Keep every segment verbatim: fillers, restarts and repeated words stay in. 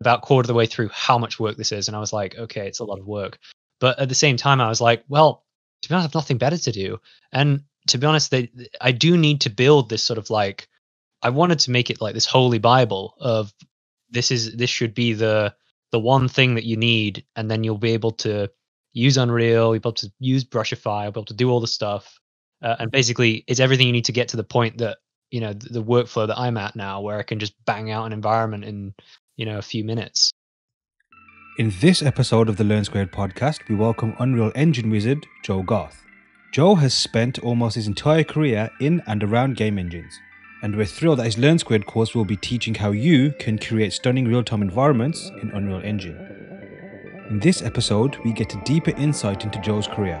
about quarter of the way through how much work this is. And I was like, okay, it's a lot of work. But at the same time, I was like, well, to be honest, I have nothing better to do. And to be honest, they, I do need to build this sort of like, I wanted to make it like this holy Bible of this is, this should be the, the one thing that you need. And then you'll be able to use Unreal, you'll be able to use Brushify, you'll be able to do all the stuff. Uh, and basically it's everything you need to get to the point that, you know, the, the workflow that I'm at now, where I can just bang out an environment in, you know, a few minutes. In this episode of the LearnSquared podcast, we welcome Unreal Engine wizard, Joe Garth. Joe has spent almost his entire career in and around game engines, and we're thrilled that his LearnSquared course will be teaching how you can create stunning real-time environments in Unreal Engine. In this episode, we get a deeper insight into Joe's career,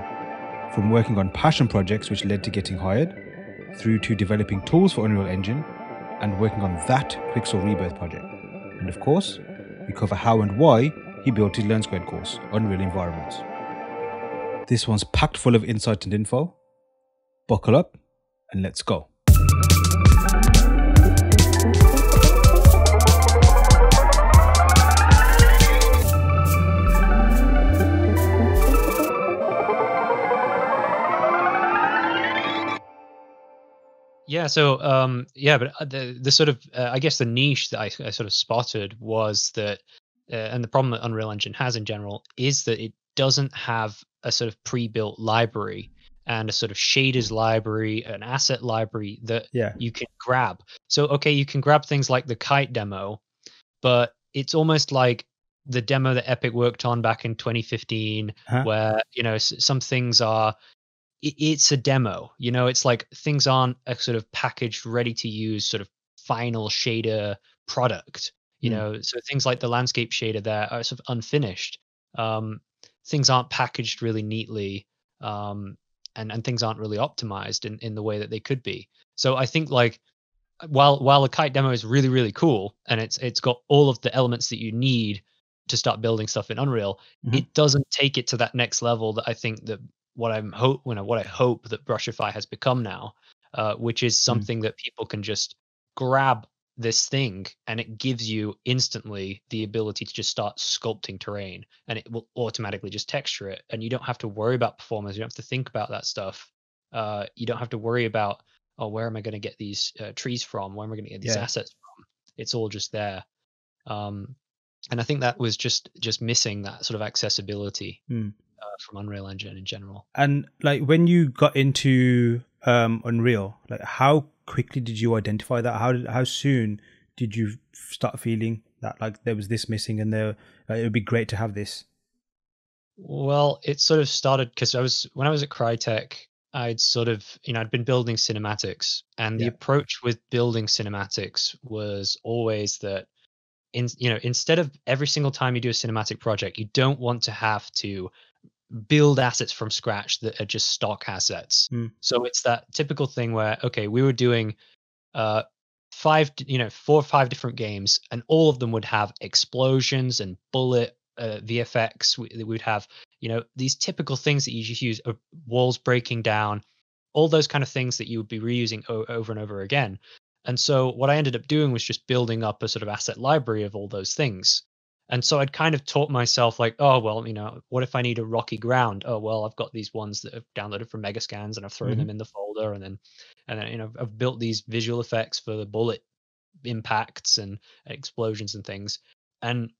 from working on passion projects which led to getting hired, through to developing tools for Unreal Engine, and working on that Quixel Rebirth project. And of course, we cover how and why he built his LearnSquared course, Unreal Environments. This one's packed full of insight and info. Buckle up and let's go. Yeah, so um, yeah, but the the sort of uh, I guess the niche that I, I sort of spotted was that. Uh, and the problem that Unreal Engine has in general is that it doesn't have a sort of pre-built library and a sort of shaders library, an asset library that yeah. you can grab. So, okay, you can grab things like the Kite demo, but it's almost like the demo that Epic worked on back in twenty fifteen, huh? where, you know, some things are, it, it's a demo, you know, it's like things aren't a sort of packaged, ready to use sort of final shader product. You know, so things like the landscape shader there are sort of unfinished. Um, things aren't packaged really neatly, um, and and things aren't really optimized in, in the way that they could be. So I think like, while while a Kite demo is really really cool and it's it's got all of the elements that you need to start building stuff in Unreal, mm-hmm. it doesn't take it to that next level that I think that what I'm hope you know, what I hope that Brushify has become now, uh, which is something mm-hmm. that people can just grab this thing and it gives you instantly the ability to just start sculpting terrain, and it will automatically just texture it, and you don't have to worry about performance, you don't have to think about that stuff. Uh you don't have to worry about, oh, where am I going to get these uh, trees from, where am I going to get these yeah. assets from? It's all just there. Um and I think that was just just missing, that sort of accessibility mm. uh, from Unreal Engine in general. And like, when you got into um Unreal, like how quickly did you identify that? How did, how soon did you start feeling that like there was this missing and there like, it would be great to have this? Well, it sort of started because I was when I was at Crytek, I'd sort of you know I'd been building cinematics, and yeah. the approach with building cinematics was always that in you know instead of every single time you do a cinematic project, you don't want to have to build assets from scratch that are just stock assets. Mm. So it's that typical thing where, okay, we were doing uh five you know four or five different games, and all of them would have explosions and bullet uh, V F X. We would have you know these typical things that you just use, uh, walls breaking down, all those kind of things that you would be reusing o over and over again. And so what I ended up doing was just building up a sort of asset library of all those things. And so I'd kind of taught myself like, oh, well, you know, what if I need a rocky ground? Oh, well, I've got these ones that I've downloaded from Megascans, and I've thrown mm-hmm. them in the folder. And then, and then, you know, I've built these visual effects for the bullet impacts and explosions and things. And,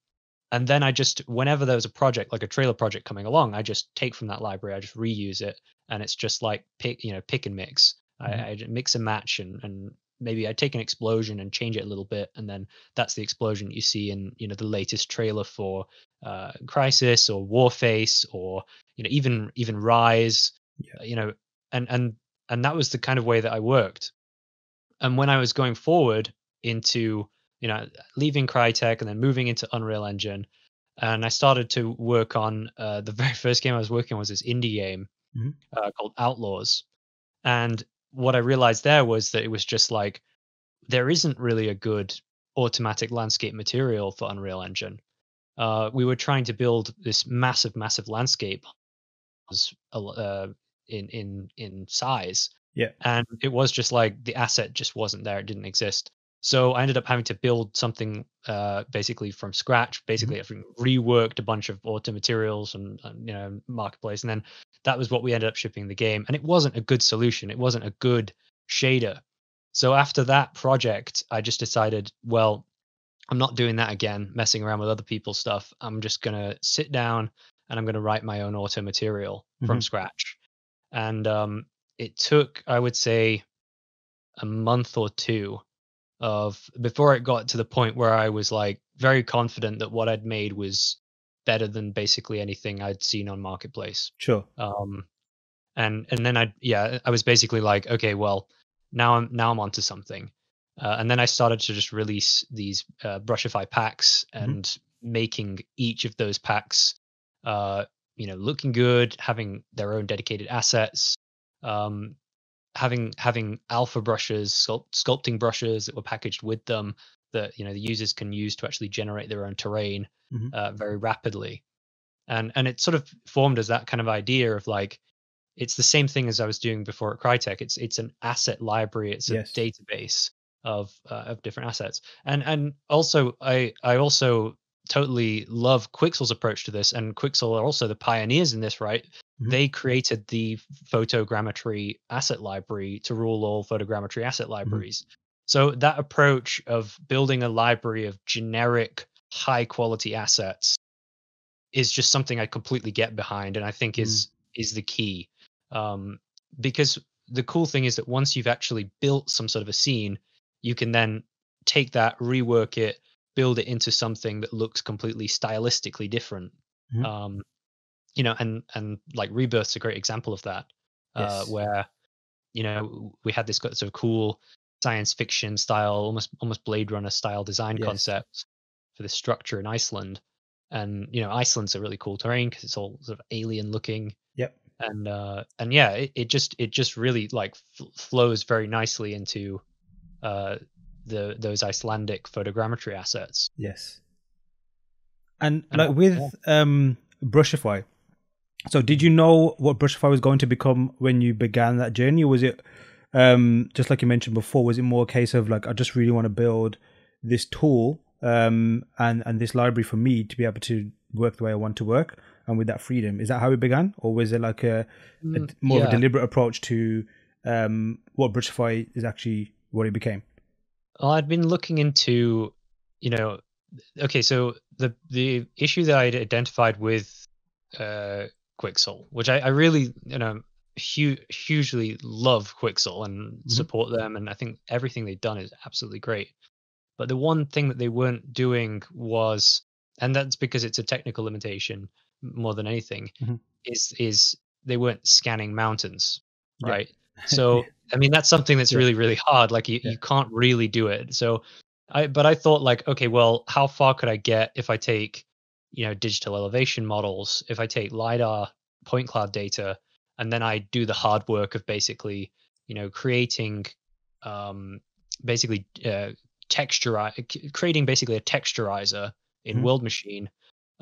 and then I just, whenever there was a project, like a trailer project coming along, I just take from that library, I just reuse it. And it's just like pick, you know, pick and mix. Mm-hmm. I, I mix and match and, and, maybe I take an explosion and change it a little bit, and then that's the explosion you see in you know the latest trailer for uh, Crisis or Warface or you know even even Rise, yeah. you know, and and and that was the kind of way that I worked. And when I was going forward into you know leaving Crytek and then moving into Unreal Engine, and I started to work on uh, the very first game I was working on was this indie game mm-hmm. uh, called Outlaws, and what I realized there was that it was just like, there isn't really a good automatic landscape material for Unreal Engine. Uh, we were trying to build this massive, massive landscape uh, in, in, in size. Yeah. And it was just like the asset just wasn't there. It didn't exist. So I ended up having to build something uh, basically from scratch. Basically, mm-hmm. I reworked a bunch of auto materials and, and you know marketplace, and then that was what we ended up shipping the game. And it wasn't a good solution. It wasn't a good shader. So after that project, I just decided, well, I'm not doing that again, messing around with other people's stuff. I'm just gonna sit down and I'm gonna write my own auto material mm-hmm. from scratch. And um, it took, I would say, a month or two of before it got to the point where I was like very confident that what I'd made was better than basically anything I'd seen on Marketplace. Sure. Um, and and then I yeah I was basically like, okay, well now I'm now I'm onto something. Uh, and then I started to just release these uh, Brushify packs and mm-hmm. making each of those packs, uh, you know, looking good, having their own dedicated assets, um, having having alpha brushes, sculpt, sculpting brushes that were packaged with them that, you know, the users can use to actually generate their own terrain mm-hmm. uh, very rapidly. And, and it sort of formed as that kind of idea of like, it's the same thing as I was doing before at Crytek. It's, it's an asset library. It's a yes. database. Of uh, of different assets, and and also I I also totally love Quixel's approach to this, and Quixel are also the pioneers in this, right? Mm-hmm. They created the photogrammetry asset library to rule all photogrammetry asset libraries. Mm-hmm. So that approach of building a library of generic high quality assets is just something I completely get behind, and I think is mm-hmm. is the key, um, because the cool thing is that once you've actually built some sort of a scene, you can then take that, rework it, build it into something that looks completely stylistically different. Mm-hmm. Um, you know, and and like Rebirth's a great example of that, uh, yes. where, you know, we had this sort of cool science fiction style, almost almost Blade Runner style design yes. concept for the structure in Iceland. And, you know, Iceland's a really cool terrain because it's all sort of alien looking. Yep. And uh, and yeah, it, it just it just really like f- flows very nicely into uh the those Icelandic photogrammetry assets. Yes. And, and like with yeah. um Brushify, so did you know what Brushify was going to become when you began that journey? Or was it um just like you mentioned before, was it more a case of like, I just really want to build this tool um and and this library for me to be able to work the way I want to work and with that freedom? Is that how it began, or was it like a, a more yeah. of a deliberate approach to um what Brushify is actually what it became? Well, I'd been looking into, you know, okay, so the the issue that I'd identified with uh, Quixel, which I, I really, you know, hu- hugely love Quixel and mm-hmm. support them, and I think everything they've done is absolutely great. But the one thing that they weren't doing was, and that's because it's a technical limitation more than anything, mm-hmm. is is they weren't scanning mountains, yeah. right? So I mean, that's something that's yeah. really, really hard. Like you, yeah. you can't really do it. So I, but I thought like, okay, well, how far could I get if I take, you know, digital elevation models, if I take LiDAR point cloud data, and then I do the hard work of basically, you know, creating, um, basically, uh, texture, creating basically a texturizer in mm. World Machine,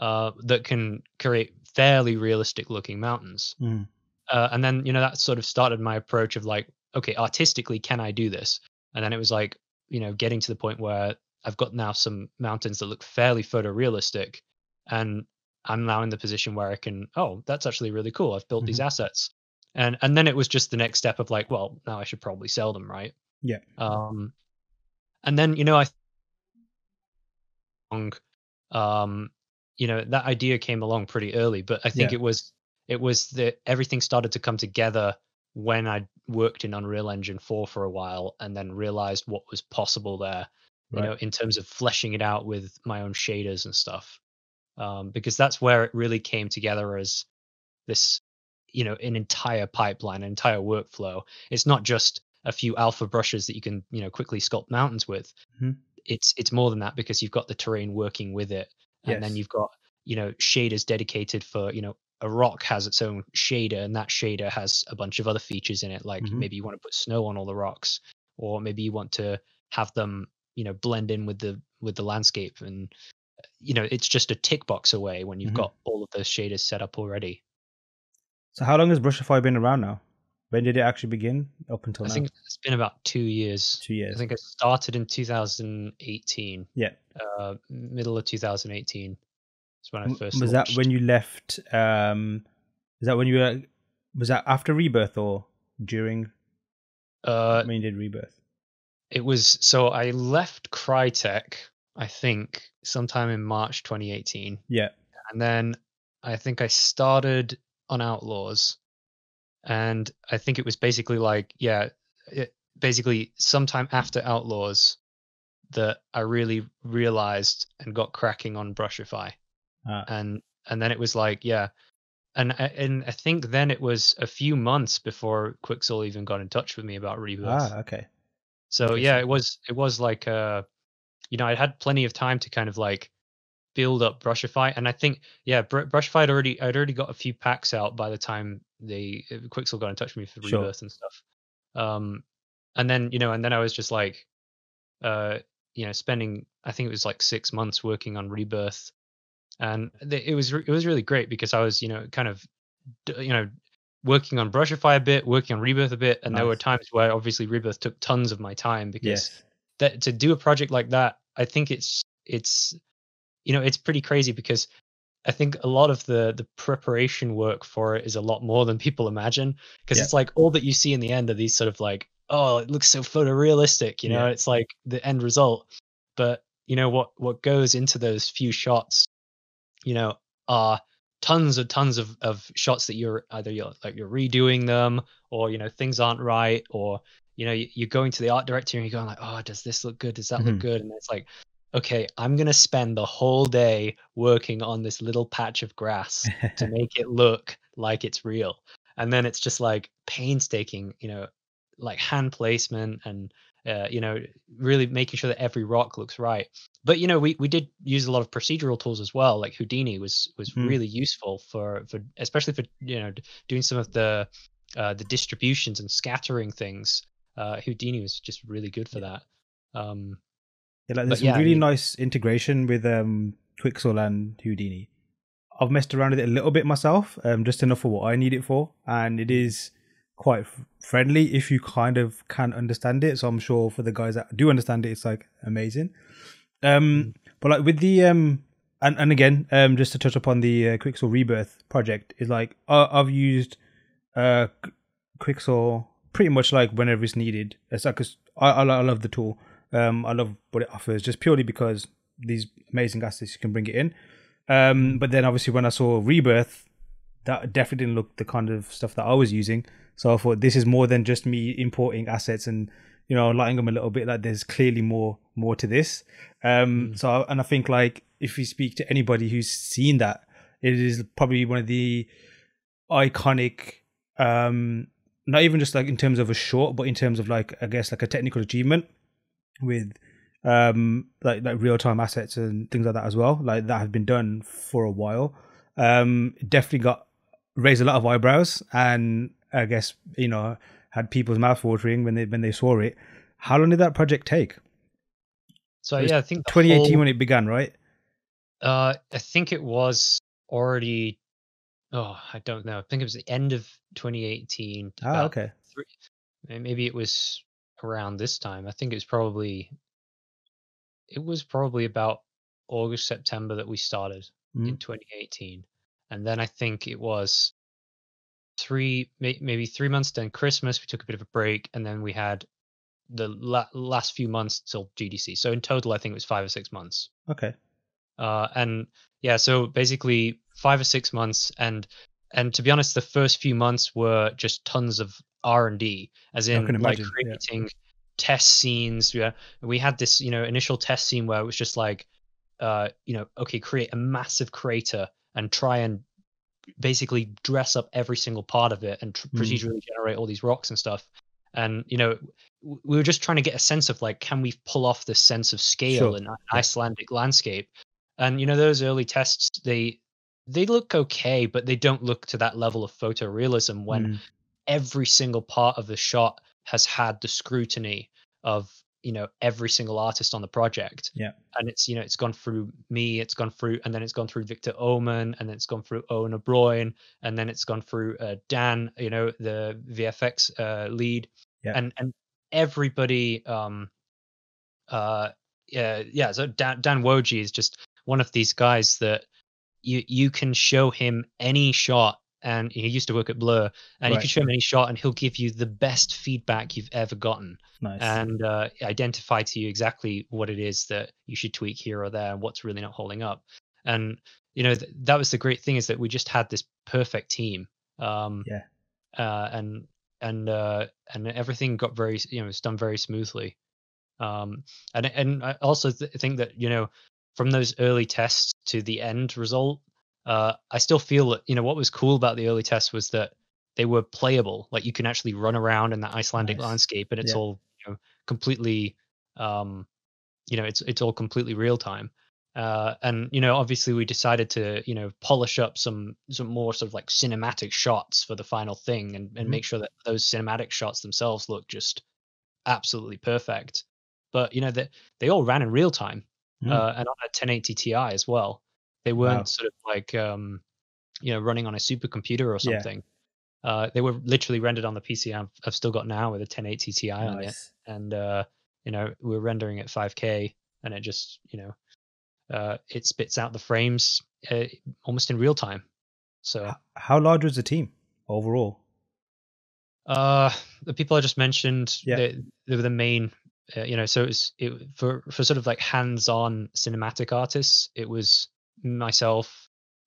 uh, that can create fairly realistic looking mountains. Mm. Uh, and then, you know, that sort of started my approach of like, okay, artistically, can I do this? And then it was like, you know, getting to the point where I've got now some mountains that look fairly photorealistic, and I'm now in the position where I can, oh, that's actually really cool. I've built mm-hmm. these assets. And and then it was just the next step of like, well, now I should probably sell them, right? Yeah. Um, and then, you know, I, um, you know, that idea came along pretty early, but I think yeah. it was, It was that everything started to come together when I worked in Unreal Engine four for a while, and then realized what was possible there, right. you know, in terms of fleshing it out with my own shaders and stuff. Um, because that's where it really came together as this, you know, an entire pipeline, an entire workflow. It's not just a few alpha brushes that you can, you know, quickly sculpt mountains with. Mm-hmm. It's it's more than that, because you've got the terrain working with it, and yes. then you've got, you know, shaders dedicated for, you know, a rock has its own shader, and that shader has a bunch of other features in it. Like mm-hmm. maybe you want to put snow on all the rocks, or maybe you want to have them, you know, blend in with the, with the landscape. And, you know, it's just a tick box away when you've mm-hmm. got all of those shaders set up already. So how long has Brushify been around now? When did it actually begin up until now? I think it's been about two years. Two years. I think it started in two thousand eighteen. Yeah. Uh, middle of two thousand eighteen is when I first was launched. That when you left, um, is that when you were, was that after Rebirth or during? Uh, when you did Rebirth? It was, so I left Crytek, I think, sometime in March twenty eighteen. Yeah. And then I think I started on Outlaws. And I think it was basically like, yeah, it, basically sometime after Outlaws that I really realized and got cracking on Brushify. Ah. And and then it was like, yeah. And, and I think then it was a few months before Quixel even got in touch with me about Rebirth. Ah, okay. So, yeah, it was it was like, uh, you know, I had plenty of time to kind of like build up Brushify. And I think, yeah, Brushify had already, I'd already got a few packs out by the time they Quixel got in touch with me for sure. Rebirth and stuff. Um, and then, you know, and then I was just like, uh, you know, spending, I think it was like six months working on Rebirth. And it was it was really great because I was, you know, kind of, you know, working on Brushify a bit, working on Rebirth a bit. And nice. There were times where obviously Rebirth took tons of my time because yes. that to do a project like that, I think it's it's, you know, it's pretty crazy because I think a lot of the the preparation work for it is a lot more than people imagine because yeah. it's like all that you see in the end are these sort of like, oh, it looks so photorealistic, you know, yeah. it's like the end result. But, you know, what what goes into those few shots, you know, are tons and tons of, of shots that you're either you're like you're redoing them or, you know, things aren't right or, you know, you're going to the art director and you're going like, oh, does this look good? Does that mm-hmm. look good? And it's like, okay, I'm going to spend the whole day working on this little patch of grass to make it look like it's real. And then it's just like painstaking, you know, like hand placement and, uh, you know, really making sure that every rock looks right. But, you know, we, we did use a lot of procedural tools as well. Like Houdini was was mm. really useful for, for especially for, you know, doing some of the uh, the distributions and scattering things. Uh, Houdini was just really good for that. Um, yeah, like there's some yeah, really I mean, nice integration with um, Quixel and Houdini. I've messed around with it a little bit myself, um, just enough for what I need it for. And it is quite f- friendly if you kind of can understand it. So I'm sure for the guys that do understand it, it's like amazing. Um, but like with the, um, and, and again, um, just to touch upon the uh, Quixel Rebirth project is like, uh, I've used uh, Quixel pretty much like whenever it's needed. It's like, I, I, I love the tool. Um, I love what it offers just purely because these amazing assets, you can bring it in. Um, but then obviously when I saw Rebirth, that definitely didn't look the kind of stuff that I was using. So I thought this is more than just me importing assets and, you know, lighting them a little bit. Like there's clearly more more to this. Um, mm. So, and I think like if you speak to anybody who's seen that, it is probably one of the iconic, um, not even just like in terms of a short, but in terms of like, I guess like a technical achievement with um, like, like real-time assets and things like that as well. Like that have been done for a while. Um, definitely got raised a lot of eyebrows and I guess, you know, had people's mouth watering when they when they saw it. How long did that project take? So yeah, I think twenty eighteen whole, when it began, right? Uh, I think it was already. Oh, I don't know. I think it was the end of twenty eighteen. Ah, okay. Three, maybe it was around this time. I think it was probably. It was probably about August, September that we started mm. in twenty eighteen, and then I think it was. Three, maybe three months. Then Christmas, we took a bit of a break, and then we had the la- last few months till G D C. So in total, I think it was five or six months. Okay. Uh, and yeah, so basically five or six months, and and to be honest, the first few months were just tons of R and D, as in like creating yeah. test scenes. Yeah, we had this, you know, initial test scene where it was just like, uh, you know, okay, create a massive crater and try and basically dress up every single part of it and tr- procedurally mm. generate all these rocks and stuff. And, you know, w- we were just trying to get a sense of like, can we pull off this sense of scale sure. in an Icelandic landscape? And, you know, those early tests, they, they look okay, but they don't look to that level of photorealism when mm. every single part of the shot has had the scrutiny of, you know, every single artist on the project. Yeah. And it's, you know, it's gone through me, it's gone through, and then it's gone through Victor Ullman, and then it's gone through Owen O'Brien, and then it's gone through uh, Dan, you know, the V F X uh, lead. Yeah. And, and everybody, um, uh, yeah, yeah. So Dan, Dan Woji is just one of these guys that you, you can show him any shot, and he used to work at Blur, and right. you can show him any shot and he'll give you the best feedback you've ever gotten. Nice. And uh, identify to you exactly what it is that you should tweak here or there and what's really not holding up. And, you know, th that was the great thing, is that we just had this perfect team. Um, yeah. Uh, and, and, uh, and everything got very, you know, it's done very smoothly. Um, and, and I also th think that, you know, from those early tests to the end result, Uh, I still feel that, you know, what was cool about the early tests was that they were playable. Like, you can actually run around in that Icelandic nice. landscape, and it's yeah. all, you know, completely, um, you know, it's it's all completely real time. Uh, and, you know, obviously we decided to, you know, polish up some some more sort of like cinematic shots for the final thing, and, and mm-hmm. make sure that those cinematic shots themselves look just absolutely perfect. But, you know, that they, they all ran in real time, mm-hmm. uh, and on a ten eighty T I as well. They weren't wow. sort of like, um, you know, running on a supercomputer or something. Yeah. Uh, they were literally rendered on the P C I've, I've still got now with a ten eighty T I nice. on it. And, uh, you know, we're rendering at five K, and it just, you know, uh, it spits out the frames uh, almost in real time. So how large was the team overall? Uh, the people I just mentioned, yeah. they, they were the main, uh, you know, so it was it, for, for sort of like hands-on cinematic artists, it was myself,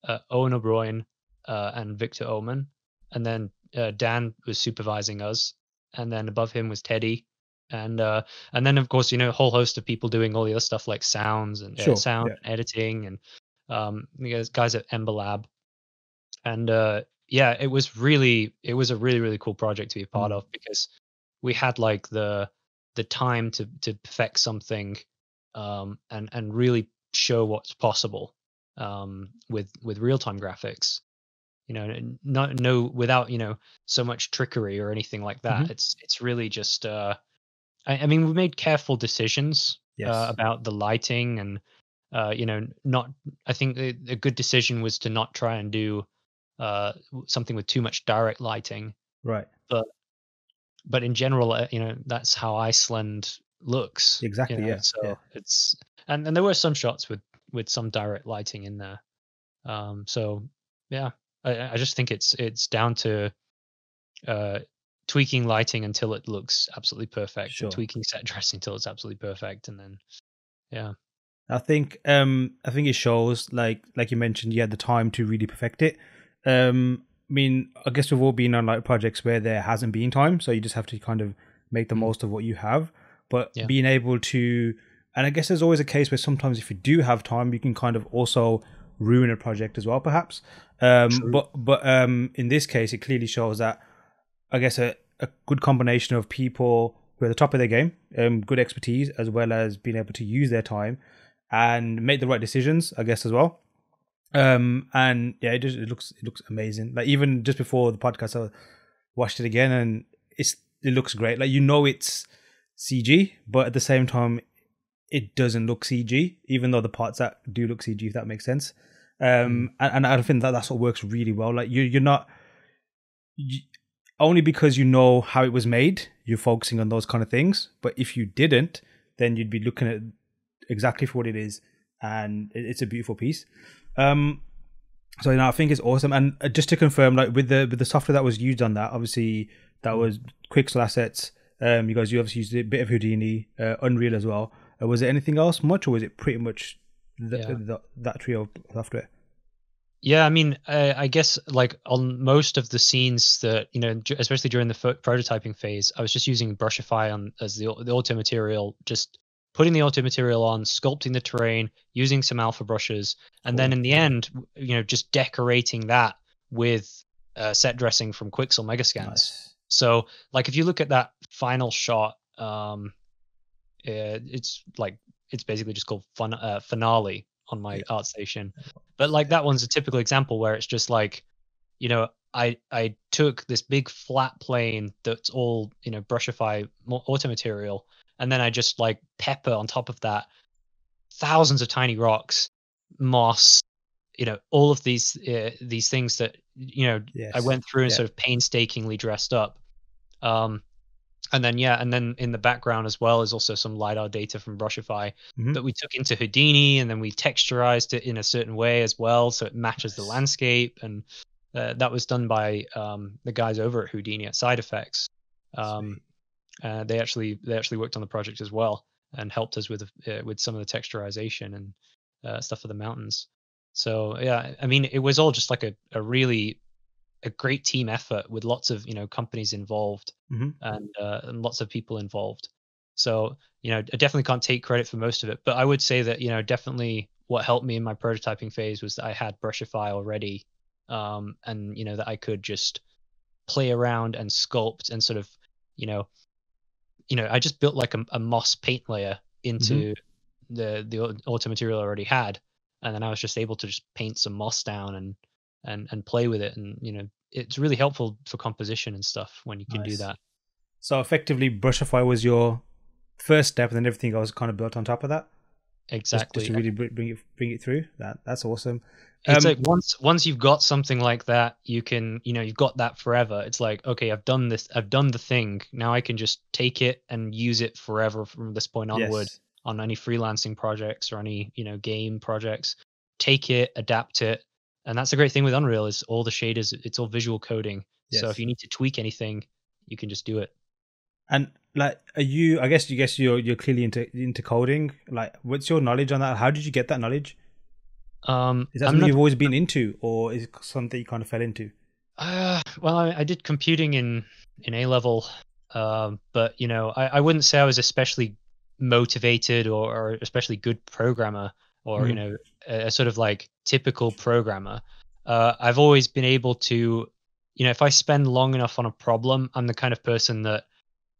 uh, Owen O'Brien, uh, and Victor Ullman, and then uh, Dan was supervising us, and then above him was Teddy, and uh, and then of course, you know, a whole host of people doing all the other stuff like sounds and sure, uh, sound yeah. and editing, and um, guys at Ember Lab, and uh, yeah, it was really it was a really really cool project to be a part mm. of, because we had like the the time to to perfect something, um, and and really show what's possible. Um, with with real time graphics, you know, not no without you know so much trickery or anything like that. Mm-hmm. It's it's really just. Uh, I, I mean, we made careful decisions yes. uh, about the lighting, and uh, you know, not. I think a, a good decision was to not try and do uh, something with too much direct lighting. Right. But but in general, uh, you know, that's how Iceland looks. Exactly. You know? Yeah. So yeah. it's and and there were some shots with. with some direct lighting in there. Um, so yeah, I, I just think it's, it's down to, uh, tweaking lighting until it looks absolutely perfect, sure. and tweaking set dressing until it's absolutely perfect. And then, yeah, I think, um, I think it shows, like, like you mentioned, you had the time to really perfect it. Um, I mean, I guess we've all been on like projects where there hasn't been time. So you just have to kind of make the most of what you have, but yeah. being able to, and I guess there's always a case where sometimes if you do have time, you can kind of also ruin a project as well, perhaps. Um, but but um, in this case, it clearly shows that, I guess, a, a good combination of people who are at the top of their game, um, good expertise, as well as being able to use their time and make the right decisions, I guess, as well. Um, and yeah, it, just, it looks it looks amazing. Like, even just before the podcast, I watched it again, and it's it looks great. Like, you know, it's C G, but at the same time, it doesn't look C G, even though the parts that do look C G, if that makes sense. Um, and, and I think that that's what works really well. Like, you, you're not, you, only because you know how it was made, you're focusing on those kind of things. But if you didn't, then you'd be looking at exactly for what it is. And it, it's a beautiful piece. Um, so, you know, I think it's awesome. And just to confirm, like with the, with the software that was used on that, obviously that was Quixel assets. Um, you guys, you obviously used a bit of Houdini, uh, Unreal as well. Was there anything else much, or was it pretty much the, yeah. the, that trio of software? Yeah, I mean, I, I guess like on most of the scenes that, you know, especially during the prototyping phase, I was just using Brushify on as the, the auto material, just putting the auto material on, sculpting the terrain, using some alpha brushes. And cool. then in the end, you know, just decorating that with uh, set dressing from Quixel Megascans. Nice. So like, if you look at that final shot, um, Uh, it's like it's basically just called fun, uh, finale on my yeah. art station, but like that one's a typical example where it's just like, you know, I I took this big flat plane that's all, you know, Brushify auto material, And then I just like pepper on top of that thousands of tiny rocks, moss, you know, all of these uh, these things that, you know, yes. I went through and yeah. sort of painstakingly dressed up. Um, and then, yeah, and then in the background as well is also some LiDAR data from Brushify mm-hmm. that we took into Houdini, and then we texturized it in a certain way as well, so it matches yes. the landscape. And uh, that was done by um, the guys over at Houdini at Side Effects. Um, uh, they actually they actually worked on the project as well and helped us with uh, with some of the texturization and uh, stuff for the mountains. So yeah, I mean, it was all just like a, a really a great team effort with lots of, you know, companies involved mm-hmm. and, uh, and lots of people involved. So, you know, I definitely can't take credit for most of it, but I would say that, you know, definitely what helped me in my prototyping phase was that I had Brushify already. Um, and, you know, that I could just play around and sculpt and sort of, you know, you know, I just built like a, a moss paint layer into mm-hmm. the, the auto material I already had. And then I was just able to just paint some moss down and and and play with it. And, you know, it's really helpful for composition and stuff when you can nice. do that. So effectively, Brushify was your first step, and then everything else kind of built on top of that. Exactly. Just, just to really bring it bring it through. That that's awesome. It's um, like once once you've got something like that, you can, you know, you've got that forever. It's like, okay, I've done this, I've done the thing. Now I can just take it and use it forever from this point onward. Yes. On any freelancing projects or any, you know, game projects, take it, adapt it, and that's a great thing with Unreal is all the shaders. It's all visual coding, yes. so if you need to tweak anything, you can just do it. And like, are you? I guess you guess you're you're clearly into into coding. Like, what's your knowledge on that? How did you get that knowledge? Um, is that I'm something not, you've always been into, or is it something you kind of fell into? Uh, well, I, I did computing in in A level, um, but you know, I, I wouldn't say I was especially motivated or, or especially good programmer or mm. you know, a, a sort of like typical programmer. uh I've always been able to, you know, if I spend long enough on a problem, I'm the kind of person that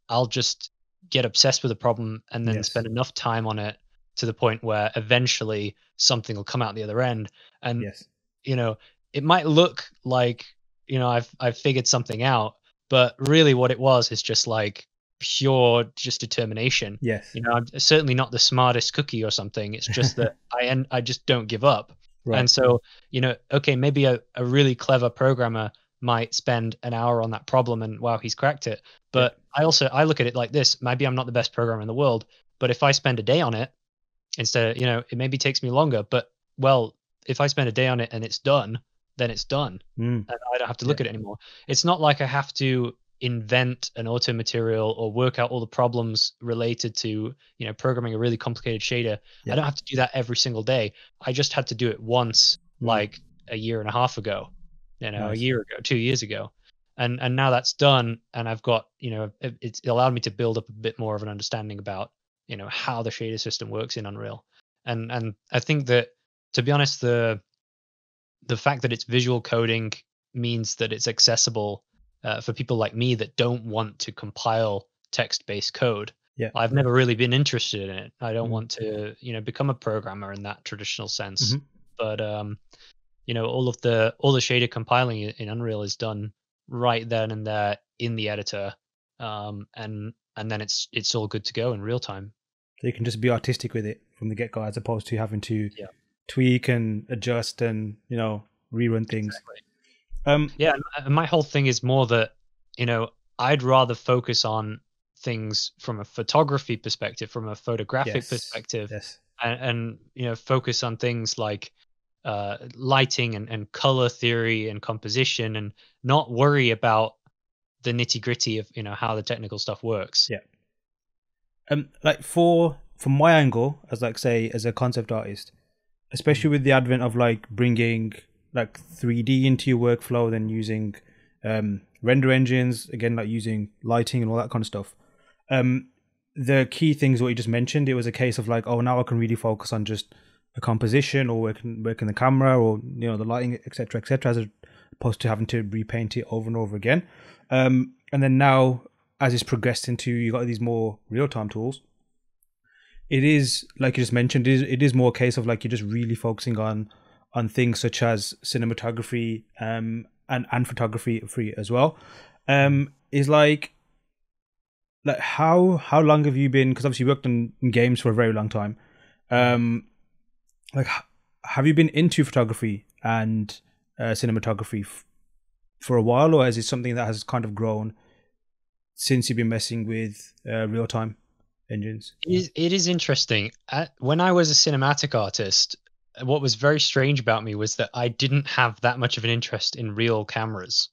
I'll just get obsessed with a problem and then yes. spend enough time on it to the point where eventually something will come out the other end. And yes. you know, it might look like, you know, I've I've figured something out, but really what it was is just like pure just determination. Yes. You know, I'm certainly not the smartest cookie or something. It's just that I end, I just don't give up. Right. And so, you know, okay, maybe a, a really clever programmer might spend an hour on that problem and wow, he's cracked it. But yeah. I also, I look at it like this, maybe I'm not the best programmer in the world, but if I spend a day on it instead, you know, it maybe takes me longer, but well, if I spend a day on it and it's done, then it's done. Mm. And I don't have to look yeah. at it anymore. It's not like I have to invent an auto material or work out all the problems related to, you know, programming a really complicated shader. Yeah. I don't have to do that every single day. I just had to do it once, like a year and a half ago, you know, nice. a year ago, two years ago. And and now that's done. And I've got, you know, it, it's allowed me to build up a bit more of an understanding about, you know, how the shader system works in Unreal. And and I think that, to be honest, the the fact that it's visual coding means that it's accessible Uh, for people like me that don't want to compile text-based code. Yeah. I've never really been interested in it. I don't mm-hmm. want to, you know, become a programmer in that traditional sense. Mm-hmm. But, um, you know, all of the all the shader compiling in Unreal is done right then and there in the editor, um, and and then it's it's all good to go in real time. So you can just be artistic with it from the get-go, as opposed to having to yeah. tweak and adjust and, you know, rerun things. Exactly. Um, yeah, my whole thing is more that, you know, I'd rather focus on things from a photography perspective, from a photographic yes, perspective, yes. And, and, you know, focus on things like uh, lighting and, and color theory and composition, and not worry about the nitty gritty of, you know, how the technical stuff works. Yeah. Um, like for from my angle, as like say as a concept artist, especially with the advent of like bringing like three D into your workflow, then using um, render engines, again, like using lighting and all that kind of stuff. Um, the key things what you just mentioned, it was a case of like, oh, now I can really focus on just a composition or working working the camera or, you know, the lighting, et cetera, et cetera, as opposed to having to repaint it over and over again. Um, and then now, as it's progressed into, you got these more real-time tools. It is, like you just mentioned, it is, it is more a case of like you're just really focusing on on things such as cinematography um, and, and photography free as well, um, is like, like how how long have you been? Because obviously you worked on games for a very long time. Um, like, have you been into photography and uh, cinematography f for a while, or is it something that has kind of grown since you've been messing with uh, real time engines? It is, it is interesting. Uh, when I was a cinematic artist, what was very strange about me was that I didn't have that much of an interest in real cameras.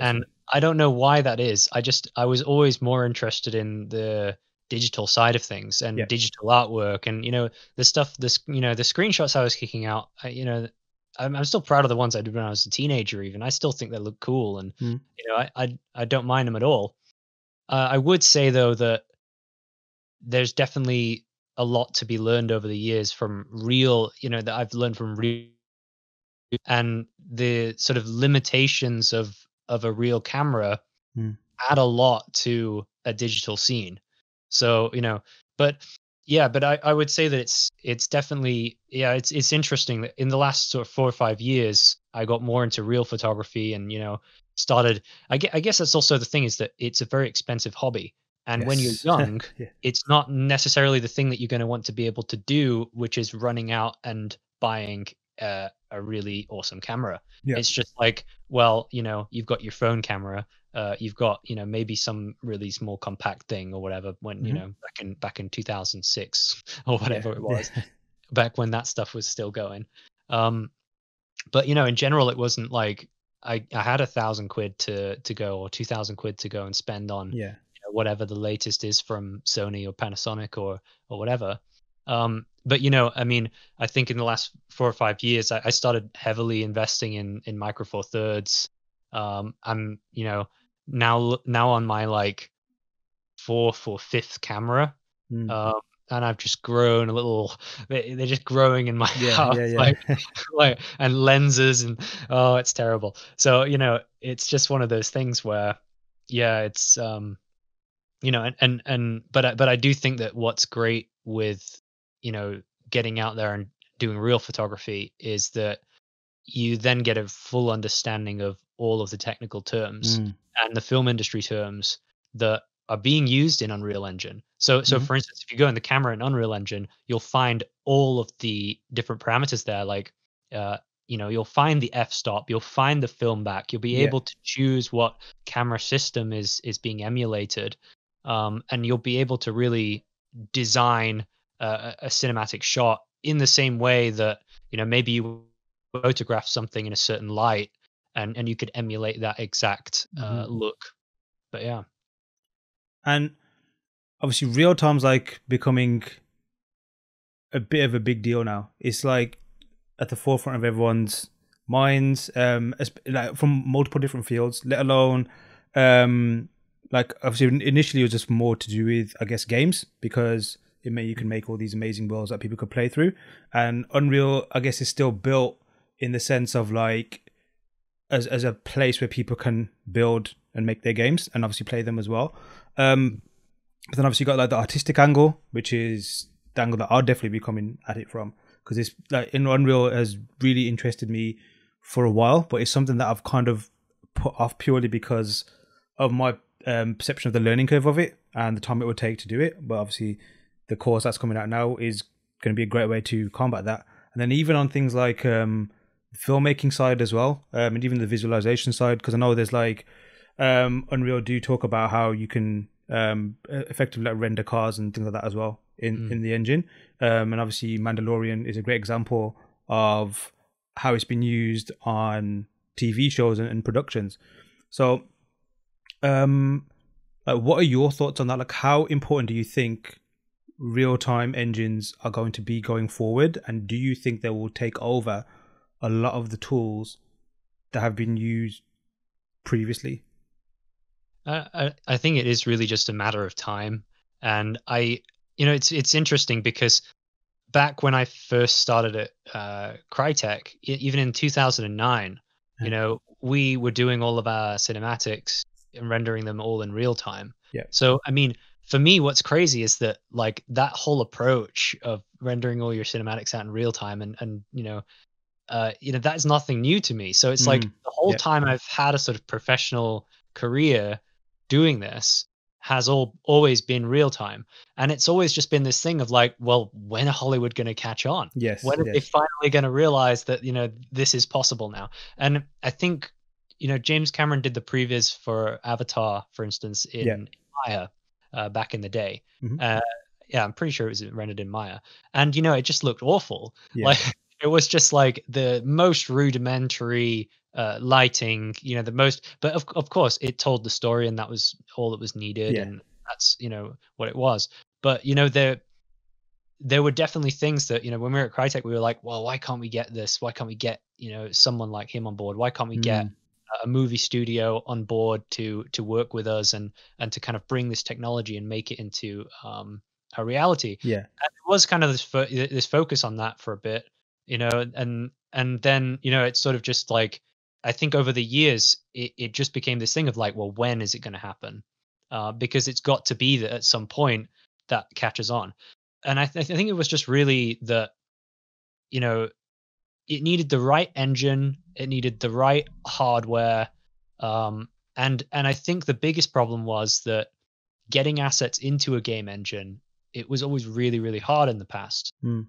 And I don't know why that is. I just, I was always more interested in the digital side of things and yeah. digital artwork. And, you know, the stuff, this, you know, the screenshots I was kicking out, I, you know, I'm, I'm still proud of the ones I did when I was a teenager, even. I still think they look cool. And, mm. you know, I, I, I don't mind them at all. Uh, I would say, though, that there's definitely a lot to be learned over the years from real, you know, that I've learned from real and the sort of limitations of, of a real camera mm. add a lot to a digital scene. So, you know, but yeah, but I, I would say that it's, it's definitely, yeah, it's, it's interesting that in the last sort of four or five years, I got more into real photography and, you know, started, I guess, I guess that's also the thing is that it's a very expensive hobby. And yes. when you're young, yeah. it's not necessarily the thing that you're going to want to be able to do, which is running out and buying uh, a really awesome camera. Yeah. It's just like, well, you know, you've got your phone camera, uh, you've got, you know, maybe some really small compact thing or whatever when, mm-hmm. you know, back in, back in two thousand six or whatever yeah. it was, yeah. back when that stuff was still going. Um, but, you know, in general, it wasn't like I, I had a thousand quid to, to go or two thousand quid to go and spend on yeah. you know, whatever the latest is from Sony or Panasonic or, or whatever. Um, but, you know, I mean, I think in the last four or five years, I, I started heavily investing in, in Micro Four Thirds. Um, I'm, you know, now, now on my like fourth or fifth camera. Mm. Um, and I've just grown a little, they, they're just growing in my yeah, house, yeah, yeah. Like, like, and lenses and, oh, it's terrible. So, you know, it's just one of those things where, yeah, it's, um, you know, and, and, and, but, I, but I do think that what's great with, you know, getting out there and doing real photography is that you then get a full understanding of all of the technical terms mm. and the film industry terms that are being used in Unreal Engine. So, so mm-hmm. for instance, if you go in the camera in Unreal Engine, you'll find all of the different parameters there. Like, uh, you know, you'll find the f-stop, you'll find the film back, you'll be yeah. able to choose what camera system is, is being emulated. Um, and you'll be able to really design Uh, a cinematic shot in the same way that, you know, maybe you photograph something in a certain light and, and you could emulate that exact uh, mm-hmm. look. But yeah. And obviously real time's like becoming a bit of a big deal now. It's like at the forefront of everyone's minds, um, like from multiple different fields, let alone um, like obviously initially it was just more to do with, I guess, games because it may, you can make all these amazing worlds that people could play through. And Unreal, I guess, is still built in the sense of like as, as a place where people can build and make their games and obviously play them as well. Um, but then obviously you got like the artistic angle, which is the angle that I'll definitely be coming at it from because it's like in Unreal has really interested me for a while, but it's something that I've kind of put off purely because of my um, perception of the learning curve of it and the time it would take to do it. But obviously the course that's coming out now is going to be a great way to combat that. And then even on things like um, the filmmaking side as well, um, and even the visualization side, because I know there's like um, Unreal do talk about how you can um, effectively like render cars and things like that as well in, mm. in the engine. Um, and obviously Mandalorian is a great example of how it's been used on T V shows and, and productions. So um, like what are your thoughts on that? Like how important do you think real-time engines are going to be going forward, and do you think they will take over a lot of the tools that have been used previously? Uh, I, I think it is really just a matter of time, and I, you know, it's it's interesting because back when I first started at uh, Crytek, even in two thousand nine, yeah. you know, we were doing all of our cinematics and rendering them all in real time. Yeah. So I mean, for me, what's crazy is that like that whole approach of rendering all your cinematics out in real time and, and you know, uh, you know, that's nothing new to me. So it's mm, like the whole yeah. time I've had a sort of professional career doing this has all always been real time. And it's always just been this thing of like, well, when are Hollywood going to catch on? Yes. When are yes. they finally going to realize that, you know, this is possible now? And I think, you know, James Cameron did the previews for Avatar, for instance, in yeah. Maya uh, back in the day. Mm-hmm. uh, yeah, I'm pretty sure it was rendered in Maya. And, you know, it just looked awful. Yeah. Like, it was just like the most rudimentary uh, lighting, you know, the most, but of, of course it told the story and that was all that was needed. Yeah. And that's, you know, what it was. But, you know, there, there were definitely things that, you know, when we were at Crytek, we were like, well, why can't we get this? Why can't we get, you know, someone like him on board? Why can't we mm. get a movie studio on board to, to work with us and, and to kind of bring this technology and make it into um, a reality? Yeah. And it was kind of this, fo- this focus on that for a bit. You know, and and then, you know, it's sort of just like, I think over the years, it, it just became this thing of like, well, when is it going to happen? Uh, because it's got to be that at some point that catches on. And I, th- I think it was just really that, you know, it needed the right engine. It needed the right hardware. Um, and and I think the biggest problem was that getting assets into a game engine, it was always really, really hard in the past. Mm.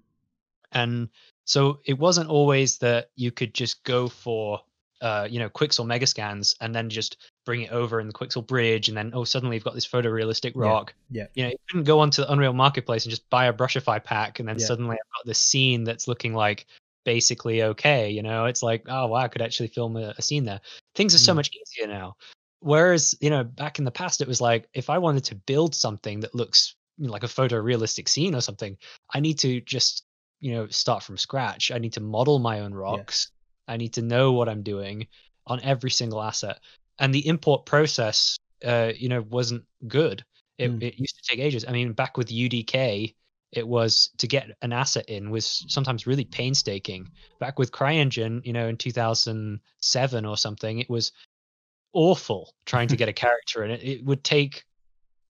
And so it wasn't always that you could just go for, uh, you know, Quixel Megascans and then just bring it over in the Quixel bridge. And then, oh, suddenly you've got this photorealistic rock. Yeah, yeah. You know, you couldn't go onto the Unreal Marketplace and just buy a Brushify pack. And then yeah. suddenly I've got this scene that's looking like basically okay. You know, it's like, oh, wow, I could actually film a, a scene there. Things are so mm. much easier now. Whereas, you know, back in the past, it was like, if I wanted to build something that looks like a photorealistic scene or something, I need to just, you know, start from scratch. I need to model my own rocks. Yeah. I need to know what I'm doing on every single asset. And the import process, uh, you know, wasn't good. It, mm. it used to take ages. I mean, back with U D K, it was to get an asset in was sometimes really painstaking. Back with CryEngine, you know, in two thousand seven or something, it was awful trying to get a character in it. It would take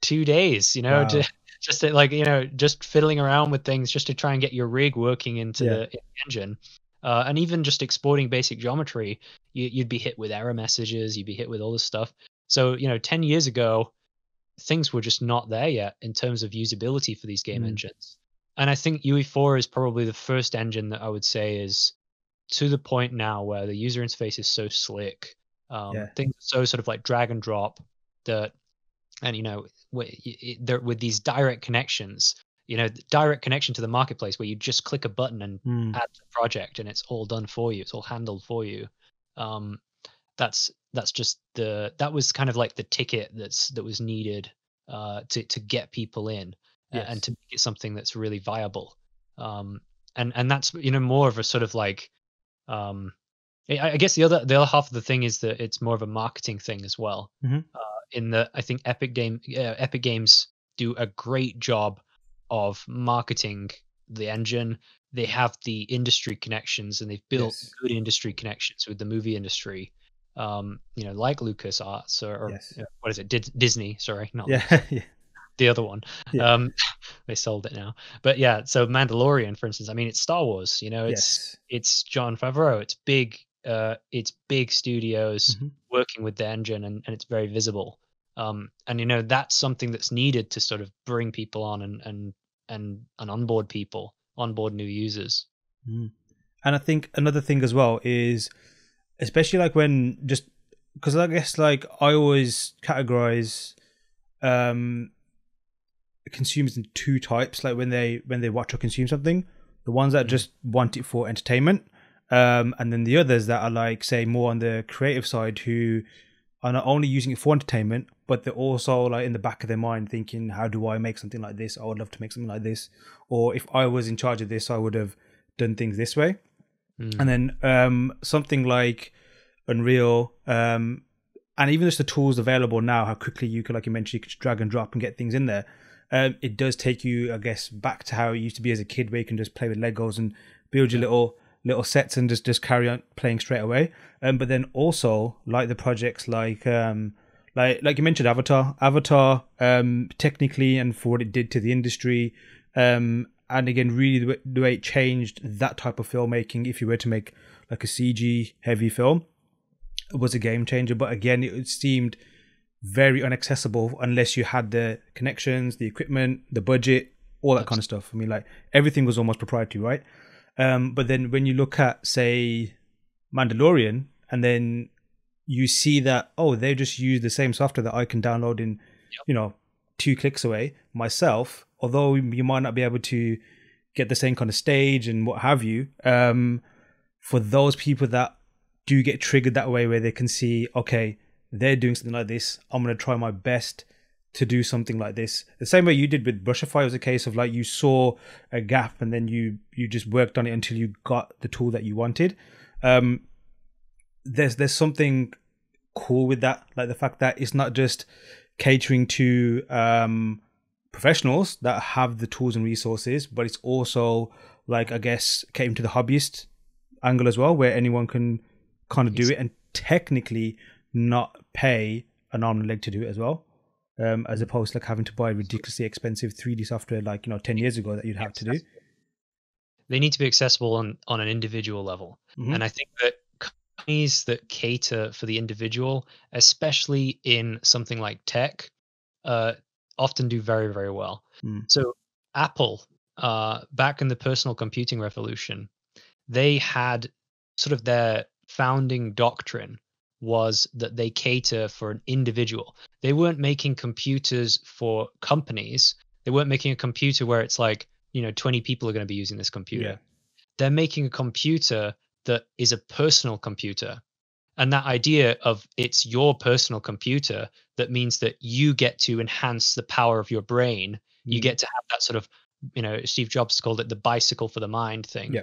two days, you know, wow. to... Just like, you know, just fiddling around with things just to try and get your rig working into yeah. the, the engine. Uh, and even just exporting basic geometry, you, you'd be hit with error messages. You'd be hit with all this stuff. So, you know, ten years ago, things were just not there yet in terms of usability for these game mm. engines. And I think U E four is probably the first engine that I would say is to the point now where the user interface is so slick. Um, yeah. Things are so sort of like drag and drop that, and, you know, with these direct connections, you know, direct connection to the marketplace where you just click a button and mm. add to the project and it's all done for you. It's all handled for you. Um, that's that's just the that was kind of like the ticket that's that was needed uh, to, to get people in yes. and to make it something that's really viable. Um, and, and that's, you know, more of a sort of like, um, I guess the other the other half of the thing is that it's more of a marketing thing as well. Mm-hmm. Uh, in the, I think Epic Game, uh, Epic Games do a great job of marketing the engine. They have the industry connections, and they've built yes. good industry connections with the movie industry. Um, you know, like LucasArts or, or yes. you know, what is it, Di- Disney? Sorry, not yeah. yeah. the other one. Yeah. Um, they sold it now, but yeah. So Mandalorian, for instance, I mean, it's Star Wars. You know, it's yes. it's Jon Favreau. It's big. Uh, it's big studios mm-hmm. working with the engine, and, and it's very visible. Um, and, you know, that's something that's needed to sort of bring people on and and and, and onboard people, onboard new users. Mm. And I think another thing as well is, especially like when just because I guess like I always categorize um, consumers in two types. Like when they when they watch or consume something, the ones that just want it for entertainment. Um, and then the others that are like, say, more on the creative side, who are not only using it for entertainment, but they're also like in the back of their mind thinking, how do I make something like this? I would love to make something like this. Or if I was in charge of this, I would have done things this way. Mm. And then um, something like Unreal, um, and even just the tools available now, how quickly you can, like you mentioned, you can just drag and drop and get things in there. Um, it does take you, I guess, back to how it used to be as a kid, where you can just play with Legos and build your little... little sets and just, just carry on playing straight away. Um, but then also like the projects like um like like you mentioned Avatar. Avatar um technically and for what it did to the industry, um and again really the way, the way it changed that type of filmmaking. If you were to make like a C G heavy film, it was a game changer. But again, it seemed very inaccessible unless you had the connections, the equipment, the budget, all that kind of stuff. I mean, like, everything was almost proprietary, right? Um, but then when you look at, say, Mandalorian, and then you see that, oh, they just use the same software that I can download in, yep. you know, two clicks away myself, although you might not be able to get the same kind of stage and what have you. Um, for those people that do get triggered that way, where they can see, okay, they're doing something like this, I'm going to try my best to do something like this. The same way you did with Brushify was a case of, like, you saw a gap and then you you just worked on it until you got the tool that you wanted. Um, there's there's something cool with that, like the fact that it's not just catering to um, professionals that have the tools and resources, but it's also, like, I guess, came to the hobbyist angle as well, where anyone can kind of do it and technically not pay an arm and leg to do it as well, um, as opposed to, like, having to buy ridiculously expensive three D software, like, you know, ten years ago that you'd have to do. They need to be accessible on, on an individual level. Mm-hmm. And I think that companies that cater for the individual, especially in something like tech, uh, often do very, very well. Mm. So Apple, uh, back in the personal computing revolution, they had sort of their founding doctrine was that they cater for an individual. They weren't making computers for companies. They weren't making a computer where it's like, you know, twenty people are going to be using this computer. Yeah. They're making a computer that is a personal computer. And that idea of it's your personal computer, that means that you get to enhance the power of your brain. Mm. You get to have that sort of, you know, Steve Jobs called it the bicycle for the mind thing. Yeah.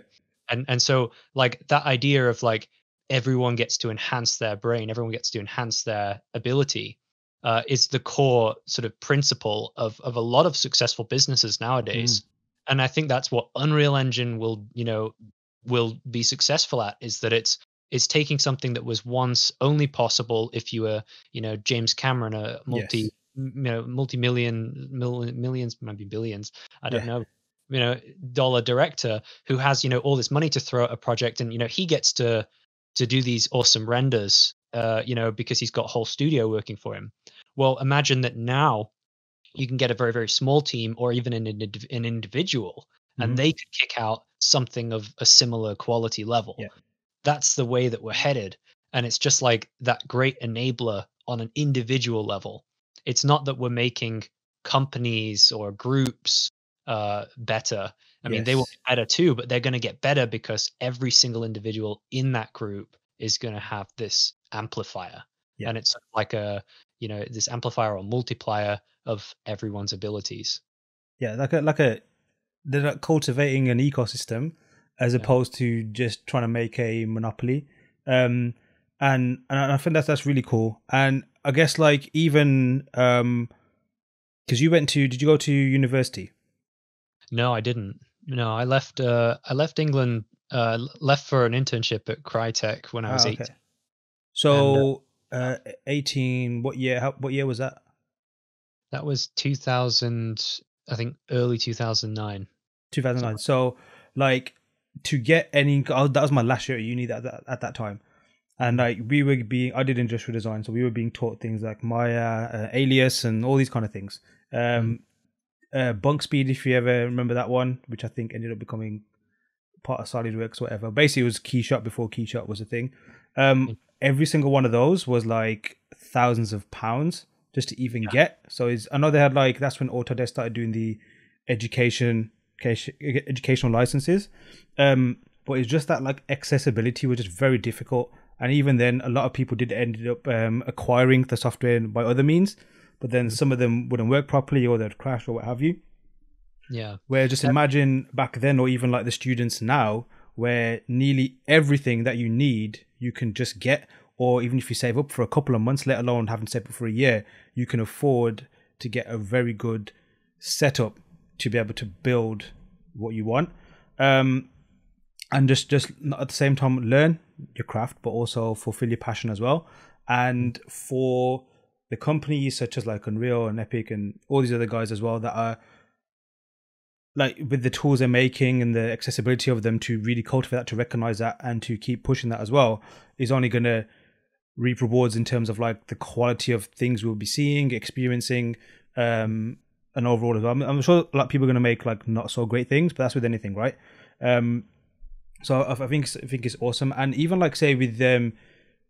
And and so, like, that idea of, like, everyone gets to enhance their brain, everyone gets to enhance their ability, uh, is the core sort of principle of, of a lot of successful businesses nowadays. Mm. And I think that's what Unreal Engine will, you know, will be successful at, is that it's it's taking something that was once only possible if you were, you know, James Cameron, a multi, yes. you know, multi-million, mil, millions, maybe billions, I don't yeah. know, you know, dollar director who has, you know, all this money to throw at a project, and, you know, he gets to to do these awesome renders, uh, you know, because he's got a whole studio working for him. Well, imagine that now you can get a very, very small team, or even an, an individual, mm-hmm. and they could kick out something of a similar quality level. Yeah. That's the way that we're headed. And it's just like that great enabler on an individual level. It's not that we're making companies or groups uh, better. I mean, yes. they will get better too, but they're going to get better because every single individual in that group is going to have this amplifier. Yeah. And it's like a, you know, this amplifier or multiplier of everyone's abilities. Yeah, like a, like a, they're like cultivating an ecosystem as yeah. opposed to just trying to make a monopoly. Um, and, and I think that that's really cool. And I guess, like, even, um, because you went to, did you go to university? No, I didn't. No, I left. Uh, I left England. Uh, left for an internship at Crytek when I was ah, okay. eighteen. So, and, uh, uh, eighteen. What year? How, what year was that? That was two thousand. I think early two thousand nine. Two thousand nine. So, like, to get any, oh, that was my last year at uni at that, at that time, and, like, we were being. I did industrial design, so we were being taught things like Maya, uh, Alias, and all these kind of things. Um, mm. Uh, Bunk Speed, if you ever remember that one, which I think ended up becoming part of SolidWorks, whatever. Basically, it was Keyshot before Keyshot was a thing. Um, every single one of those was like thousands of pounds just to even yeah. get. So it's, I know they had, like, that's when Autodesk started doing the education, educational licenses. Um, but it's just that, like, accessibility was just very difficult. And even then, a lot of people did end up um, acquiring the software by other means. But then some of them wouldn't work properly, or they'd crash, or what have you. Yeah. Where just imagine back then, or even like the students now, where nearly everything that you need, you can just get, or even if you save up for a couple of months, let alone having saved up for a year, you can afford to get a very good setup to be able to build what you want. Um, and just, just at the same time, learn your craft, but also fulfill your passion as well. And for the companies such as like Unreal and Epic and all these other guys as well that are like with the tools they're making and the accessibility of them to really cultivate that, to recognize that and to keep pushing that as well is only going to reap rewards in terms of like the quality of things we'll be seeing, experiencing, um, and overall as well. I'm, I'm sure like people are going to make like not so great things, but that's with anything, right? Um, so I, I think I think it's awesome, and even like say with um,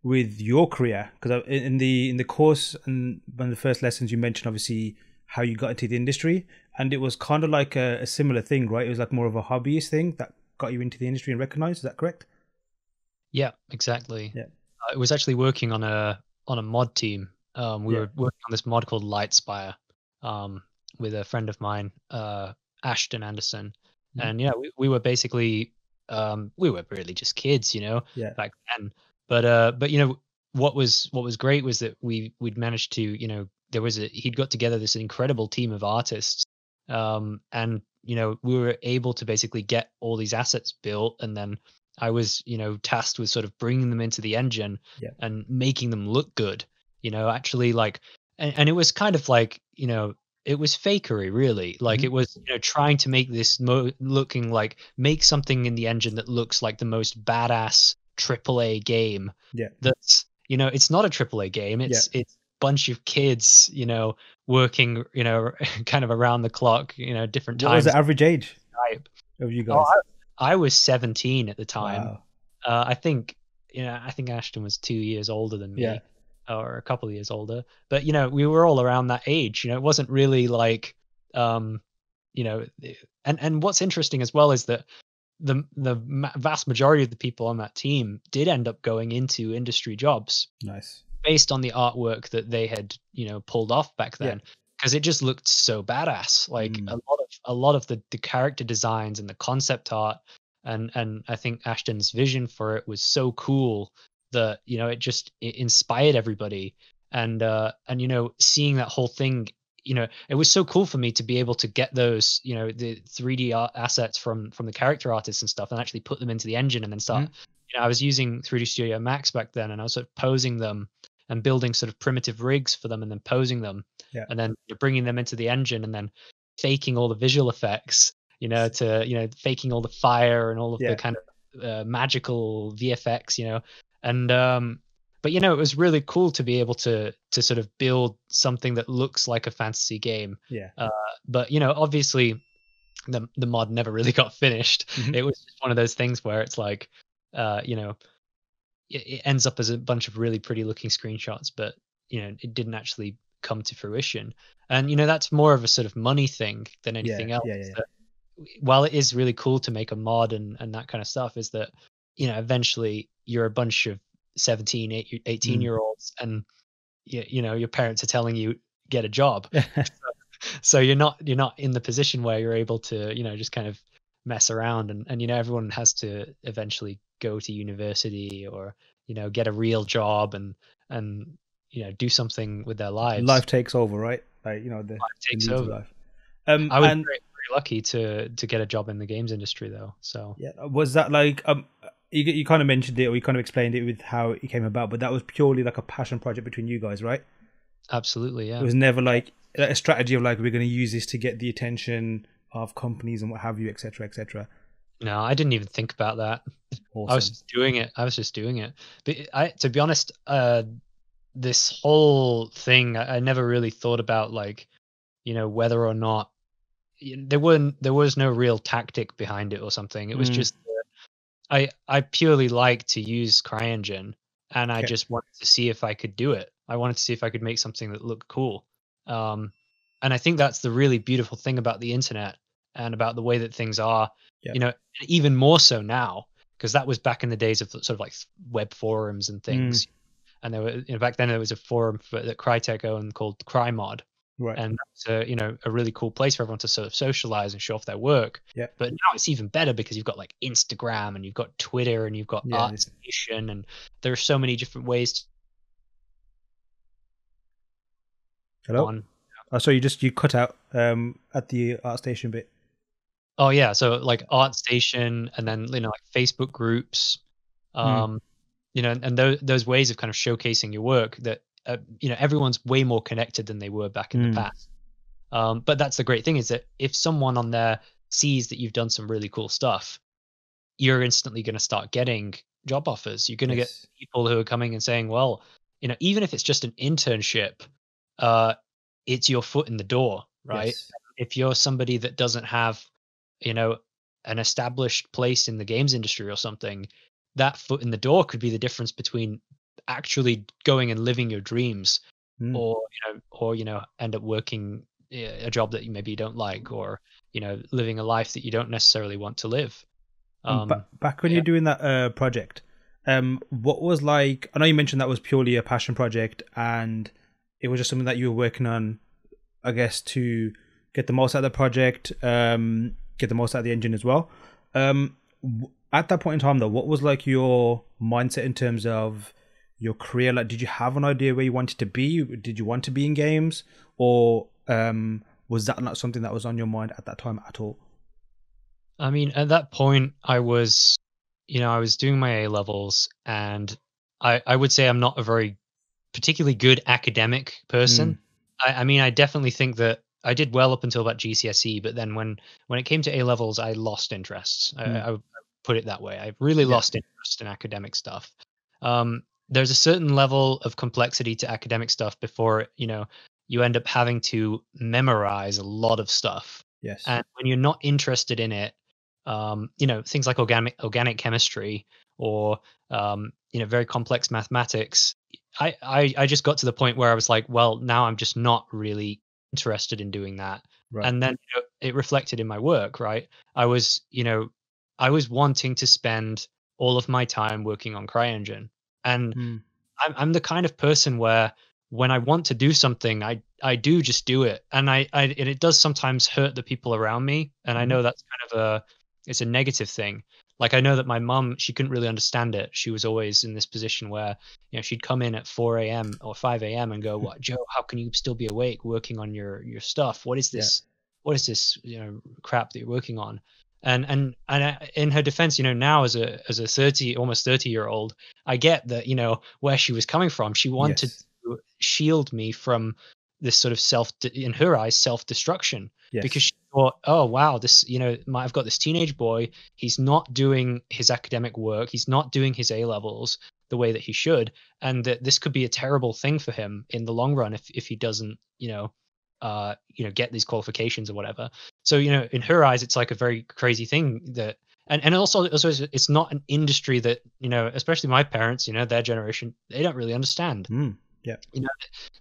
with your career, because in the in the course and one of the first lessons you mentioned, obviously, how you got into the industry, and it was kind of like a, a similar thing, right? It was like more of a hobbyist thing that got you into the industry and recognized. Is that correct? Yeah, exactly. Yeah, uh, it was actually working on a on a mod team. Um, we yeah. were working on this mod called Lightspire um, with a friend of mine, uh, Ashton Anderson, mm-hmm. and yeah, we, we were basically um, we were really just kids, you know, yeah. back then. But uh, but you know what was what was great was that we we'd managed to you know. There was a, he'd got together this incredible team of artists. Um, and, you know, we were able to basically get all these assets built. And then I was, you know, tasked with sort of bringing them into the engine yeah. and making them look good, you know, actually like, and, and it was kind of like, you know, it was fakery really. Like mm-hmm. it was, you know, trying to make this mo looking like, make something in the engine that looks like the most badass triple A game. Yeah. That's, you know, it's not a triple A game. It's, yeah. it's, bunch of kids, you know, working, you know, kind of around the clock, you know, different times. What was the average age of you guys? Oh, I, I was seventeen at the time. Wow. Uh, I think, you know, I think Ashton was two years older than me, yeah. or a couple of years older. But, you know, we were all around that age. You know, it wasn't really like, um, you know, and, and what's interesting as well is that the the vast majority of the people on that team did end up going into industry jobs. Nice. Based on the artwork that they had, you know, pulled off back then, because yeah. it just looked so badass. Like mm. a lot of a lot of the, the character designs and the concept art, and and I think Ashton's vision for it was so cool that you know it just it inspired everybody. And uh, and you know, seeing that whole thing, you know, it was so cool for me to be able to get those, you know, the three D art assets from from the character artists and stuff, and actually put them into the engine and then start. Mm. You know, I was using three D Studio Max back then, and I was sort of posing them and building sort of primitive rigs for them and then posing them yeah. and then bringing them into the engine and then faking all the visual effects, you know, to, you know, faking all the fire and all of yeah. the kind of uh, magical V F X, you know, and, um, but, you know, it was really cool to be able to, to sort of build something that looks like a fantasy game. Yeah. Uh, but, you know, obviously the, the mod never really got finished. Mm-hmm. It was just one of those things where it's like, uh, you know, it ends up as a bunch of really pretty looking screenshots, but you know, it didn't actually come to fruition. And you know, that's more of a sort of money thing than anything yeah, else. Yeah, yeah. But while it is really cool to make a mod and, and that kind of stuff, is that, you know, eventually you're a bunch of seventeen, eighteen mm. year olds, and you, you know, your parents are telling you get a job. so, so you're not, you're not in the position where you're able to, you know, just kind of mess around and, and, you know, everyone has to eventually go to university or, you know, get a real job and, and, you know, do something with their lives. Life takes over, right? Like, you know, the, life takes over. Life. Um, I was and, very, very lucky to, to get a job in the games industry though. So yeah. Was that like, um, you, you kind of mentioned it, or you kind of explained it with how it came about, but that was purely like a passion project between you guys, right? Absolutely. Yeah. It was never like a strategy of like, we're going to use this to get the attention of companies and what have you, et cetera, et cetera. No, I didn't even think about that. Awesome. I was just doing it. I was just doing it. But I, to be honest, uh, this whole thing, I, I never really thought about, like, you know, whether or not you know, there weren't, there was no real tactic behind it or something. It was mm. just, uh, I, I purely like to use CryEngine, and I okay. just wanted to see if I could do it. I wanted to see if I could make something that looked cool. Um, and I think that's the really beautiful thing about the internet and about the way that things are. Yep. You know, even more so now, because that was back in the days of sort of like web forums and things. Mm. And there were, you know, back then there was a forum for, that Crytek owned called CryMod. Right. And that's a, you know, a really cool place for everyone to sort of socialize and show off their work. Yeah. But now it's even better because you've got like Instagram and you've got Twitter and you've got yeah, Artstation, and there are so many different ways to... Hello? On. Oh, so you just, you cut out um, at the Artstation bit. Oh yeah, so like ArtStation, and then you know like Facebook groups, um, mm. you know, and those those ways of kind of showcasing your work that uh, you know everyone's way more connected than they were back in mm. the past. Um, but that's the great thing, is that if someone on there sees that you've done some really cool stuff, you're instantly going to start getting job offers. You're going to yes. get people who are coming and saying, well, you know, even if it's just an internship, uh, it's your foot in the door, right? Yes. If you're somebody that doesn't have, you know, an established place in the games industry or something, that foot in the door could be the difference between actually going and living your dreams mm. or, you know, or, you know, end up working a job that you maybe you don't like, or, you know, living a life that you don't necessarily want to live. Um, ba- back when yeah. you're doing that uh, project, um, what was like, I know you mentioned that was purely a passion project and it was just something that you were working on, I guess, to get the most out of the project, um, get the most out of the engine as well. Um, at that point in time, though, what was like your mindset in terms of your career? Like, did you have an idea where you wanted to be? Did you want to be in games? Or um, was that not something that was on your mind at that time at all? I mean, at that point, I was, you know, I was doing my A-levels, and I, I would say I'm not a very particularly good academic person. Mm. I, I mean, I definitely think that I did well up until about G C S E, but then when, when it came to A-levels, I lost interest. Mm. I, I would put it that way. I really yeah. lost interest in academic stuff. Um, there's a certain level of complexity to academic stuff before, you know, you end up having to memorize a lot of stuff. Yes. And when you're not interested in it, um, you know, things like organic organic chemistry or, um, you know, very complex mathematics, I, I, I just got to the point where I was like, well, now I'm just not really interested in doing that. Right. And then you know, it reflected in my work, right? I was, you know, I was wanting to spend all of my time working on CryEngine. And mm. I'm, I'm the kind of person where when I want to do something, I, I do just do it. And I, I and it does sometimes hurt the people around me. And I know that's kind of a, it's a negative thing. Like I know that my mum, she couldn't really understand it. She was always in this position where, you know, she'd come in at four a.m. or five a.m. and go, "What, Joe, how can you still be awake working on your, your stuff? What is this? Yeah. What is this, you know, crap that you're working on?" And, and, and I, in her defense, you know, now as a, as a thirty, almost thirty year old, I get that, you know, where she was coming from. She wanted yes. to shield me from this sort of self, in her eyes, self-destruction. Yes. Because she thought, oh, wow, this, you know, my, I've got this teenage boy. He's not doing his academic work. He's not doing his A-levels the way that he should. And that this could be a terrible thing for him in the long run if, if he doesn't, you know, uh, you know, get these qualifications or whatever. So, you know, in her eyes, it's like a very crazy thing that, and, and also, also it's not an industry that, you know, especially my parents, you know, their generation, they don't really understand. Mm. Yeah, you know,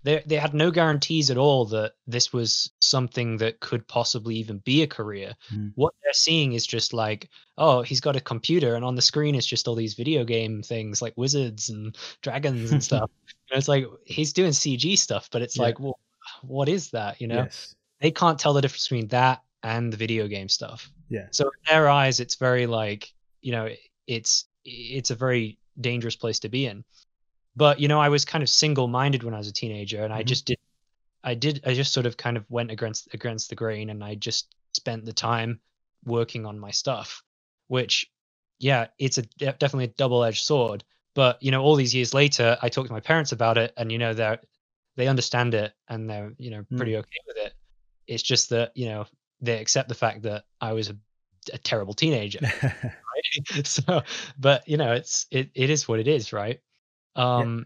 they they had no guarantees at all that this was something that could possibly even be a career. Mm. What they're seeing is just like, oh, he's got a computer, and on the screen it's just all these video game things like wizards and dragons and stuff. And it's like he's doing C G stuff, but it's yeah. like, well, what is that? You know, yes. they can't tell the difference between that and the video game stuff. Yeah. So in their eyes, it's very like, you know, it's it's a very dangerous place to be in. But, you know, I was kind of single-minded when I was a teenager, and mm-hmm. I just did, I did, I just sort of kind of went against against the grain, and I just spent the time working on my stuff, which, yeah, it's a definitely a double-edged sword. But, you know, all these years later, I talked to my parents about it, and, you know, they they understand it, and they're, you know, pretty mm. okay with it. It's just that, you know, they accept the fact that I was a, a terrible teenager. Right? So, but, you know, it's it it is what it is, right? Um,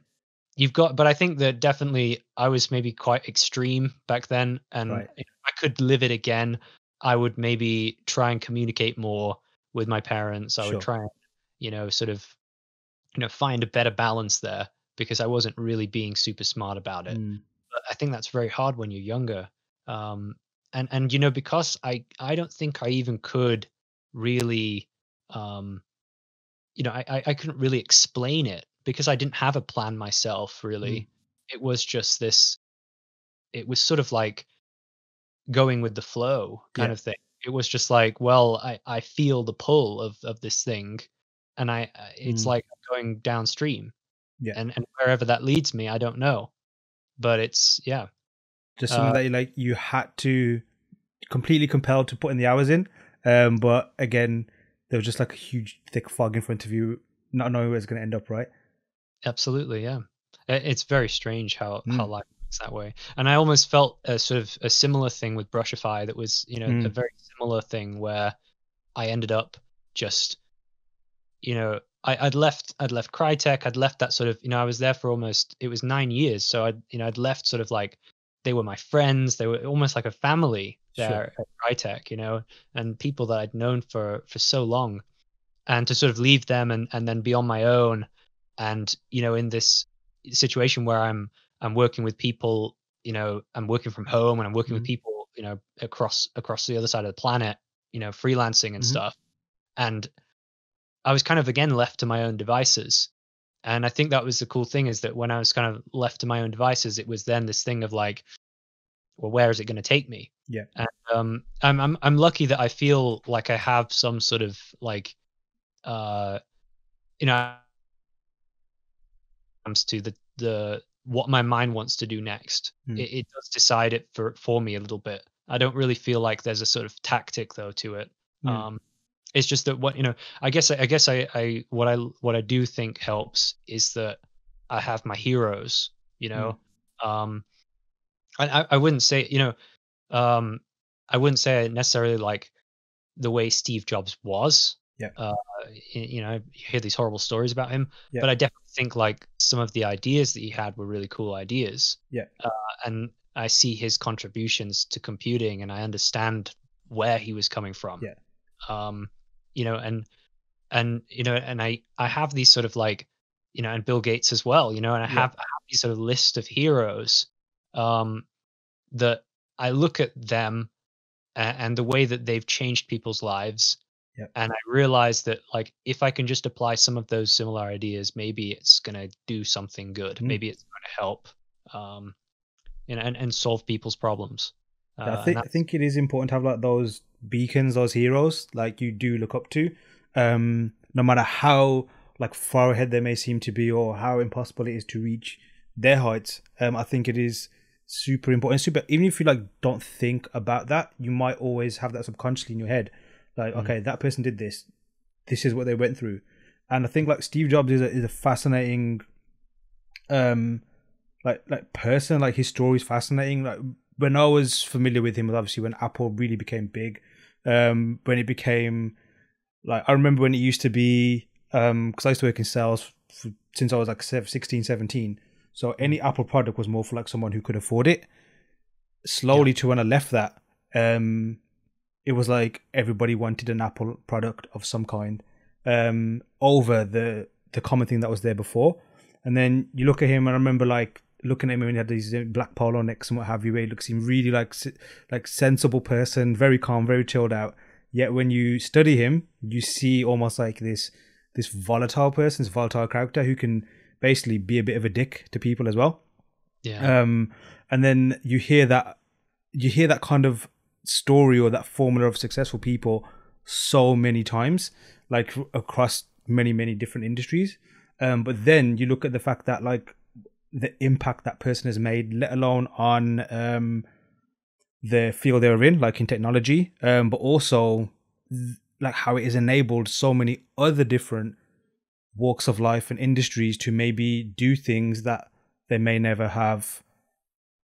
yeah. You've got, but I think that definitely I was maybe quite extreme back then, and right. if I could live it again, I would maybe try and communicate more with my parents. I sure. would try and, you know, sort of, you know, find a better balance there, because I wasn't really being super smart about it. Mm. But I think that's very hard when you're younger. Um, and, and, you know, because I, I don't think I even could really, um, you know, I, I couldn't really explain it. Because I didn't have a plan myself, really. Mm. It was just this, it was sort of like going with the flow kind yeah. of thing. It was just like, well, I, I feel the pull of, of this thing. And I it's mm. like going downstream. Yeah. And, and wherever that leads me, I don't know. But it's, yeah. Just something uh, that you, like, you had to completely compelled to put in the hours in. Um, but again, there was just like a huge thick fog in front of you, not knowing where it's going to end up, right? Absolutely, yeah. It's very strange how, mm. how life works that way. And I almost felt a sort of a similar thing with Brushify that was, you know, mm. a very similar thing where I ended up just, you know, I, I'd left, I'd left Crytek. I'd left that sort of, you know, I was there for almost, it was nine years. So I, you know, I'd left sort of like, they were my friends. They were almost like a family there sure. at Crytek, you know, and people that I'd known for, for so long, and to sort of leave them and, and then be on my own. And, you know, in this situation where I'm, I'm working with people, you know, I'm working from home and I'm working mm-hmm. with people, you know, across, across the other side of the planet, you know, freelancing and mm-hmm. stuff. And I was kind of again left to my own devices. And I think that was the cool thing, is that when I was kind of left to my own devices, it was then this thing of like, well, where is it going to take me? Yeah. And um, I'm, I'm, I'm lucky that I feel like I have some sort of like, uh, you know, comes to the, the, what my mind wants to do next. Mm. It, it does decide it for, for me a little bit. I don't really feel like there's a sort of tactic though to it. Mm. Um, It's just that what, you know, I guess, I guess I, I, what I, what I do think helps is that I have my heroes, you know, mm. um, I, I wouldn't say, you know, um, I wouldn't say necessarily like the way Steve Jobs was, yeah. uh, you know, you hear these horrible stories about him, yeah. but I definitely think like some of the ideas that he had were really cool ideas. Yeah. Uh, and I see his contributions to computing and I understand where he was coming from. Yeah. Um, you know, and, and, you know, and I, I have these sort of like, you know, and Bill Gates as well, you know, and I have, yeah. I have these sort of list of heroes, um, that I look at them and, and the way that they've changed people's lives. Yeah. And I realize that like, if I can just apply some of those similar ideas, maybe it's going to do something good. Mm. Maybe it's going to help, um, you know, and, and solve people's problems. Uh, I, think, I think it is important to have like those beacons, those heroes, like you do look up to, um, no matter how like far ahead they may seem to be or how impossible it is to reach their heights. Um, I think it is super important. Super, even if you like don't think about that, you might always have that subconsciously in your head. Like, mm-hmm. okay, that person did this. This is what they went through. And I think like Steve Jobs is a, is a fascinating, um, like like person. Like his story is fascinating. Like. When I was familiar with him was obviously when Apple really became big, um, when it became like, I remember when it used to be, um, cause I used to work in sales for, since I was like sixteen, seventeen. So any Apple product was more for like someone who could afford it. Slowly yeah. to when I left that, um, it was like everybody wanted an Apple product of some kind, um, over the, the common thing that was there before. And then you look at him and I remember like, looking at him when he had these black polo necks and what have you, where he looks him really like like sensible person, very calm, very chilled out. Yet when you study him, you see almost like this this volatile person, this volatile character who can basically be a bit of a dick to people as well. Yeah. Um, and then you hear that you hear that kind of story or that formula of successful people so many times, like across many many different industries. Um, but then you look at the fact that like. The impact that person has made, let alone on um, the field they're in, like in technology, um, but also th- like how it has enabled so many other different walks of life and industries to maybe do things that they may never have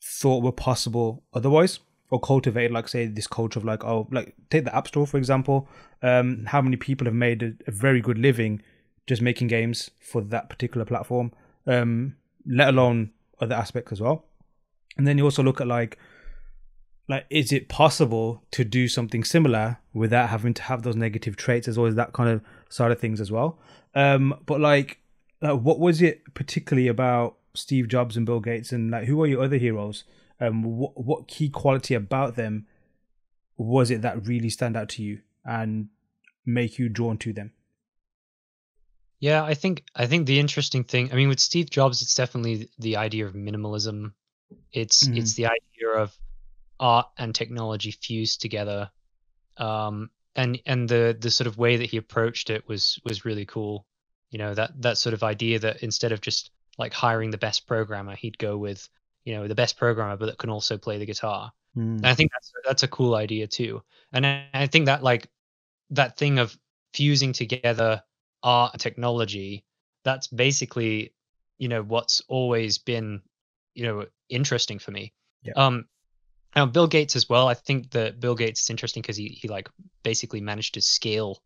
thought were possible otherwise, or cultivate, like say this culture of like, oh, like take the App Store, for example, um, how many people have made a, a very good living just making games for that particular platform. Um, let alone other aspects as well. And then you also look at like, like, is it possible to do something similar without having to have those negative traits? There's always that kind of side of things as well. Um, but like, like, what was it particularly about Steve Jobs and Bill Gates and like, who are your other heroes? Um, what, what key quality about them was it that really stand out to you and make you drawn to them? Yeah, I think I think the interesting thing, I mean, with Steve Jobs, it's definitely the idea of minimalism. It's mm-hmm. it's the idea of art and technology fused together, um, and and the the sort of way that he approached it was was really cool. You know, that that sort of idea that instead of just like hiring the best programmer, he'd go with you know the best programmer, but that can also play the guitar. Mm-hmm. And I think that's that's a cool idea too. And I, I think that like that thing of fusing together art and technology, that's basically you know what's always been you know interesting for me. Yeah. um now Bill Gates as well, I think that Bill Gates is interesting because he, he like basically managed to scale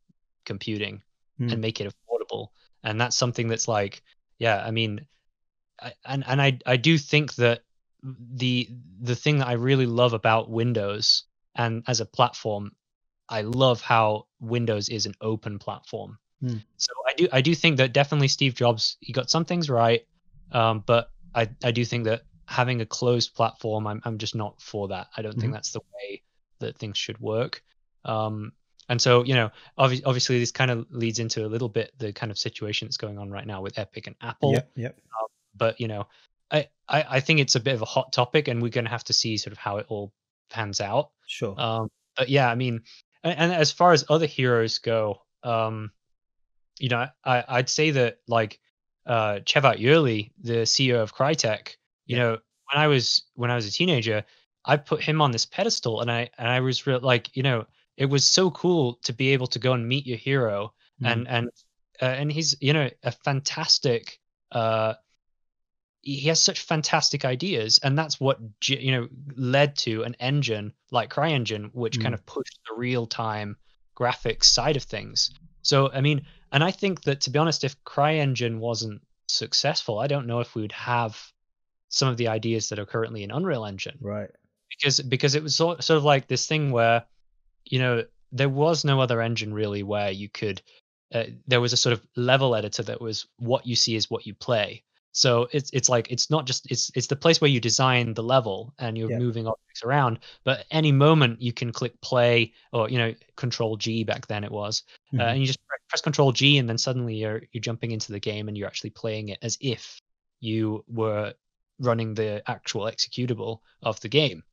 computing mm. and make it affordable, And that's something that's like, yeah, I mean, I, and, and I, I do think that the the thing that I really love about Windows, and as a platform, I love how Windows is an open platform. Mm. So I do I do think that definitely Steve Jobs, he got some things right, um, but I, I do think that having a closed platform, I'm, I'm just not for that. I don't mm-hmm. think that's the way that things should work. Um, and so, you know, obvi- obviously this kind of leads into a little bit the kind of situation that's going on right now with Epic and Apple. Yep, yep. Um, but, you know, I, I, I think it's a bit of a hot topic, and we're going to have to see sort of how it all pans out. Sure. Um, but yeah, I mean, and, and as far as other heroes go, um, you know, I, I'd say that like uh, Cevat Yerli, the C E O of Crytek, you know, when I was when I was a teenager, I put him on this pedestal, and I and I was real, like, you know, it was so cool to be able to go and meet your hero, mm-hmm. and and uh, and he's, you know, a fantastic. Uh, he has such fantastic ideas, and that's what, you know, led to an engine like CryEngine, which mm-hmm. kind of pushed the real time graphics side of things. So I mean, and I think that, to be honest, if CryEngine wasn't successful, I don't know if we would have some of the ideas that are currently in Unreal Engine, right? Because because it was sort sort of like this thing where, you know, there was no other engine really where you could. Uh, there was a sort of level editor that was what you see is what you play. So it's it's like it's not just it's it's the place where you design the level and you're yeah. moving objects around, but any moment you can click play, or, you know, Control G back then it was, mm-hmm. uh, and you just press Control G, and then suddenly you're you're jumping into the game and you're actually playing it as if you were running the actual executable of the game.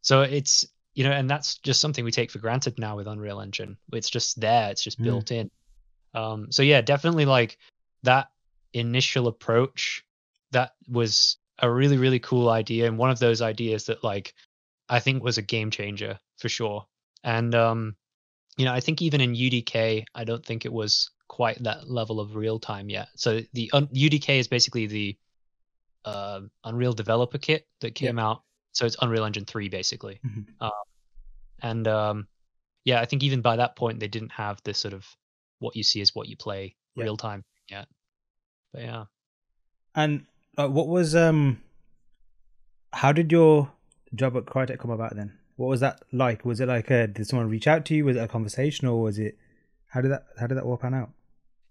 So it's, you know, and that's just something we take for granted now with Unreal Engine. It's just there, it's just mm. built in. Um, so yeah, definitely like that initial approach, that was a really, really cool idea. And one of those ideas that, like, I think was a game changer for sure. And, um, you know, I think even in U D K, I don't think it was quite that level of real time yet. So the um, U D K is basically the, uh, Unreal Developer Kit that came yeah. out. So it's Unreal Engine three, basically. Mm-hmm. Um, and um, yeah, I think even by that point, they didn't have this sort of what you see is what you play yeah. real time yet. But yeah. And uh, what was, um, how did your job at Crytek come about then? What was that like? Was it like, a, did someone reach out to you? Was it a conversation, or was it, how did that, how did that all pan out?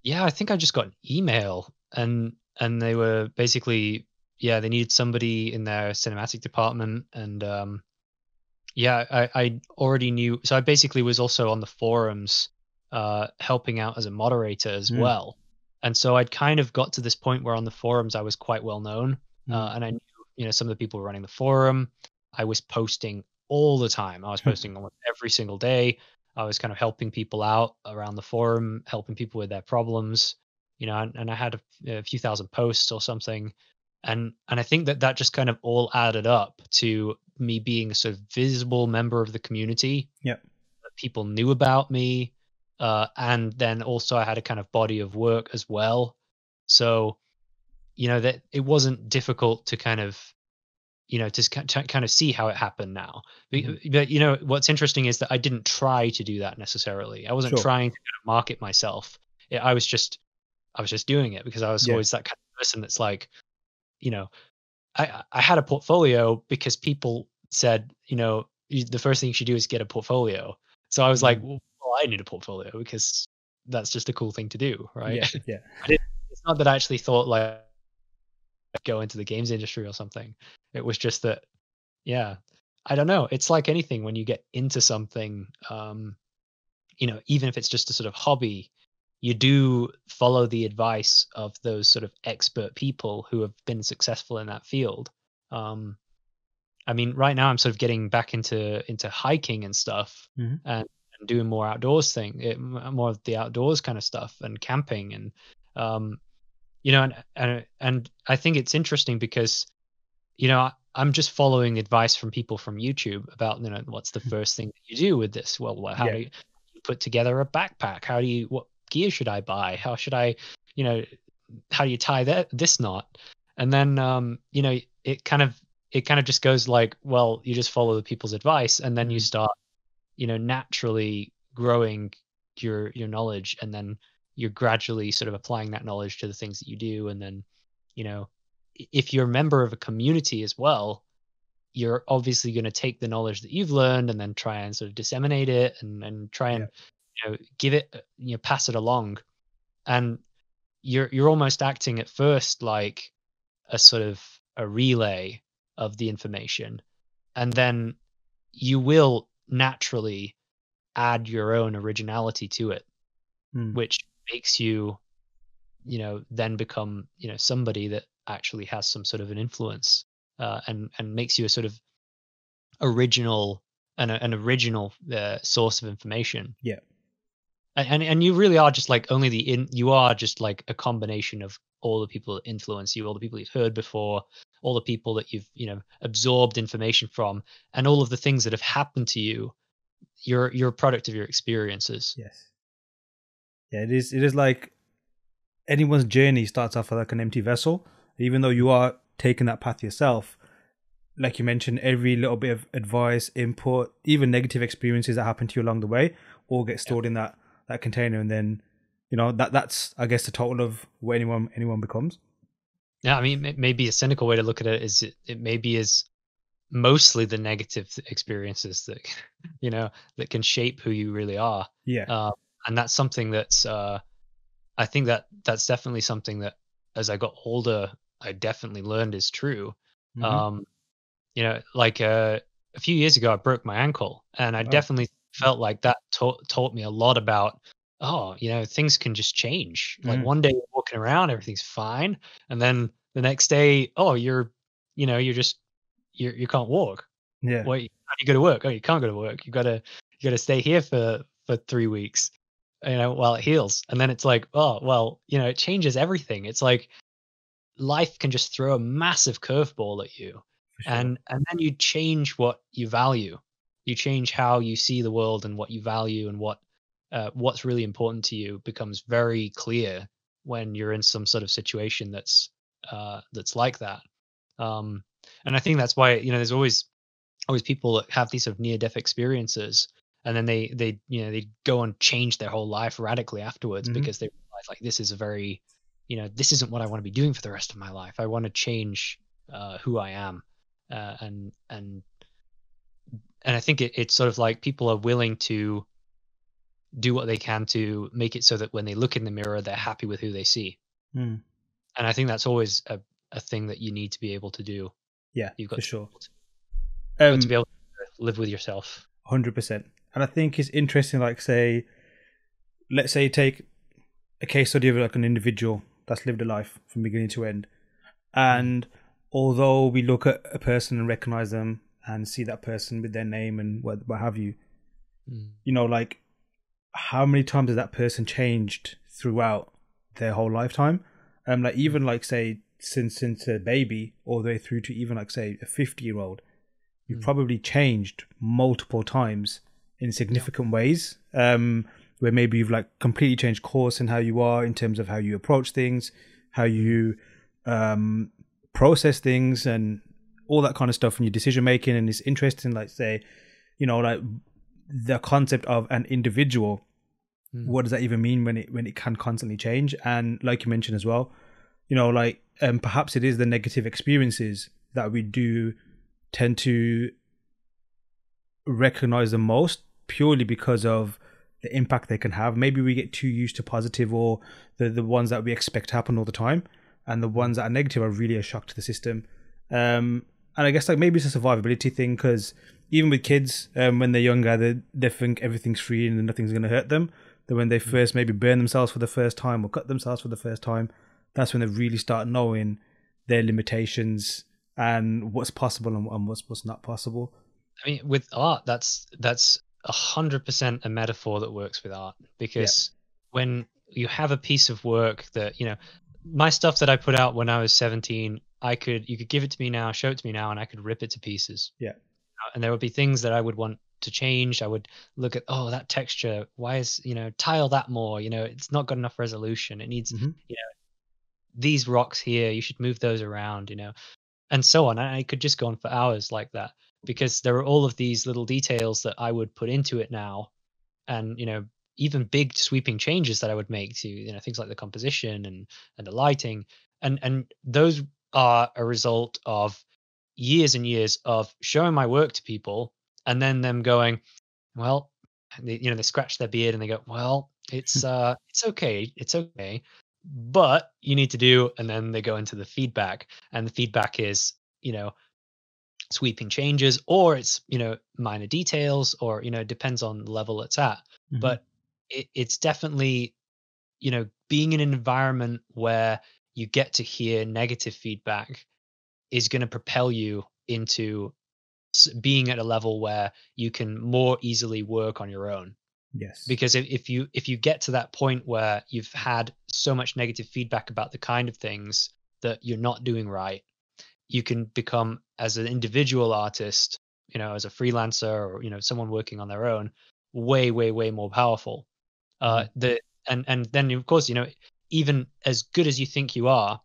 Yeah, I think I just got an email, and, and they were basically, yeah, they needed somebody in their cinematic department. And um, yeah, I, I already knew. So I basically was also on the forums uh, helping out as a moderator as mm. well. And so I'd kind of got to this point where on the forums, I was quite well known. Mm. Uh, and I knew, you know, some of the people were running the forum. I was posting all the time. I was posting almost every single day. I was kind of helping people out around the forum, helping people with their problems, you know, and, and I had a, a few thousand posts or something. And and I think that that just kind of all added up to me being a sort of visible member of the community. Yep. People knew about me. Uh, and then also I had a kind of body of work as well. So, you know, that it wasn't difficult to kind of, you know, to kind of see how it happened now. Mm-hmm. But, you know, what's interesting is that I didn't try to do that necessarily. I wasn't sure. trying to kind of market myself. I was just, I was just doing it because I was yeah. always that kind of person that's like, you know, I, I had a portfolio because people said, you know, the first thing you should do is get a portfolio. So I was like, well, I need a portfolio because that's just a cool thing to do. Right. Yeah. yeah. I didn't, it's not that I actually thought like I'd go into the games industry or something. It was just that, yeah, I don't know. It's like anything when you get into something, um, you know, even if it's just a sort of hobby, you do follow the advice of those sort of expert people who have been successful in that field. Um, I mean, right now I'm sort of getting back into into hiking and stuff, mm-hmm. and, and doing more outdoors thing, it, more of the outdoors kind of stuff, and camping, and um, you know, and, and and I think it's interesting because, you know, I, I'm just following advice from people from YouTube about, you know, what's the first thing that you do with this? Well, how yeah. do you put together a backpack? How do you what gear should I buy? How should I, you know, how do you tie that this knot? And then, um, you know, it kind of, it kind of just goes like, well, you just follow the people's advice, and then you start, you know, naturally growing your, your knowledge. And then you're gradually sort of applying that knowledge to the things that you do. And then, you know, if you're a member of a community as well, you're obviously going to take the knowledge that you've learned and then try and sort of disseminate it and, and try and, yeah. you know, give it, you know, pass it along. And you're, you're almost acting at first like a sort of a relay of the information. And then you will naturally add your own originality to it, mm. which makes you, you know, then become, you know, somebody that actually has some sort of an influence, uh, and, and makes you a sort of original, an, an original uh, source of information. Yeah. And, and you really are just like only the in, you are just like a combination of all the people that influence you, all the people you've heard before, all the people that you've, you know, absorbed information from, and all of the things that have happened to you. You're you're a product of your experiences. Yes. Yeah, it is. It is like anyone's journey starts off like an empty vessel, even though you are taking that path yourself. Like you mentioned, every little bit of advice, input, even negative experiences that happen to you along the way, all get stored yeah. in that. that container. And then, you know, that that's, I guess, the total of what anyone, anyone becomes. Yeah. I mean, maybe a cynical way to look at it is it, it maybe is mostly the negative experiences that, you know, that can shape who you really are. Yeah. Uh, and that's something that's, uh, I think that that's definitely something that as I got older, I definitely learned is true. Mm-hmm. Um, you know, like, uh, a few years ago, I broke my ankle and I oh. definitely felt like that taught, taught me a lot about, oh, you know, things can just change. Like mm. one day you're walking around, everything's fine. And then the next day, oh, you're, you know, you're just, you you can't walk. Yeah. Well, you, you go to work. Oh, you can't go to work. You gotta, you gotta stay here for, for three weeks, you know, while it heals. And then it's like, oh, well, you know, it changes everything. It's like life can just throw a massive curveball at you. Sure. And, and then you change what you value. You change how you see the world and what you value and what uh, what's really important to you becomes very clear when you're in some sort of situation that's uh, that's like that. Um, and I think that's why, you know, there's always always people that have these sort of near-death experiences, and then they they you know they go and change their whole life radically afterwards mm-hmm. because they realize like this is a very you know this isn't what I want to be doing for the rest of my life. I want to change uh, who I am uh, and and. And I think it, it's sort of like people are willing to do what they can to make it so that when they look in the mirror, they're happy with who they see. Mm. And I think that's always a, a thing that you need to be able to do. Yeah, you've got for to, sure. You've got um, to be able to live with yourself. one hundred percent. And I think it's interesting, like, say, let's say you take a case study of like an individual that's lived a life from beginning to end. And mm. although we look at a person and recognize them, and see that person with their name and what, what have you, mm. you know, like how many times has that person changed throughout their whole lifetime? Um, like even like say since since a baby all the way through to even like say a fifty year old, you've mm. probably changed multiple times in significant yeah. ways. Um, where maybe you've like completely changed course in how you are in terms of how you approach things, how you um, process things, and all that kind of stuff in your decision making. And it's interesting, like say, you know, like the concept of an individual, mm. what does that even mean when it when it can constantly change? And like you mentioned as well, you know, like um, perhaps it is the negative experiences that we do tend to recognize the most purely because of the impact they can have. Maybe we get too used to positive or the, the ones that we expect happen all the time, and the ones that are negative are really a shock to the system. Um, And I guess like maybe it's a survivability thing, because even with kids, um, when they're younger, they, they think everything's free and nothing's going to hurt them. Then when they first maybe burn themselves for the first time or cut themselves for the first time, that's when they really start knowing their limitations and what's possible and, and what's what's not possible. I mean, with art, that's that's a hundred percent a metaphor that works with art, because yeah. when you have a piece of work that, you know, my stuff that I put out when I was seventeen. I could, you could give it to me now, show it to me now, and I could rip it to pieces. Yeah. And there would be things that I would want to change. I would look at, oh, that texture, why is, you know, tile that more, you know, it's not got enough resolution. It needs, mm-hmm. you know, these rocks here, you should move those around, you know, and so on. And I could just go on for hours like that, because there are all of these little details that I would put into it now. And, you know, even big sweeping changes that I would make to, you know, things like the composition and and the lighting, and and those are a result of years and years of showing my work to people and then them going, well, they, you know, they scratch their beard and they go, well, it's uh, it's okay, it's okay, but you need to do, and then they go into the feedback, and the feedback is, you know, sweeping changes, or it's, you know, minor details, or, you know, it depends on the level it's at. Mm-hmm. But it, it's definitely, you know, being in an environment where you get to hear negative feedback is going to propel you into being at a level where you can more easily work on your own. Yes. Because if, if you if you get to that point where you've had so much negative feedback about the kind of things that you're not doing right, you can become, as an individual artist, you know, as a freelancer, or, you know, someone working on their own, way, way, way more powerful. Uh, the and and then of course, you know, even as good as you think you are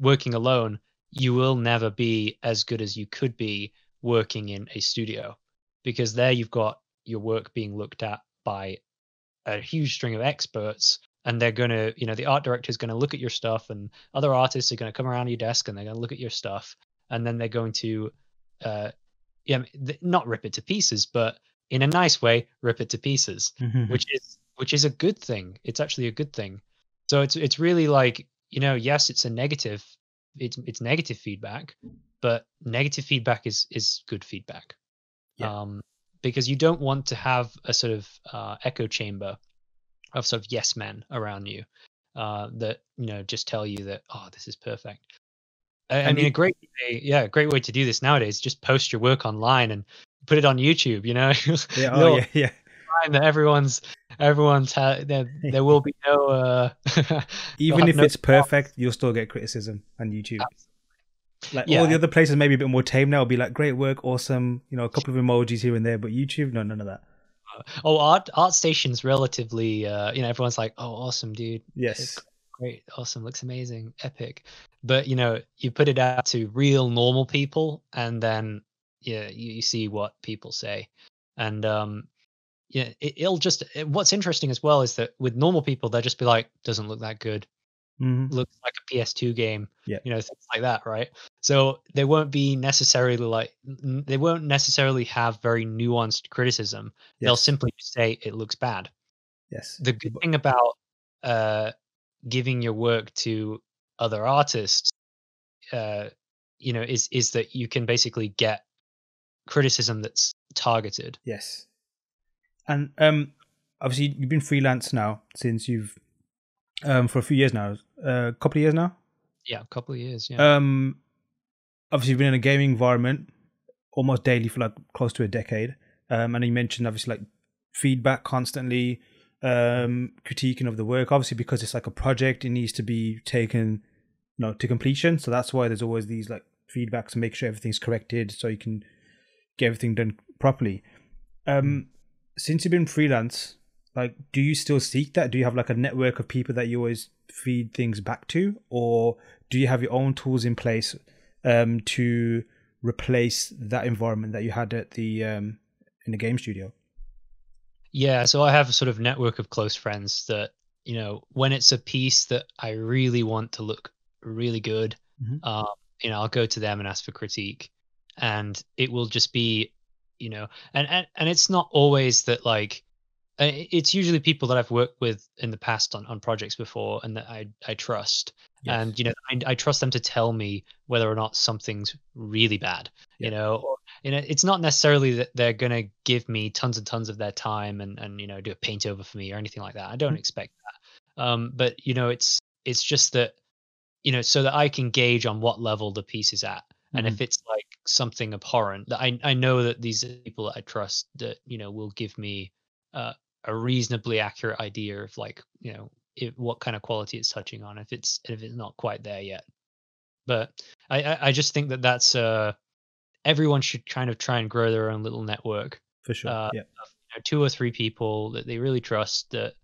working alone, you will never be as good as you could be working in a studio, because there you've got your work being looked at by a huge string of experts, and they're going to, you know, the art director is going to look at your stuff, and other artists are going to come around your desk and they're going to look at your stuff, and then they're going to, uh, yeah, not rip it to pieces, but in a nice way, rip it to pieces, mm-hmm. which is, which is a good thing. It's actually a good thing. So it's, it's really like, you know, yes, it's a negative, it's, it's negative feedback, but negative feedback is, is good feedback. Yeah. Um, because you don't want to have a sort of uh, echo chamber of sort of yes men around you uh, that, you know, just tell you that, oh, this is perfect. I, I mean, a great way, yeah, a great way to do this nowadays, just post your work online and put it on YouTube, you know? Yeah, oh, yeah, yeah. That everyone's, everyone's ha there, there will be no... Uh, Even if no it's perfect, you'll still get criticism on YouTube. Absolutely. Like yeah. all the other places, maybe a bit more tame now, will be like, great work, awesome, you know, a couple of emojis here and there, but YouTube, no, none of that. Oh, art art station's relatively, uh, you know, everyone's like, oh, awesome, dude. Yes. It's great, awesome, looks amazing, epic. But, you know, you put it out to real normal people, and then, yeah, you, you see what people say. And, um, yeah, it, it'll just, it, what's interesting as well is that with normal people, they'll just be like, doesn't look that good. Mm-hmm. Looks like a P S two game, yeah. You know, things like that, right? So they won't be necessarily like, they won't necessarily have very nuanced criticism. Yes. They'll simply say it looks bad. Yes. The good thing about uh, giving your work to other artists, uh, you know, is is that you can basically get criticism that's targeted. Yes. And um, obviously, you've been freelance now since you've um, for a few years now. A uh, couple of years now? Yeah, a couple of years, yeah. Um, obviously, you've been in a gaming environment almost daily for like close to a decade. Um, and you mentioned, obviously, like feedback constantly, um, critiquing of the work. Obviously, because it's like a project, it needs to be taken, you know, to completion. So that's why there's always these like feedbacks to make sure everything's corrected so you can get everything done properly. Um, since you've been freelance, like, do you still seek that? Do you have like a network of people that you always feed things back to, or do you have your own tools in place um, to replace that environment that you had at the um, in the game studio? Yeah, so I have a sort of network of close friends that, you know, when it's a piece that I really want to look really good, mm-hmm. um, you know, I'll go to them and ask for critique, and it will just be, you know, and and and it's not always that like. It's usually people that I've worked with in the past on, on projects before and that I, I trust. Yes. And, you know, I, I trust them to tell me whether or not something's really bad, yeah. you know, or, you know, it's not necessarily that they're going to give me tons and tons of their time and, and, you know, do a paint over for me or anything like that. I don't mm-hmm. expect that. Um, but, you know, it's, it's just that, you know, so that I can gauge on what level the piece is at. And mm-hmm. if it's like something abhorrent, that I, I know that these are people that I trust that, you know, will give me, uh, a reasonably accurate idea of like, you know, if, what kind of quality it's touching on, if it's if it's not quite there yet. But I, I just think that that's uh everyone should kind of try and grow their own little network for sure. Uh, yeah, you know, two or three people that they really trust that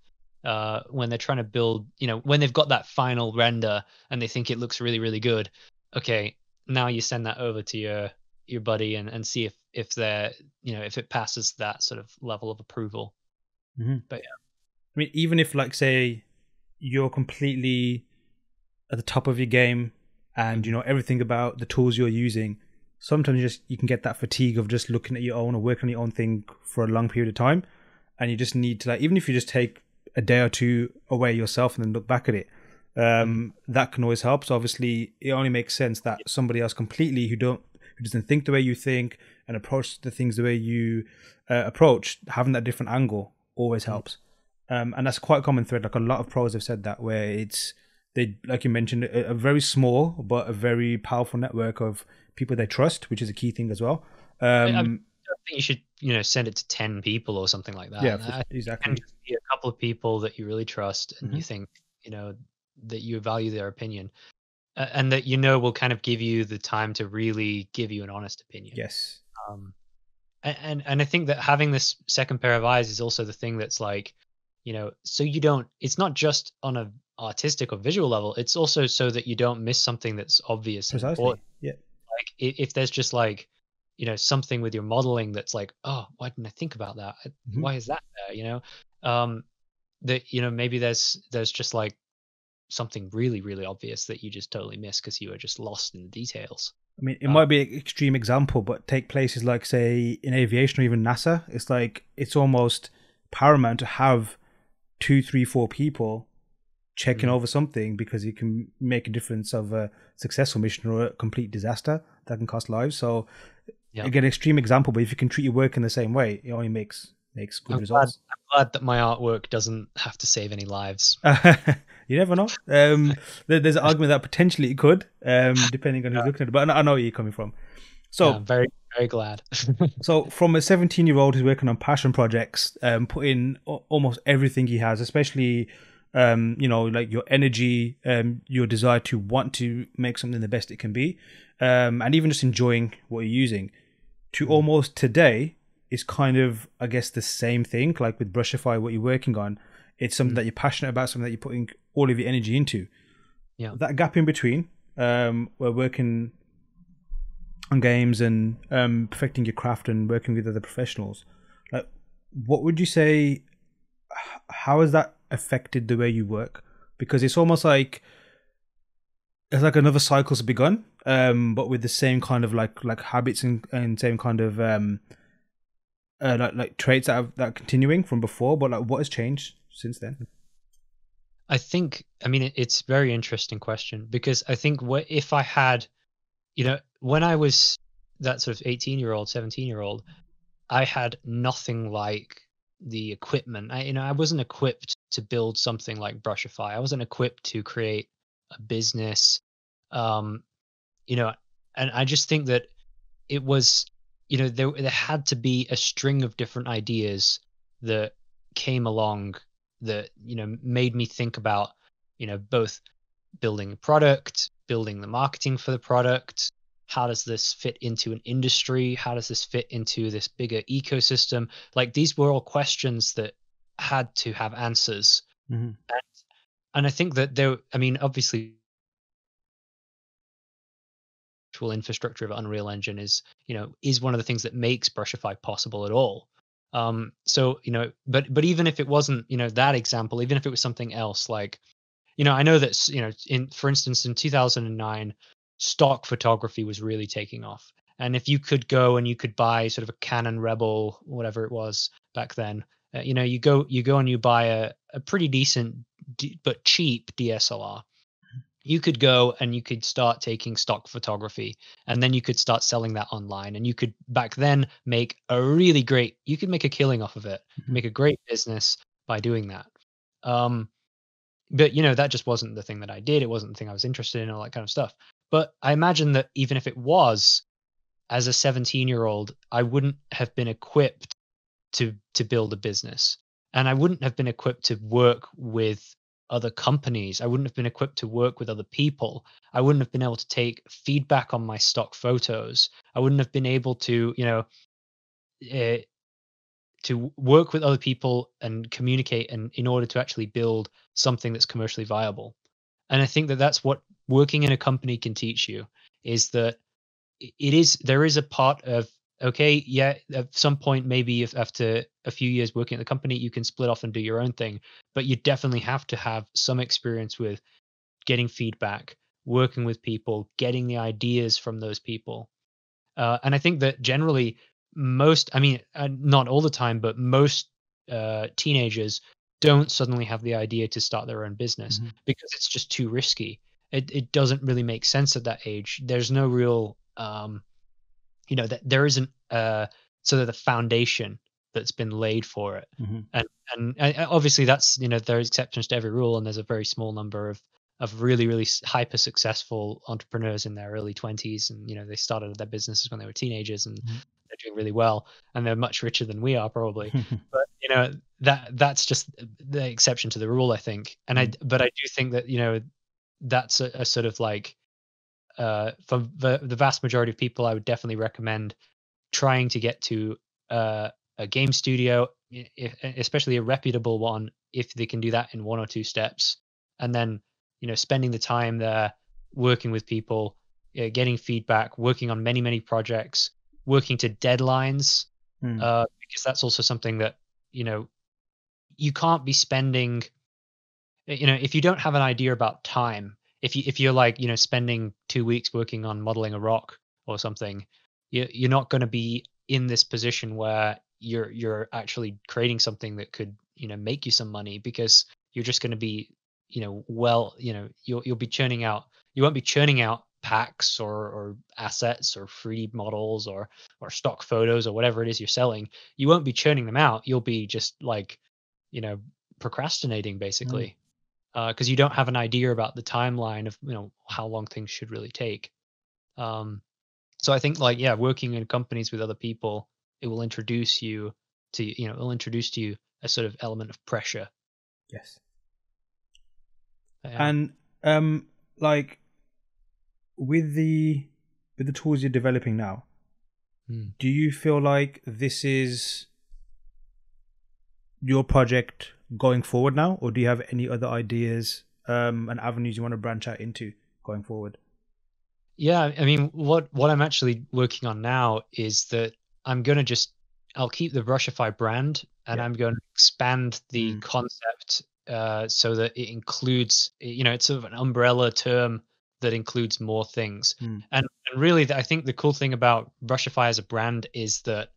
uh when they're trying to build, you know, when they've got that final render and they think it looks really really good. Okay, now you send that over to your your buddy and and see if if they're, you know, if it passes that sort of level of approval. Mm-hmm. But yeah, I mean, even if, like, say, you're completely at the top of your game and you know everything about the tools you're using, sometimes you just you can get that fatigue of just looking at your own or working on your own thing for a long period of time, and you just need to, like, even if you just take a day or two away yourself and then look back at it, um, that can always help. So obviously, it only makes sense that somebody else completely who don't who doesn't think the way you think and approach the things the way you uh, approach, having that different angle always helps. Um, and that's quite a common thread. Like, a lot of pros have said that, where it's, they, like you mentioned, a, a very small but a very powerful network of people they trust, which is a key thing as well. Um, I, I think you should, you know, send it to ten people or something like that. Yeah, for, exactly. And just be a couple of people that you really trust and mm-hmm. you think, you know, that you value their opinion, uh, and that, you know, will kind of give you the time to really give you an honest opinion. Yes. Um, and and I think that having this second pair of eyes is also the thing that's like, you know, so you don't, it's not just on a artistic or visual level, it's also so that you don't miss something that's obvious. Precisely. Yeah. Like, if there's just, like, you know, something with your modeling that's like, oh, why didn't I think about that? Mm-hmm. Why is that there? You know, um, that, you know, maybe there's, there's just like something really, really obvious that you just totally miss because you were just lost in the details. I mean, it um, might be an extreme example, but take places like, say, in aviation or even NASA, it's like, it's almost paramount to have two, three, four people checking mm-hmm. over something, because it can make a difference of a successful mission or a complete disaster that can cost lives. So yeah. Again, extreme example, but if you can treat your work in the same way, it only makes makes good I'm results. Glad, I'm glad that my artwork doesn't have to save any lives. You never know. Um, there's an argument that potentially it could, um, depending on who's yeah. looking at it. But I know where you're coming from. So yeah, I'm very, very glad. So from a seventeen-year-old who's working on passion projects, um, putting almost everything he has, especially, um, you know, like your energy, um, your desire to want to make something the best it can be, um, and even just enjoying what you're using, to almost today is kind of, I guess, the same thing. Like with Brushify, what you're working on, it's something mm-hmm. that you're passionate about, something that you're putting all of your energy into. Yeah. That gap in between, um, we're working on games and um, perfecting your craft and working with other professionals. Like, what would you say, how has that affected the way you work? Because it's almost like it's like another cycle's begun, um, but with the same kind of like like habits and, and same kind of um, uh, like like traits that, have, that are continuing from before. But like, what has changed since then? I think, I mean, it's a very interesting question, because I think what if I had, you know, when I was that sort of eighteen-year-old, seventeen-year-old, I had nothing like the equipment. I, you know, I wasn't equipped to build something like Brushify. I wasn't equipped to create a business, um, you know. And I just think that it was, you know, there there had to be a string of different ideas that came along that, you know, made me think about, you know, both building a product, building the marketing for the product. How does this fit into an industry? How does this fit into this bigger ecosystem? Like, these were all questions that had to have answers. Mm-hmm. And, and I think that there, I mean, obviously, actual infrastructure of Unreal Engine is, you know, is one of the things that makes Brushify possible at all. Um, so, you know, but, but even if it wasn't, you know, that example, even if it was something else, like, you know, I know that, you know, in, for instance, in two thousand nine, stock photography was really taking off. And if you could go and you could buy sort of a Canon Rebel, whatever it was back then, uh, you know, you go, you go and you buy a, a pretty decent, d- but cheap D S L R, you could go and you could start taking stock photography, and then you could start selling that online. And you could back then make a really great, you could make a killing off of it, make a great business by doing that. Um, but you know, that just wasn't the thing that I did. It wasn't the thing I was interested in, all that kind of stuff. But I imagine that even if it was, as a seventeen-year-old, I wouldn't have been equipped to to build a business, and I wouldn't have been equipped to work with other companies. I wouldn't have been equipped to work with other people. I wouldn't have been able to take feedback on my stock photos. I wouldn't have been able to, you know, uh, to work with other people and communicate, and in order to actually build something that's commercially viable. And I think that that's what working in a company can teach you, is that it is, there is a part of okay, yeah, at some point, maybe if after a few years working at the company, you can split off and do your own thing, but you definitely have to have some experience with getting feedback, working with people, getting the ideas from those people. Uh, and I think that generally most, I mean, uh, not all the time, but most uh, teenagers don't suddenly have the idea to start their own business mm-hmm. because it's just too risky. It, it doesn't really make sense at that age. There's no real, um, you know, that there isn't uh, sort of the foundation that's been laid for it. Mm-hmm. And, and and obviously that's, you know, there's exceptions to every rule, and there's a very small number of of really, really hyper successful entrepreneurs in their early twenties. And, you know, they started their businesses when they were teenagers and mm-hmm. they're doing really well, and they're much richer than we are probably. But, you know, that that's just the exception to the rule, I think. And I, but I do think that, you know, that's a, a sort of like, uh, for the, the vast majority of people, I would definitely recommend trying to get to uh, a game studio, especially a reputable one, if they can do that in one or two steps. And then, you know, spending the time there, working with people, uh, getting feedback, working on many, many projects, working to deadlines, mm. uh, because that's also something that, you know, you can't be spending, you know, if you don't have an idea about time, if you, if you're like, you know, spending two weeks working on modeling a rock or something, you, you're not going to be in this position where you're, you're actually creating something that could, you know, make you some money, because you're just going to be, you know, well, you know, you'll, you'll be churning out, you won't be churning out packs or, or assets or three D models or, or stock photos or whatever it is you're selling. You won't be churning them out. You'll be just like, you know, procrastinating basically, mm. uh, cause you don't have an idea about the timeline of, you know, how long things should really take. Um, so I think like, yeah, working in companies with other people, it will introduce you to, you know, it'll introduce to you a sort of element of pressure. Yes. And um, like with the with the tools you're developing now, mm. do you feel like this is your project going forward now, or do you have any other ideas um, and avenues you want to branch out into going forward? Yeah, I mean, what what I'm actually working on now is that I'm going to just I'll keep the Brushify brand, and yeah. I'm going to expand the mm. concept. Uh, so that it includes, you know, it's sort of an umbrella term that includes more things. Mm. And, and really, I think the cool thing about Brushify as a brand is that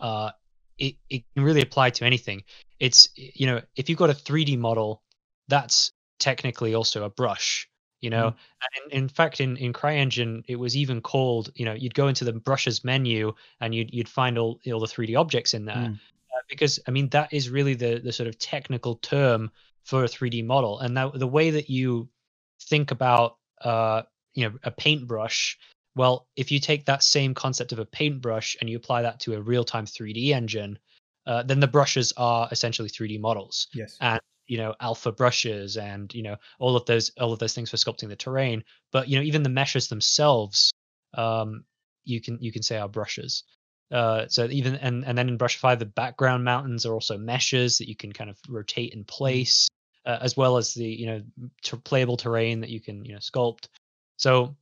uh, it, it can really apply to anything. It's, you know, if you've got a three D model, that's technically also a brush, you know. Mm. And in, in fact, in, in CryEngine, it was even called, you know, you'd go into the brushes menu and you'd, you'd find all, all the three D objects in there. Mm. Uh, because, I mean, that is really the, the sort of technical term for a three D model. And that, the way that you think about, uh, you know, a paintbrush, well, if you take that same concept of a paintbrush and you apply that to a real-time three D engine, uh, then the brushes are essentially three D models. Yes. And, you know, alpha brushes and, you know, all of those, all of those things for sculpting the terrain. But, you know, even the meshes themselves, um, you can, you can say are brushes. Uh, so even, and, and then in Brushify, the background mountains are also meshes that you can kind of rotate in place, uh, as well as the, you know, t- playable terrain that you can, you know, sculpt. So,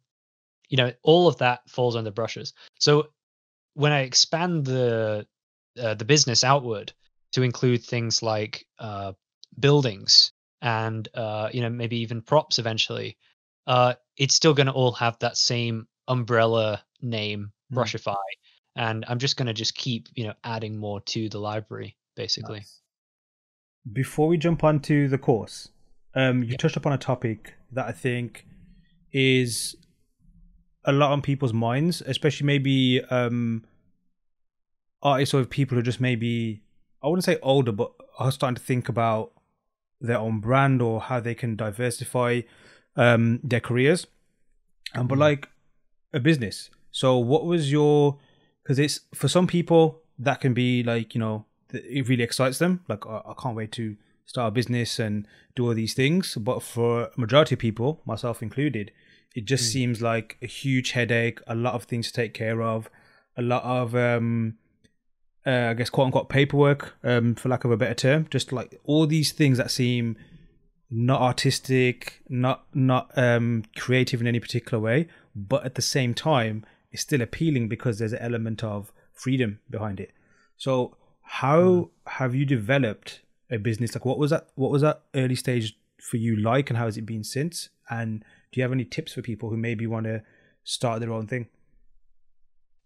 you know, all of that falls under brushes. So when I expand the, uh, the business outward to include things like, uh, buildings and, uh, you know, maybe even props eventually, uh, it's still going to all have that same umbrella name, mm. Brushify. And I'm just going to just keep, you know, adding more to the library, basically. Nice. Before we jump on to the course, um, you yeah. touched upon a topic that I think is a lot on people's minds, especially maybe um, artists or people who just maybe, I wouldn't say older, but are starting to think about their own brand or how they can diversify um, their careers, um, but like a business. So what was your... Because it's, for some people, that can be like, you know, it really excites them. Like, I, I can't wait to start a business and do all these things. But for a majority of people, myself included, it just mm. seems like a huge headache, a lot of things to take care of, a lot of, um, uh, I guess, quote unquote, paperwork, um, for lack of a better term. Just like all these things that seem not artistic, not, not um, creative in any particular way, but at the same time, it's still appealing because there's an element of freedom behind it. So how mm. have you developed a business? Like, what was that? What was that early stage for you like, and how has it been since? And do you have any tips for people who maybe want to start their own thing?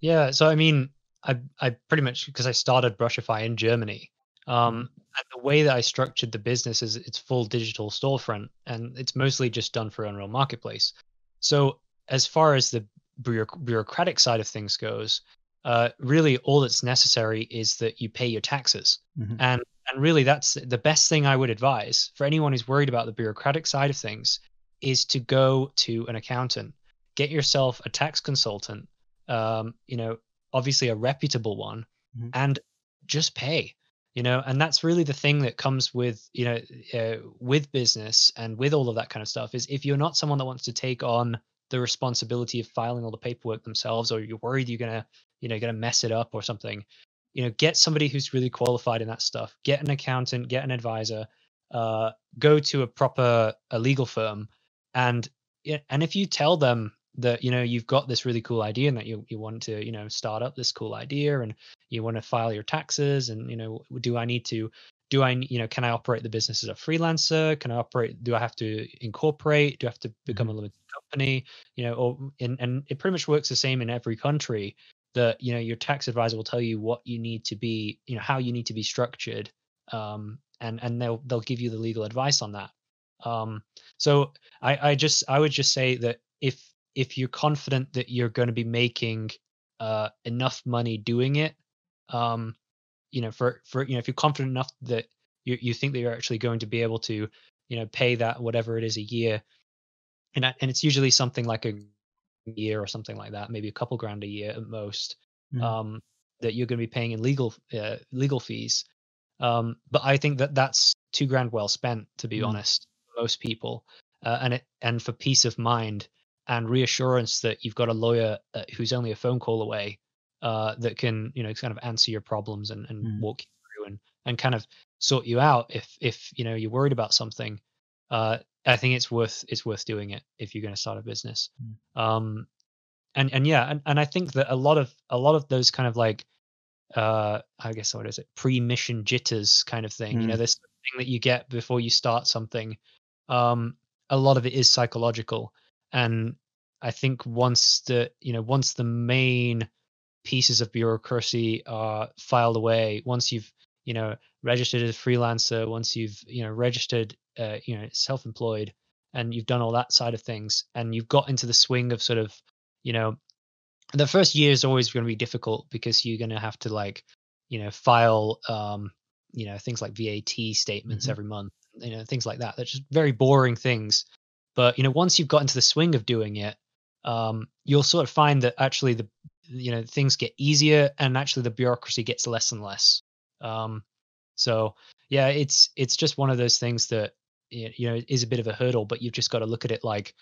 Yeah, so I mean, I I pretty much, because I started Brushify in Germany. Um, and the way that I structured the business is it's full digital storefront, and it's mostly just done for Unreal Marketplace. So as far as the bureauc- bureaucratic side of things goes, uh, really all that's necessary is that you pay your taxes. Mm-hmm. And and really that's the best thing I would advise for anyone who's worried about the bureaucratic side of things is to go to an accountant, get yourself a tax consultant, um, you know, obviously a reputable one, mm-hmm. and just pay. You know, and that's really the thing that comes with, you know, uh, with business and with all of that kind of stuff is if you're not someone that wants to take on the responsibility of filing all the paperwork themselves, or you're worried you're going to, you know, going to mess it up or something, you know, get somebody who's really qualified in that stuff, get an accountant, get an advisor, uh, go to a proper a legal firm. And, and if you tell them that, you know, you've got this really cool idea and that you, you want to, you know, start up this cool idea and you want to file your taxes and, you know, do I need to, do I, you know, can I operate the business as a freelancer? Can I operate, do I have to incorporate? Do I have to become mm-hmm. a limited company? You know, or in, and it pretty much works the same in every country that, you know, your tax advisor will tell you what you need to be, you know, how you need to be structured. Um, and, and they'll, they'll give you the legal advice on that. Um, so I, I just, I would just say that if, if you're confident that you're going to be making uh, enough money doing it, um, you know, for, for, you know, if you're confident enough that you, you think that you're actually going to be able to, you know, pay that, whatever it is a year. And, and it's usually something like a year or something like that, maybe a couple grand a year at most, mm-hmm. um, that you're going to be paying in legal, uh, legal fees. Um, but I think that that's two grand well spent, to be mm-hmm. honest, for most people. Uh, and it, and for peace of mind, and reassurance that you've got a lawyer uh, who's only a phone call away uh, that can, you know, kind of answer your problems and, and mm. walk you through and, and kind of sort you out. If, if, you know, you're worried about something, uh, I think it's worth, it's worth doing it if you're going to start a business. Mm. Um, and, and yeah, and, and I think that a lot of, a lot of those kind of like, uh, I guess, what is it? Pre-mission jitters kind of thing, mm. you know, this thing that you get before you start something. Um, a lot of it is psychological. And I think once the, you know, once the main pieces of bureaucracy are filed away, once you've, you know, registered as a freelancer, once you've, you know, registered, uh, you know, self-employed, and you've done all that side of things, and you've got into the swing of sort of, you know, the first year is always going to be difficult because you're going to have to like, you know, file, um, you know, things like V A T statements mm-hmm. every month, you know, things like that. That's just very boring things. But, you know, once you've got into the swing of doing it, um, you'll sort of find that actually the, you know, things get easier and actually the bureaucracy gets less and less. Um, so, yeah, it's it's just one of those things that, you know, is a bit of a hurdle, but you've just got to look at it like,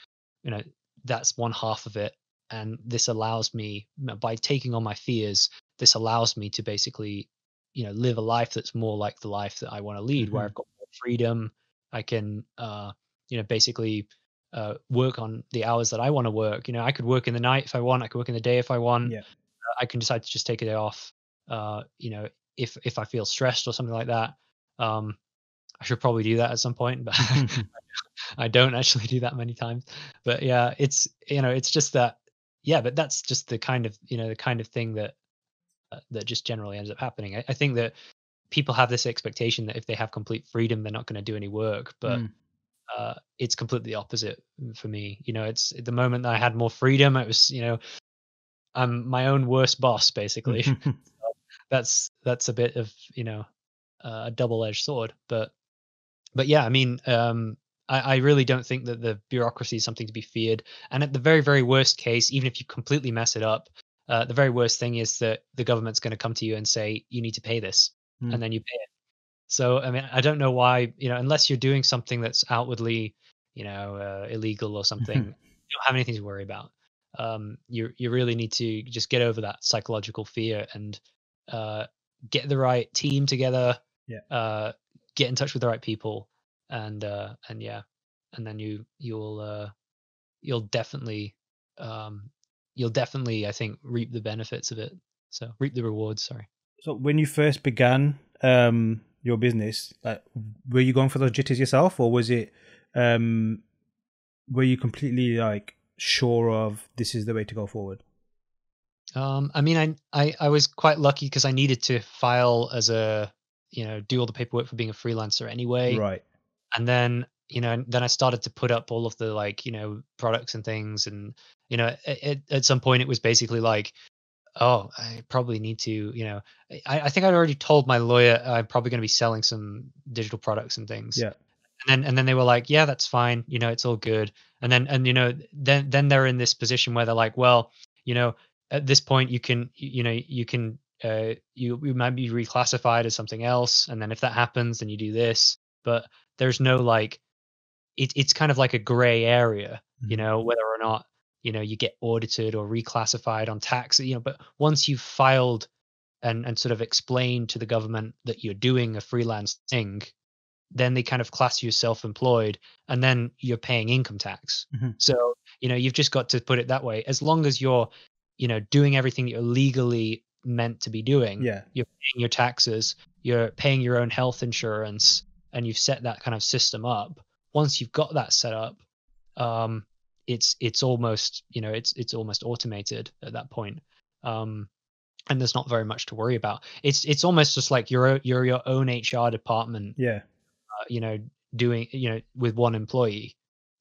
you know, that's one half of it. And this allows me, by taking on my fears, this allows me to basically, you know, live a life that's more like the life that I want to lead, mm-hmm. where I've got more freedom. I can, uh, you know, basically... Uh, work on the hours that I want to work. You know, I could work in the night if I want. I could work in the day if I want. Yeah. Uh, I can decide to just take a day off. Uh, you know, if if I feel stressed or something like that, um, I should probably do that at some point, but I don't actually do that many times. But yeah, it's you know, it's just that. Yeah, but that's just the kind of you know the kind of thing that uh, that just generally ends up happening. I, I think that people have this expectation that if they have complete freedom, they're not going to do any work, but. Mm. Uh, it's completely opposite for me. You know, it's the moment that I had more freedom, it was, you know, I'm my own worst boss, basically. so that's, that's a bit of, you know, uh, a double-edged sword, but, but yeah, I mean, um, I, I really don't think that the bureaucracy is something to be feared. And at the very, very worst case, even if you completely mess it up, uh, the very worst thing is that the government's going to come to you and say, you need to pay this mm. and then you pay it. So, I mean, I don't know why, you know, unless you're doing something that's outwardly, you know, uh, illegal or something, you don't have anything to worry about. Um, you you really need to just get over that psychological fear and uh, get the right team together, yeah. uh, get in touch with the right people. And, uh, and yeah, and then you, you'll, uh, you'll definitely, um, you'll definitely, I think, reap the benefits of it. So reap the rewards, sorry. So when you first began um, your business, like, were you going for those jitters yourself, or was it, um, were you completely like sure of this is the way to go forward? Um, I mean, I, I, I was quite lucky because I needed to file as a, you know, do all the paperwork for being a freelancer anyway. Right. And then, you know, then I started to put up all of the, like, you know, products and things. And, you know, it, it, at some point it was basically like, oh, I probably need to, you know, I, I think I'd already told my lawyer I'm probably going to be selling some digital products and things. Yeah. And then, and then they were like, yeah, that's fine. You know, it's all good. And then, and, you know, then, then they're in this position where they're like, well, you know, at this point you can, you know, you can, uh, you, you might be reclassified as something else. And then if that happens, then you do this, but there's no, like, it, it's kind of like a gray area, mm-hmm. you know, whether or not, you know, you get audited or reclassified on tax, you know, but once you've filed and, and sort of explained to the government that you're doing a freelance thing, then they kind of class you as self-employed, and then you're paying income tax. Mm-hmm. So, you know, you've just got to put it that way. As long as you're, you know, doing everything that you're legally meant to be doing, yeah. you're paying your taxes, you're paying your own health insurance, and you've set that kind of system up. Once you've got that set up, um, it's, it's almost, you know, it's, it's almost automated at that point. Um, and there's not very much to worry about. It's, it's almost just like your, your, your own H R department, yeah. Uh, you know, doing, you know, with one employee.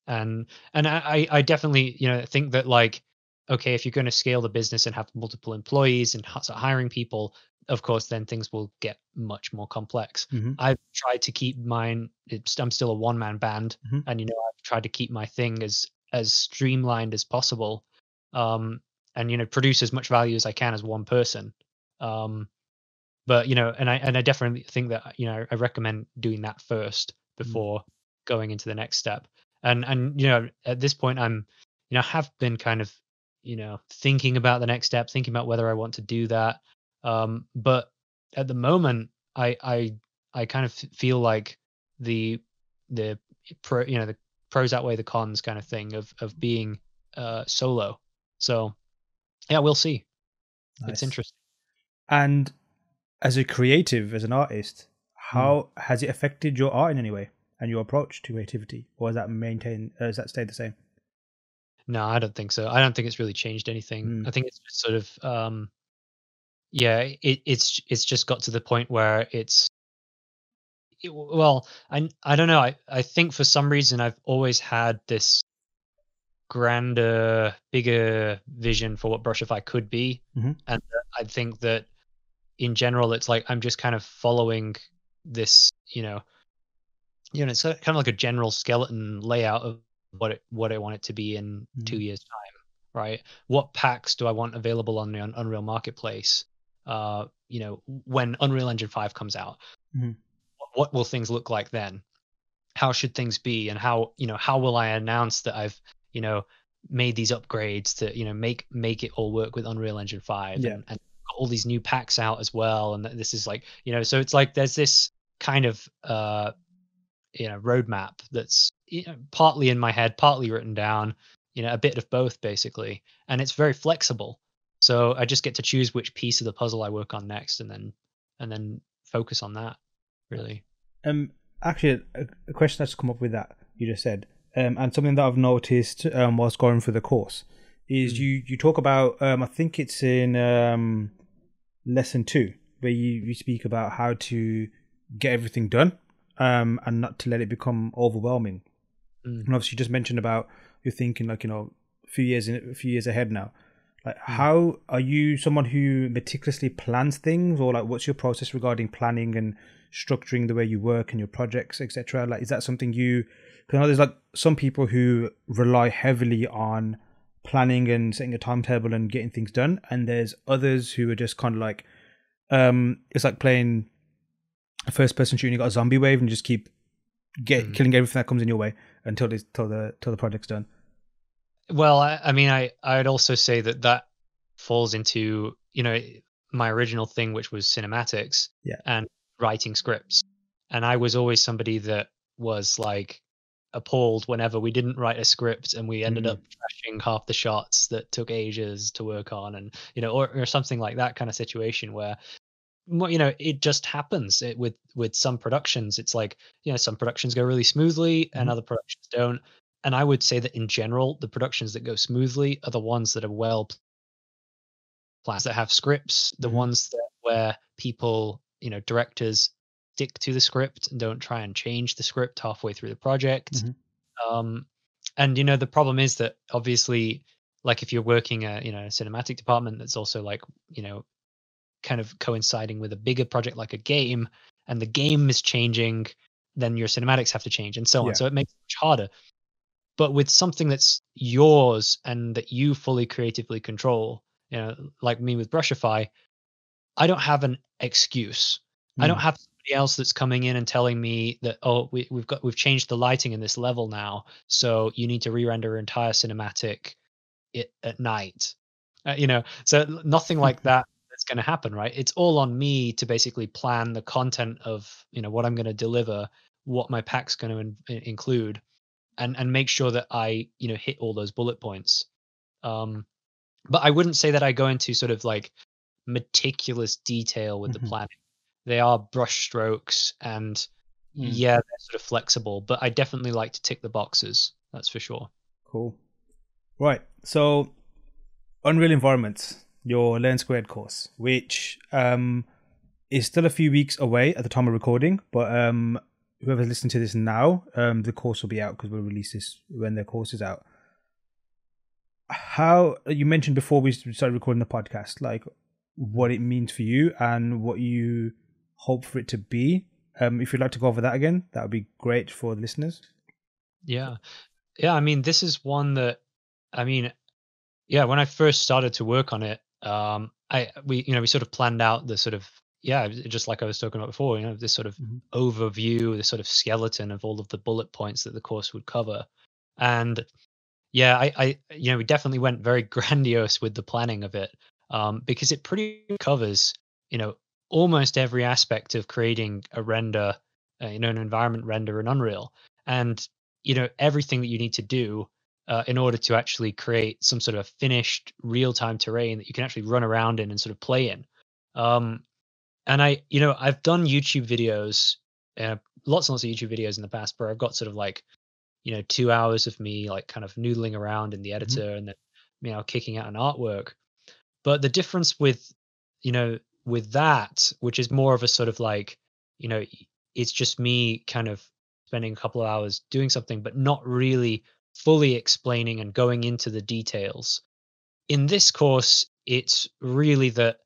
And, and I, I definitely, you know, think that, like, okay, if you're going to scale the business and have multiple employees and start hiring people, of course, then things will get much more complex. Mm-hmm. I've tried to keep mine, it's, I'm still a one-man band, mm-hmm. and, you know, I've tried to keep my thing as, as streamlined as possible, um, and, you know, produce as much value as I can as one person. Um, but, you know, and I, and I definitely think that, you know, I recommend doing that first before mm-hmm. going into the next step. And, and, you know, at this point I'm, you know, have been kind of, you know, thinking about the next step, thinking about whether I want to do that. Um, but at the moment, I, I, I kind of feel like the, the pro, you know, the pros outweigh the cons kind of thing of, of being, uh, solo. So yeah, we'll see. Nice. It's interesting. And as a creative, as an artist, how mm. has it affected your art in any way and your approach to creativity, or has that maintained, or has that stayed the same? No, I don't think so. I don't think it's really changed anything. Mm. I think it's just sort of, um, yeah, it, it's it's just got to the point where it's, it, well, I I don't know. I I think for some reason I've always had this grander, bigger vision for what Brushify could be, mm-hmm. and I think that in general it's like I'm just kind of following this, you know, you know, it's kind of like a general skeleton layout of what it, what I want it to be in mm. two years time, right? What packs do I want available on the on Unreal Marketplace? Uh, you know, when Unreal Engine five comes out, mm. what, what will things look like then? How should things be? And how, you know, how will I announce that I've, you know, made these upgrades to, you know, make, make it all work with Unreal Engine five, yeah. and, and all these new packs out as well. And this is like, you know, so it's like, there's this kind of, uh, you know, roadmap that's, you know, partly in my head, partly written down, you know, a bit of both basically. And it's very flexible. So I just get to choose which piece of the puzzle I work on next, and then, and then focus on that really. Um, actually a, a question that's come up with that you just said, um, and something that I've noticed, um, whilst going through the course is mm-hmm. you, you talk about, um, I think it's in, um, lesson two, where you, you speak about how to get everything done, um, and not to let it become overwhelming. And obviously you just mentioned about you're thinking like, you know, a few years in, a few years ahead now. Like, how are you someone who meticulously plans things, or like what's your process regarding planning and structuring the way you work and your projects, et cetera? Like, is that something you, because I know there's like some people who rely heavily on planning and setting a timetable and getting things done. And there's others who are just kind of like, um, it's like playing a first person shooting, you got a zombie wave and you just keep get mm. killing everything that comes in your way until this, till the, till the project's done. Well, I, I mean, I, I'd also say that that falls into, you know, my original thing, which was cinematics yeah. and writing scripts. And I was always somebody that was like, appalled whenever we didn't write a script and we ended mm. up trashing half the shots that took ages to work on, and you know, or, or something like that kind of situation where, you know, it just happens. It, with with some productions, it's like, you know, some productions go really smoothly and mm. other productions don't. And I would say that in general, the productions that go smoothly are the ones that are well planned, that have scripts, the mm. ones that where people, you know, directors stick to the script and don't try and change the script halfway through the project. Mm-hmm. Um, and, you know, the problem is that obviously, like, if you're working at, you know, a cinematic department that's also like, you know, kind of coinciding with a bigger project like a game, and the game is changing, then your cinematics have to change and so on. Yeah. So it makes it much harder. But with something that's yours and that you fully creatively control, you know, like me with Brushify, I don't have an excuse. Mm. I don't have somebody else that's coming in and telling me that, oh, we, we've got we've changed the lighting in this level now, so you need to re-render an entire cinematic it, at night. Uh, you know, so nothing like that that's going to happen, right? It's all on me to basically plan the content of, you know, what I'm going to deliver, what my pack's going to in- include. And, and make sure that I, you know, hit all those bullet points. Um, but I wouldn't say that I go into sort of like meticulous detail with mm-hmm. the planning. They are brush strokes and mm. yeah, they're sort of flexible, but I definitely like to tick the boxes. That's for sure. Cool. Right. So Unreal Environments, your LearnSquared course, which um, is still a few weeks away at the time of recording, but um, whoever's listening to this now, um, the course will be out because we'll release this when the course is out. How, you mentioned before we started recording the podcast, like what it means for you and what you hope for it to be. Um, if you'd like to go over that again, that would be great for the listeners. Yeah. Yeah. I mean, this is one that, I mean, yeah, when I first started to work on it, um, I, we, you know, we sort of planned out the sort of, yeah, just like I was talking about before, you know, this sort of mm-hmm. overview, this sort of skeleton of all of the bullet points that the course would cover. And yeah, I, I you know, we definitely went very grandiose with the planning of it, um, because it pretty covers, you know, almost every aspect of creating a render, uh, you know, an environment render in Unreal, and, you know, everything that you need to do uh, in order to actually create some sort of finished real-time terrain that you can actually run around in and sort of play in. Um, And I, you know, I've done YouTube videos, uh, lots and lots of YouTube videos in the past, where I've got sort of like, you know, two hours of me like kind of noodling around in the editor mm-hmm. and then, you know, kicking out an artwork. But the difference with, you know, with that, which is more of a sort of like, you know, it's just me kind of spending a couple of hours doing something, but not really fully explaining and going into the details. In this course, it's really that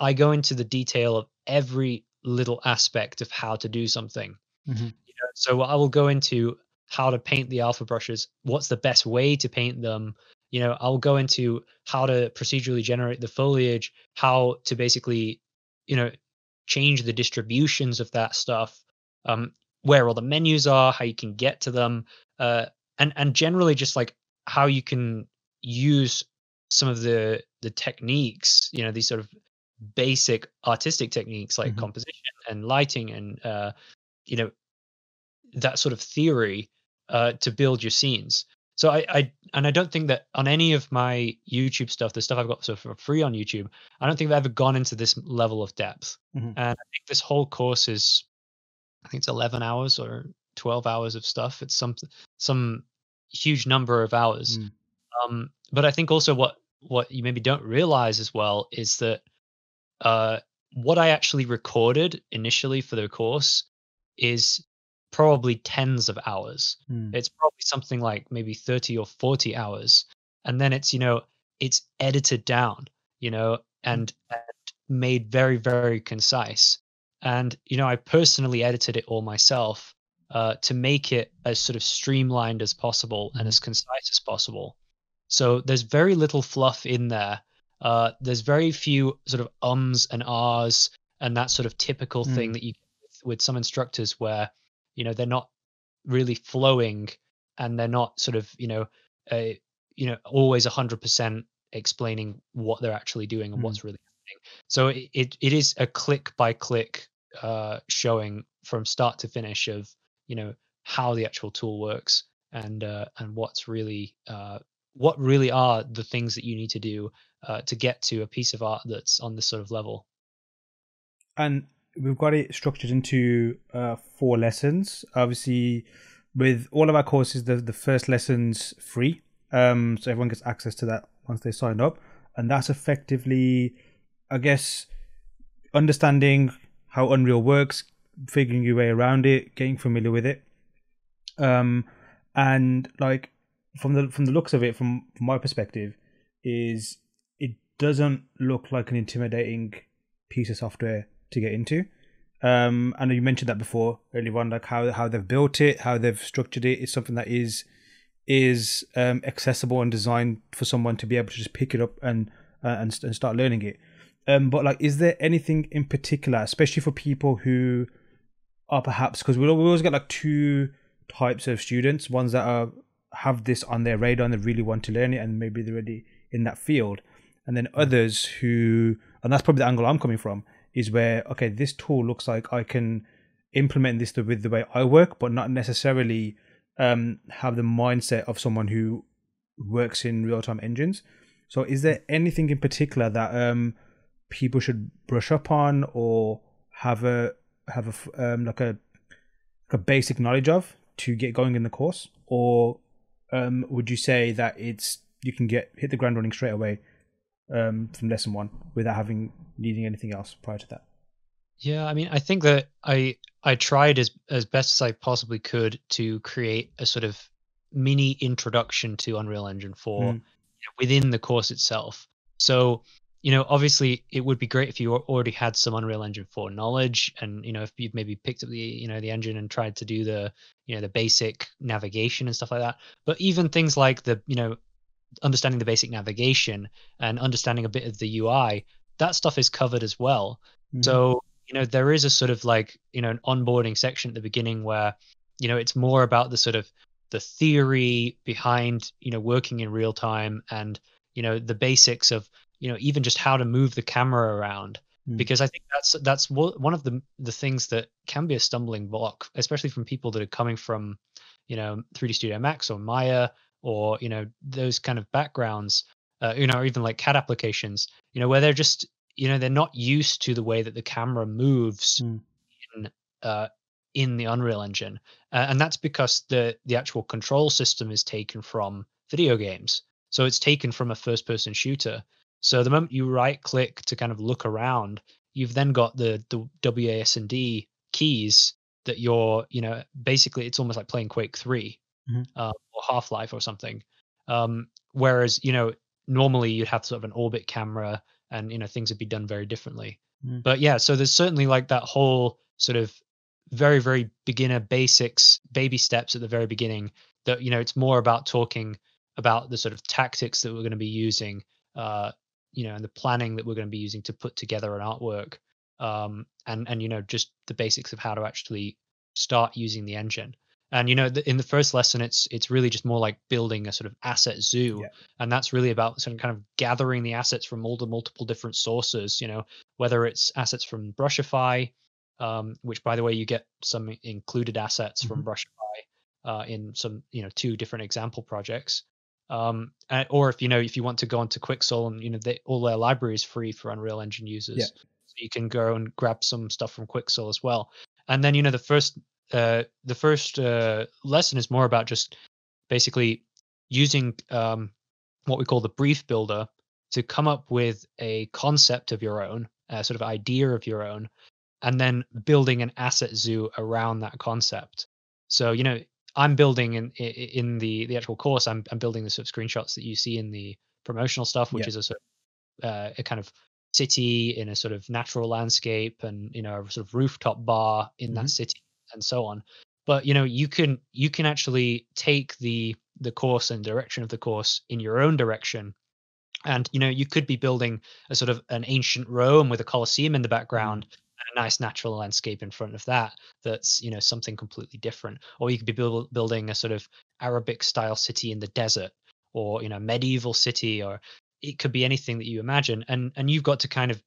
I go into the detail of every little aspect of how to do something. Mm-hmm. You know, so I will go into how to paint the alpha brushes, what's the best way to paint them. You know, I'll go into how to procedurally generate the foliage, how to basically, you know, change the distributions of that stuff, um, where all the menus are, how you can get to them, uh, and and generally just like how you can use some of the the techniques. You know, these sort of basic artistic techniques like mm-hmm. composition and lighting and uh you know, that sort of theory uh to build your scenes. So I, I and I don't think that on any of my YouTube stuff, the stuff I've got so for free on YouTube, I don't think I've ever gone into this level of depth. Mm-hmm. And I think this whole course is, I think it's eleven hours or twelve hours of stuff. It's some some huge number of hours. Mm. Um, but I think also what what you maybe don't realize as well is that Uh, what I actually recorded initially for the course is probably tens of hours. Mm. It's probably something like maybe thirty or forty hours. And then it's, you know, it's edited down, you know, and, and made very, very concise. And, you know, I personally edited it all myself uh, to make it as sort of streamlined as possible mm. and as concise as possible. So there's very little fluff in there. Uh, there's very few sort of ums and ahs and that sort of typical mm. thing that you get with some instructors where, you know, they're not really flowing and they're not sort of, you know, uh, you know, always one hundred percent explaining what they're actually doing and mm. what's really happening. So it, it, it is a click by click uh, showing from start to finish of, you know, how the actual tool works and uh, and what's really uh, what really are the things that you need to do uh, to get to a piece of art that's on this sort of level. And we've got it structured into uh, four lessons. Obviously, with all of our courses, the, the first lesson's free. Um, so everyone gets access to that once they sign up. And that's effectively, I guess, understanding how Unreal works, figuring your way around it, getting familiar with it. Um, and like from the from the looks of it, from, from my perspective, is it doesn't look like an intimidating piece of software to get into. Um, I know you mentioned that before earlier on, like how how they've built it, how they've structured it. It's something that is is um, accessible and designed for someone to be able to just pick it up and uh, and, and start learning it. Um, but like, is there anything in particular, especially for people who are perhaps, because we always get like two types of students, ones that are have this on their radar and they really want to learn it and maybe they're already in that field, and then others who, and that's probably the angle I'm coming from, is where, okay, this tool looks like I can implement this with the way I work, but not necessarily um, have the mindset of someone who works in real-time engines. So is there anything in particular that um, people should brush up on or have a have a um, like a like a basic knowledge of to get going in the course? Or um, would you say that it's you can get hit the ground running straight away um, from lesson one without having needing anything else prior to that? Yeah, I mean, I think that I I tried as as best as I possibly could to create a sort of mini introduction to Unreal Engine four mm. within the course itself. So, you know, obviously it would be great if you already had some Unreal Engine four knowledge, and you know, if you've maybe picked up the you know the engine and tried to do the you know the basic navigation and stuff like that. But even things like the you know understanding the basic navigation and understanding a bit of the U I, that stuff is covered as well. Mm-hmm. So, you know, there is a sort of like, you know, an onboarding section at the beginning where, you know, it's more about the sort of the theory behind, you know, working in real time and, you know, the basics of, you know, even just how to move the camera around. Mm-hmm. Because I think that's that's one of the the things that can be a stumbling block, especially from people that are coming from, you know, three D Studio Max or Maya or, you know, those kind of backgrounds. Uh, you know, even like C A D applications, you know, where they're just, you know, they're not used to the way that the camera moves mm. in uh, in the Unreal Engine. Uh, and that's because the the actual control system is taken from video games. So it's taken from a first-person shooter. So the moment you right-click to kind of look around, you've then got the, the W A S D keys that you're, you know, basically it's almost like playing Quake three mm-hmm. uh, or Half-Life or something. Um, whereas, you know, normally you'd have sort of an orbit camera and, you know, things would be done very differently. Mm. But yeah, so there's certainly like that whole sort of very, very beginner basics, baby steps at the very beginning that, you know, it's more about talking about the sort of tactics that we're going to be using, uh, you know, and the planning that we're going to be using to put together an artwork. Um, and, and, you know, just the basics of how to actually start using the engine. And, you know, the, in the first lesson, it's it's really just more like building a sort of asset zoo. Yeah. And that's really about sort of kind of gathering the assets from all the multiple different sources, you know, whether it's assets from Brushify, um, which, by the way, you get some included assets mm-hmm. from Brushify uh, in some, you know, two different example projects. Um, and, or if, you know, if you want to go onto Quixel and, you know, they, all their library is free for Unreal Engine users. Yeah. So you can go and grab some stuff from Quixel as well. And then, you know, the first... Uh, the first uh, lesson is more about just basically using um, what we call the brief builder to come up with a concept of your own, a sort of idea of your own, and then building an asset zoo around that concept. So, you know, I'm building in in the the actual course, I'm, I'm building the sort of screenshots that you see in the promotional stuff, which yeah. is a sort of, uh, a kind of city in a sort of natural landscape and, you know, a sort of rooftop bar in mm-hmm. that city. And so on. But, you know, you can you can actually take the the course and direction of the course in your own direction. And, you know, you could be building a sort of an ancient Rome with a Colosseum in the background and a nice natural landscape in front of that. That's, you know, something completely different. Or you could be build, building a sort of Arabic style city in the desert, or, you know, medieval city, or it could be anything that you imagine. And and you've got to kind of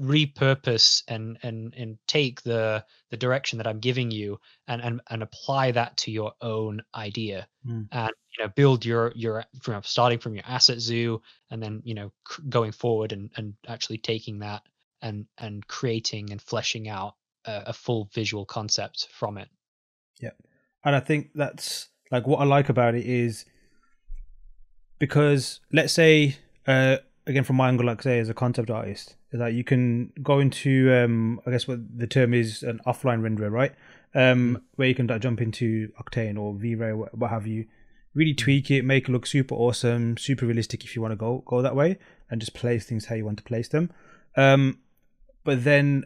repurpose and and and take the the direction that I'm giving you and and, and apply that to your own idea, mm. and you know build your your from starting from your asset zoo, and then you know going forward and and actually taking that and and creating and fleshing out a, a full visual concept from it. Yeah, and I think that's like what I like about it is because let's say uh again from my angle, like say as a concept artist, is that you can go into um I guess what the term is an offline renderer, right? Um where you can like, jump into Octane or V-Ray, what have you, really tweak it, make it look super awesome, super realistic if you want to go go that way, and just place things how you want to place them. Um but then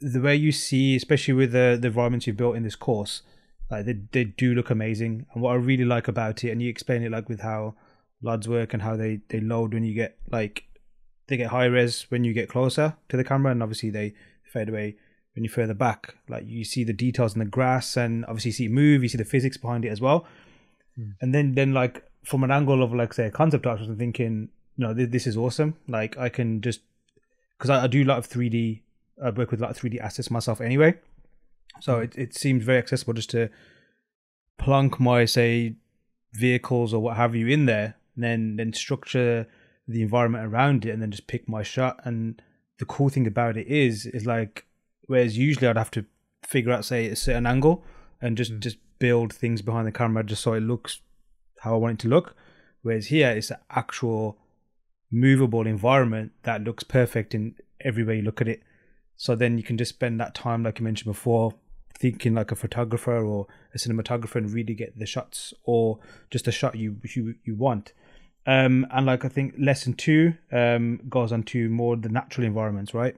the way you see, especially with the, the environments you've built in this course, like they, they do look amazing. And what I really like about it, and you explain it like with how L U Ds work and how they, they load when you get like they get high res when you get closer to the camera, and obviously they fade away when you're further back. Like you see the details in the grass, and obviously you see it move, you see the physics behind it as well. Mm. And then then like from an angle of like say a concept artist, I'm thinking, no, th this is awesome. Like I can just because I, I do a lot of three D, I work with a lot of three D assets myself anyway, so it it seems very accessible just to plonk my say vehicles or what have you in there. And then, then structure the environment around it, and then just pick my shot. And the cool thing about it is, is like, whereas usually I'd have to figure out, say, a certain angle, and just mm. just build things behind the camera just so it looks how I want it to look. Whereas here, it's an actual movable environment that looks perfect in every way you look at it. So then you can just spend that time, like you mentioned before, thinking like a photographer or a cinematographer, and really get the shots or just the shot you you you want. Um, and like I think lesson two um, goes on to more the natural environments, right?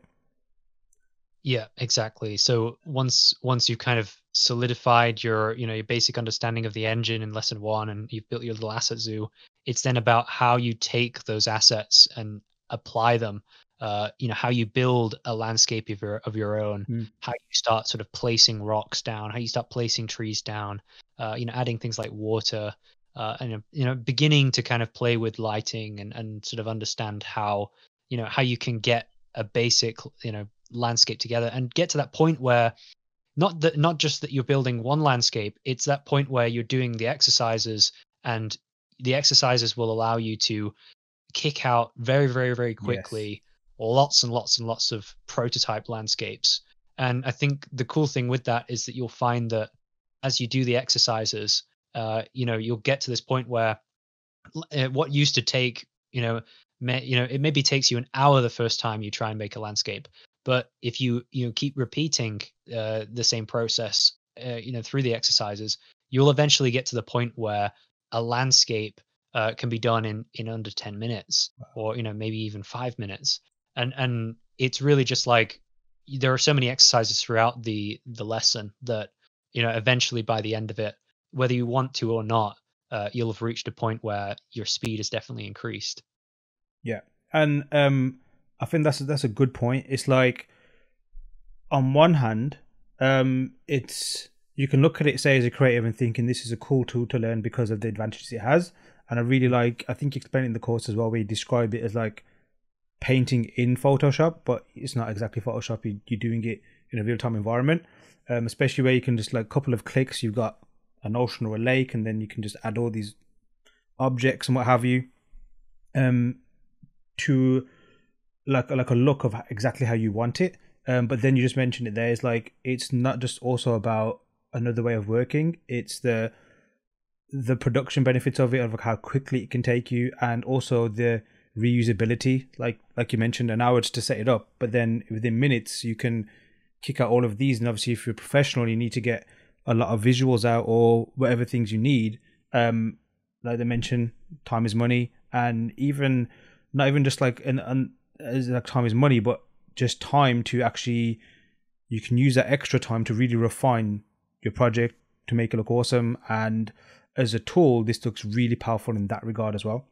Yeah, exactly. So once once you've kind of solidified your you know your basic understanding of the engine in lesson one, and you've built your little asset zoo, it's then about how you take those assets and apply them. Uh, you know how you build a landscape of your of your own, mm. how you start sort of placing rocks down, how you start placing trees down, uh, you know, adding things like water, uh, and you know, beginning to kind of play with lighting and and sort of understand how you know how you can get a basic you know landscape together and get to that point where not that not just that you're building one landscape, it's that point where you're doing the exercises, and the exercises will allow you to kick out very very very quickly. Yes. Lots and lots and lots of prototype landscapes. And I think the cool thing with that is that you'll find that as you do the exercises, uh, you know, you'll get to this point where what used to take, you know, may, you know, it maybe takes you an hour the first time you try and make a landscape. But if you, you know, keep repeating uh, the same process, uh, you know, through the exercises, you'll eventually get to the point where a landscape uh, can be done in, in under ten minutes wow. or, you know, maybe even five minutes. And and it's really just like there are so many exercises throughout the the lesson that you know eventually by the end of it, whether you want to or not, uh, you'll have reached a point where your speed is definitely increased. Yeah, and um, I think that's that's a good point. It's like on one hand, um, it's you can look at it say as a creative and thinking this is a cool tool to learn because of the advantages it has. And I really like I think you explained in the course as well where you describe it as like painting in Photoshop, but it's not exactly Photoshop. You're doing it in a real-time environment, um, especially where you can just like a couple of clicks, you've got an ocean or a lake, and then you can just add all these objects and what have you, um, to like like a look of exactly how you want it. Um, but then you just mentioned it there. It's like it's not just also about another way of working. It's the the production benefits of it, of how quickly it can take you, and also the reusability, like like you mentioned, an hour just to set it up, but then within minutes you can kick out all of these. And obviously if you're a professional, you need to get a lot of visuals out or whatever things you need. Um like they mentioned, time is money, and even not even just like an, an as like time is money, but just time to actually you can use that extra time to really refine your project to make it look awesome. And as a tool, this looks really powerful in that regard as well.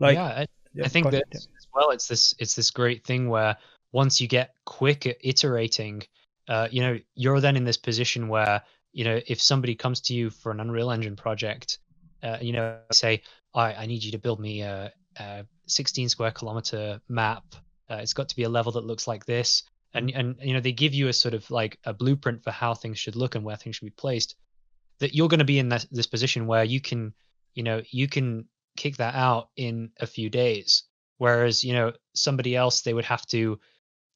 Like, yeah, I, yeah, I think that yeah. as well. It's this, it's this great thing where once you get quick at iterating, uh, you know, you're then in this position where you know if somebody comes to you for an Unreal Engine project, uh, you know, say, I, I need you to build me a, a sixteen square kilometer map Uh, it's got to be a level that looks like this. And, and, you know, they give you a sort of like a blueprint for how things should look and where things should be placed, that you're going to be in this, this position where you can, you know, you can kick that out in a few days. Whereas, you know, somebody else, they would have to,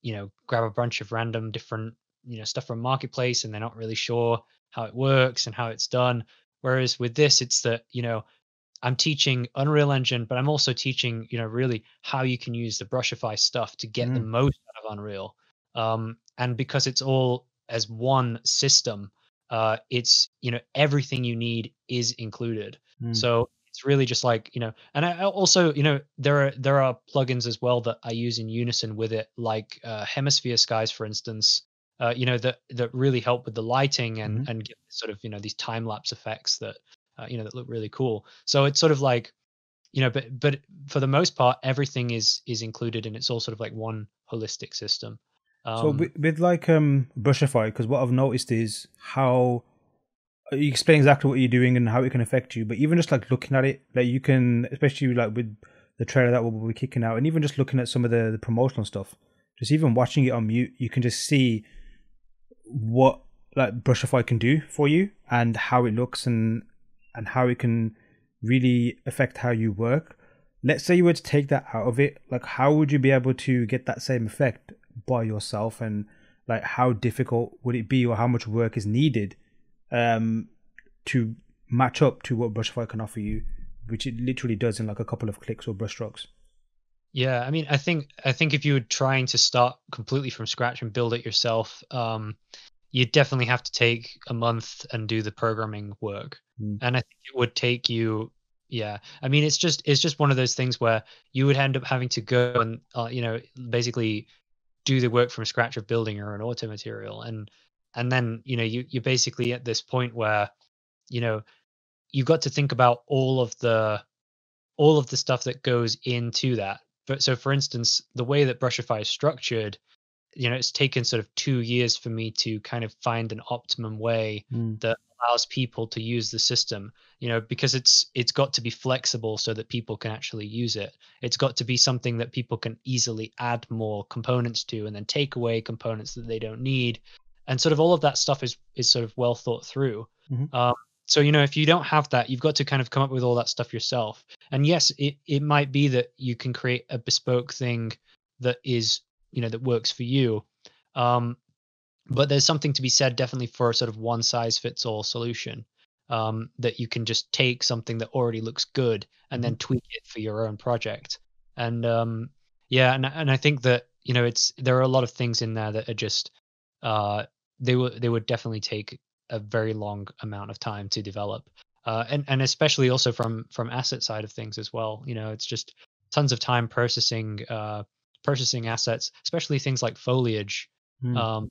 you know, grab a bunch of random different, you know, stuff from Marketplace, and they're not really sure how it works and how it's done. Whereas with this, it's that, you know, I'm teaching Unreal Engine, but I'm also teaching, you know, really how you can use the Brushify stuff to get mm. the most out of Unreal. Um, and because it's all as one system, uh, it's, you know, everything you need is included. Mm. So it's really just like, you know, and I also, you know, there are, there are plugins as well that I use in unison with it, like uh, Hemisphere Skies, for instance, uh, you know, that, that really help with the lighting and, mm. and give sort of, you know, these time-lapse effects that, Uh, you know, that look really cool. So it's sort of like, you know, but but for the most part, everything is is included, and it's all sort of like one holistic system. Um, so with, with like um, Brushify, because what I've noticed is how you explain exactly what you're doing and how it can affect you. But even just like looking at it, like you can, especially like with the trailer that we'll be kicking out, and even just looking at some of the, the promotional stuff, just even watching it on mute, you can just see what like Brushify can do for you and how it looks and and how it can really affect how you work. Let's say you were to take that out of it, like how would you be able to get that same effect by yourself, and like how difficult would it be, or how much work is needed um, to match up to what Brushify can offer you, which it literally does in like a couple of clicks or brushstrokes? Yeah, I mean, I think I think if you were trying to start completely from scratch and build it yourself, um, you definitely have to take a month and do the programming work. And I think it would take you, yeah. I mean, it's just it's just one of those things where you would end up having to go and uh, you know, basically do the work from scratch of building your own auto material, and and then you know you you're basically at this point where you know you've got to think about all of the all of the stuff that goes into that. But so, for instance, the way that Brushify is structured, you know, it's taken sort of two years for me to kind of find an optimum way mm. that allows people to use the system, you know, because it's it's got to be flexible so that people can actually use it. It's got to be something that people can easily add more components to, and then take away components that they don't need, and sort of all of that stuff is is sort of well thought through. Mm-hmm. Um, so you know, if you don't have that, you've got to kind of come up with all that stuff yourself. And yes, it it might be that you can create a bespoke thing that is, you know, that works for you. Um, But there's something to be said definitely for a sort of one size fits all solution, um, that you can just take something that already looks good and then tweak it for your own project. And um, yeah, and and I think that, you know, it's there are a lot of things in there that are just uh, they would they would definitely take a very long amount of time to develop, uh, and and especially also from from asset side of things as well. You know, it's just tons of time processing uh, processing assets, especially things like foliage. Mm. Um,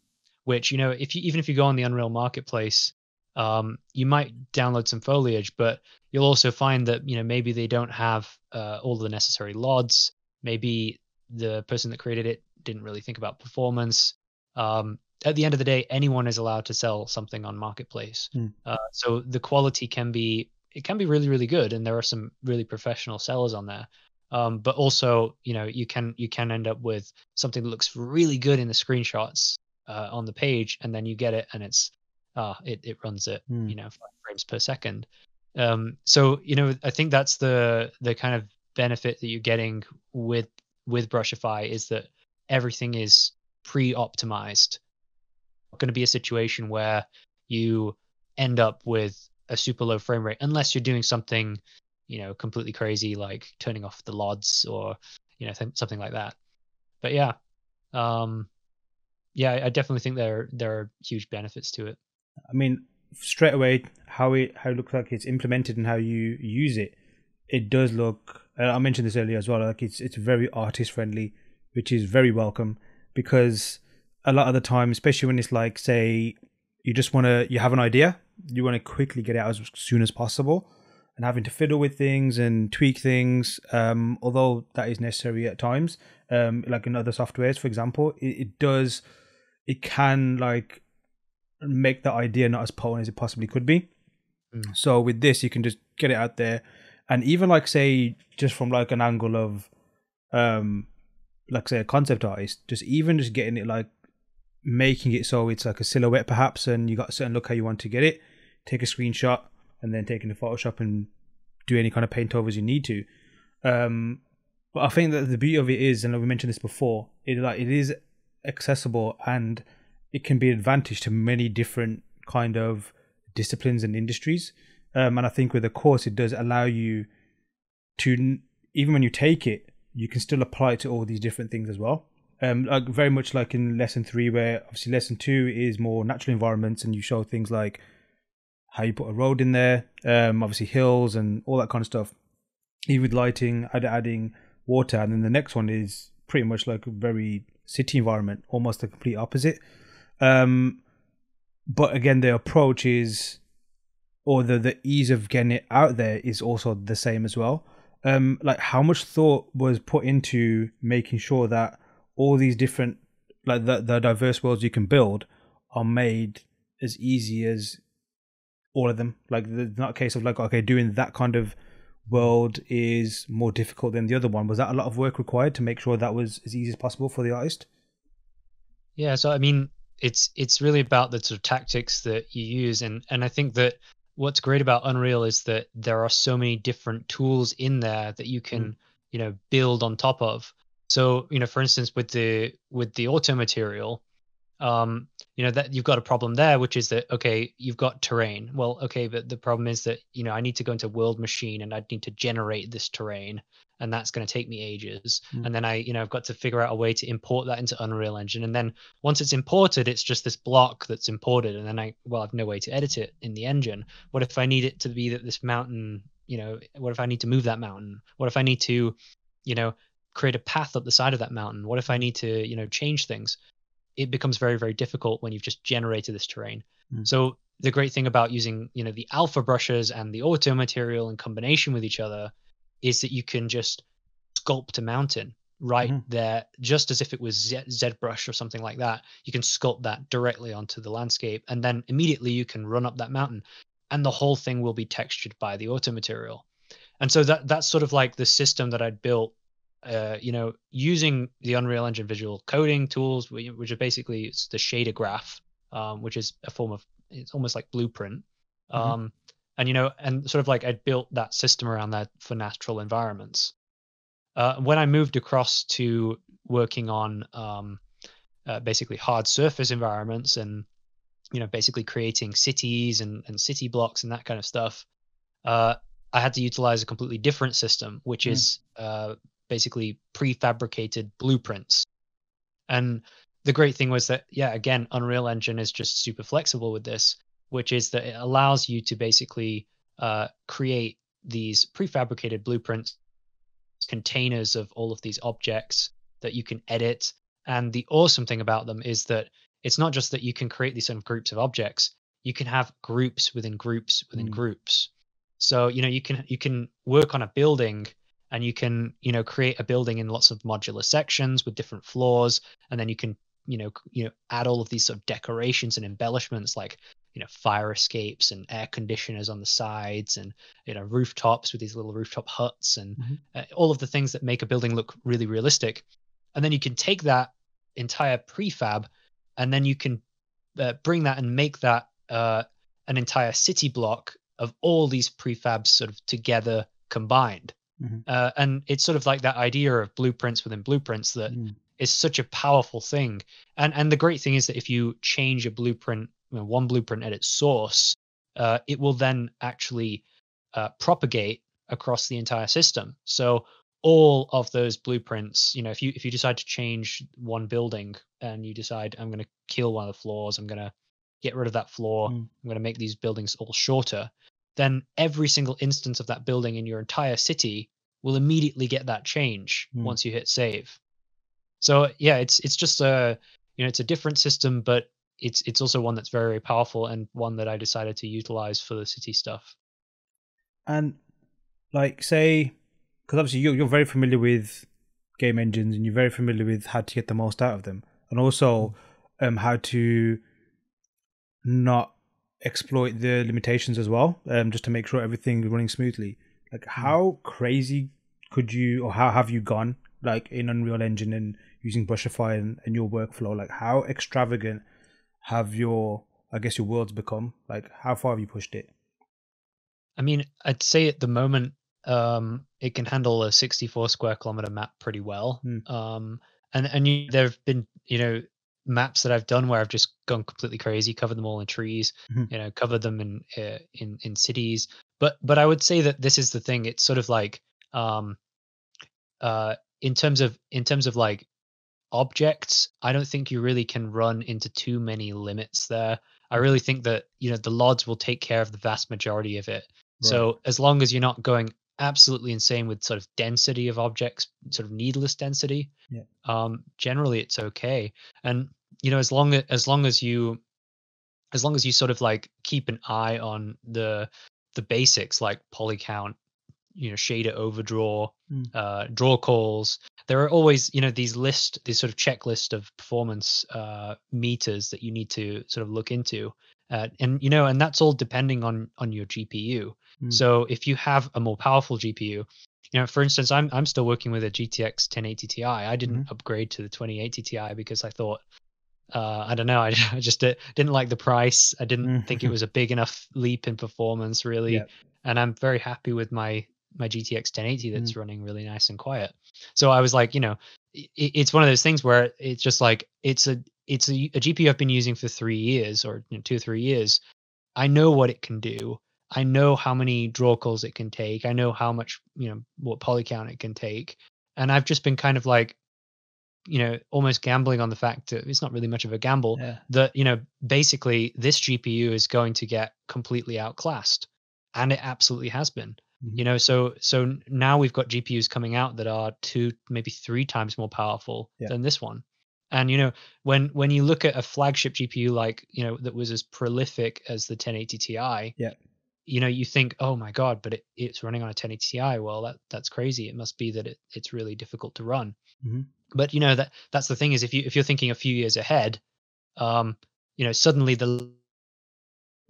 which, you know, if you even if you go on the Unreal Marketplace, um, you might download some foliage, but you'll also find that, you know, maybe they don't have uh, all the necessary L O Ds. Maybe the person that created it didn't really think about performance. Um, at the end of the day, anyone is allowed to sell something on Marketplace. Mm. Uh, so the quality can be, it can be really, really good. And there are some really professional sellers on there. Um, but also, you know, you can, you can end up with something that looks really good in the screenshots Uh, on the page, and then you get it and it's uh it, it runs at mm. you know five frames per second. Um so you know, I think that's the the kind of benefit that you're getting with with Brushify, is that everything is pre-optimized. Going to be a situation where you end up with a super low frame rate unless you're doing something, you know, completely crazy like turning off the L O Ds or, you know, th- something like that. But yeah, um yeah, I definitely think there there are huge benefits to it. I mean, straight away, how it how it looks like it's implemented and how you use it, it does look. And I mentioned this earlier as well. Like it's it's very artist friendly, which is very welcome, because a lot of the time, especially when it's like, say, you just want to you have an idea, you want to quickly get it out as soon as possible, and having to fiddle with things and tweak things, um, although that is necessary at times, um, like in other softwares, for example, it, it does. It can like make the idea not as potent as it possibly could be. Mm. So with this, you can just get it out there. And even like, say, just from like an angle of um, like say a concept artist, just even just getting it, like making it so it's like a silhouette perhaps, and you got a certain look how you want to get it, take a screenshot and then take it into Photoshop and do any kind of paint overs you need to. Um, but I think that the beauty of it is, and we mentioned this before, it like it is accessible and it can be an advantage to many different kind of disciplines and industries. Um, and I think with the course, it does allow you to, even when you take it, you can still apply it to all these different things as well. Um, like very much like in lesson three, where obviously lesson two is more natural environments, and you show things like how you put a road in there, um, obviously hills and all that kind of stuff. Even with lighting, add, adding water. And then the next one is pretty much like a very city environment, almost the complete opposite. Um, but again, the approach is, or the, the ease of getting it out there is also the same as well. Um, like how much thought was put into making sure that all these different, like the, the diverse worlds you can build are made as easy as all of them. Like there's not a case of like, okay, doing that kind of world is more difficult than the other one. Was that a lot of work required to make sure that was as easy as possible for the artist? Yeah. So, I mean, it's, it's really about the sort of tactics that you use. And, and I think that what's great about Unreal is that there are so many different tools in there that you can, mm. you know, build on top of. So, you know, for instance, with the with the auto material, um, you know, that you've got a problem there, which is that, OK, you've got terrain. Well, OK, but the problem is that, you know, I need to go into World Machine and I need to generate this terrain. And that's going to take me ages. Mm. And then I, you know, I've got to figure out a way to import that into Unreal Engine. And then once it's imported, it's just this block that's imported. And then I, well, I've no way to edit it in the engine. What if I need it to be that this mountain, you know, what if I need to move that mountain? What if I need to, you know, create a path up the side of that mountain? What if I need to, you know, change things? It becomes very, very difficult when you've just generated this terrain. Mm. So the great thing about using, you know, the alpha brushes and the auto material in combination with each other is that you can just sculpt a mountain right mm-hmm. there, just as if it was Z- ZBrush or something like that. You can sculpt that directly onto the landscape, and then immediately you can run up that mountain, and the whole thing will be textured by the auto material. And so that that's sort of like the system that I'd built, uh, you know, using the Unreal Engine visual coding tools, which are basically it's the shader graph, um, which is a form of, it's almost like blueprint. Mm-hmm. Um, And, you know, and sort of like I built that system around that for natural environments. Uh, when I moved across to working on um, uh, basically hard surface environments and, you know, basically creating cities and, and city blocks and that kind of stuff, uh, I had to utilize a completely different system, which mm. is uh, basically prefabricated blueprints. And the great thing was that, yeah, again, Unreal Engine is just super flexible with this, which is that it allows you to basically uh, create these prefabricated blueprints, containers of all of these objects that you can edit. And the awesome thing about them is that it's not just that you can create these sort of groups of objects, you can have groups within groups within mm. groups. So, you know, you can you can work on a building and you can, you know, create a building in lots of modular sections with different floors. And then you can, you know, you know, add all of these sort of decorations and embellishments like, you know, fire escapes and air conditioners on the sides and, you know, rooftops with these little rooftop huts and mm-hmm. uh, all of the things that make a building look really realistic. And then you can take that entire prefab and then you can uh, bring that and make that uh, an entire city block of all these prefabs sort of together combined. Mm-hmm. Uh, and it's sort of like that idea of blueprints within blueprints that mm. is such a powerful thing. And, and the great thing is that if you change a blueprint, one blueprint at its source, uh, it will then actually uh, propagate across the entire system. So all of those blueprints, you know, if you if you decide to change one building and you decide I'm going to kill one of the floors, I'm going to get rid of that floor, mm. I'm going to make these buildings all shorter, then every single instance of that building in your entire city will immediately get that change mm. once you hit save. So yeah, it's it's just a you know it's a different system, but it's it's also one that's very, very powerful and one that I decided to utilize for the city stuff. And like say, because obviously you're, you're very familiar with game engines and you're very familiar with how to get the most out of them and also um, how to not exploit the limitations as well, um, just to make sure everything is running smoothly. Like how crazy could you or how have you gone like in Unreal Engine and using Brushify and, and your workflow? Like, how extravagant have your, I guess, your worlds become? Like, how far have you pushed it? I mean, I'd say at the moment, um, it can handle a sixty-four square kilometer map pretty well. Mm. Um, and and you, there have been, you know, maps that I've done where I've just gone completely crazy, covered them all in trees, mm-hmm. you know, covered them in uh, in in cities. But but I would say that this is the thing. It's sort of like, um, uh, in terms of in terms of like objects, I don't think you really can run into too many limits there. I really think that, you know, the L O Ds will take care of the vast majority of it. Right. So as long as you're not going absolutely insane with sort of density of objects, sort of needless density, yeah. um, generally it's okay. And you know, as long as as long as you, as long as you sort of like keep an eye on the the basics like poly count, you know, shader overdraw, mm. uh, draw calls. There are always, you know, these list, these sort of checklist of performance uh, meters that you need to sort of look into. Uh, and, you know, and that's all depending on, on your G P U. Mm. So if you have a more powerful G P U, you know, for instance, I'm, I'm still working with a G T X ten eighty Ti. I didn't mm. upgrade to the twenty eighty Ti because I thought, uh, I don't know, I just didn't like the price. I didn't think it was a big enough leap in performance, really. Yep. And I'm very happy with my, my G T X ten eighty that's mm. running really nice and quiet. So I was like, you know, it, it's one of those things where it's just like, it's a, it's a, a G P U I've been using for three years or you know, two or three years. I know what it can do. I know how many draw calls it can take. I know how much, you know, what poly count it can take. And I've just been kind of like, you know, almost gambling on the fact that it's not really much of a gamble yeah. that, you know, basically this G P U is going to get completely outclassed. And it absolutely has been. You know, so so now we've got G P Us coming out that are two, maybe three times more powerful yeah. than this one. And, you know, when when you look at a flagship G P U like, you know, that was as prolific as the ten eighty Ti, yeah. you know, you think, oh, my God, but it, it's running on a ten eighty Ti. Well, that that's crazy. It must be that it, it's really difficult to run. Mm-hmm. But, you know, that that's the thing is if you if you're thinking a few years ahead, um, you know, suddenly the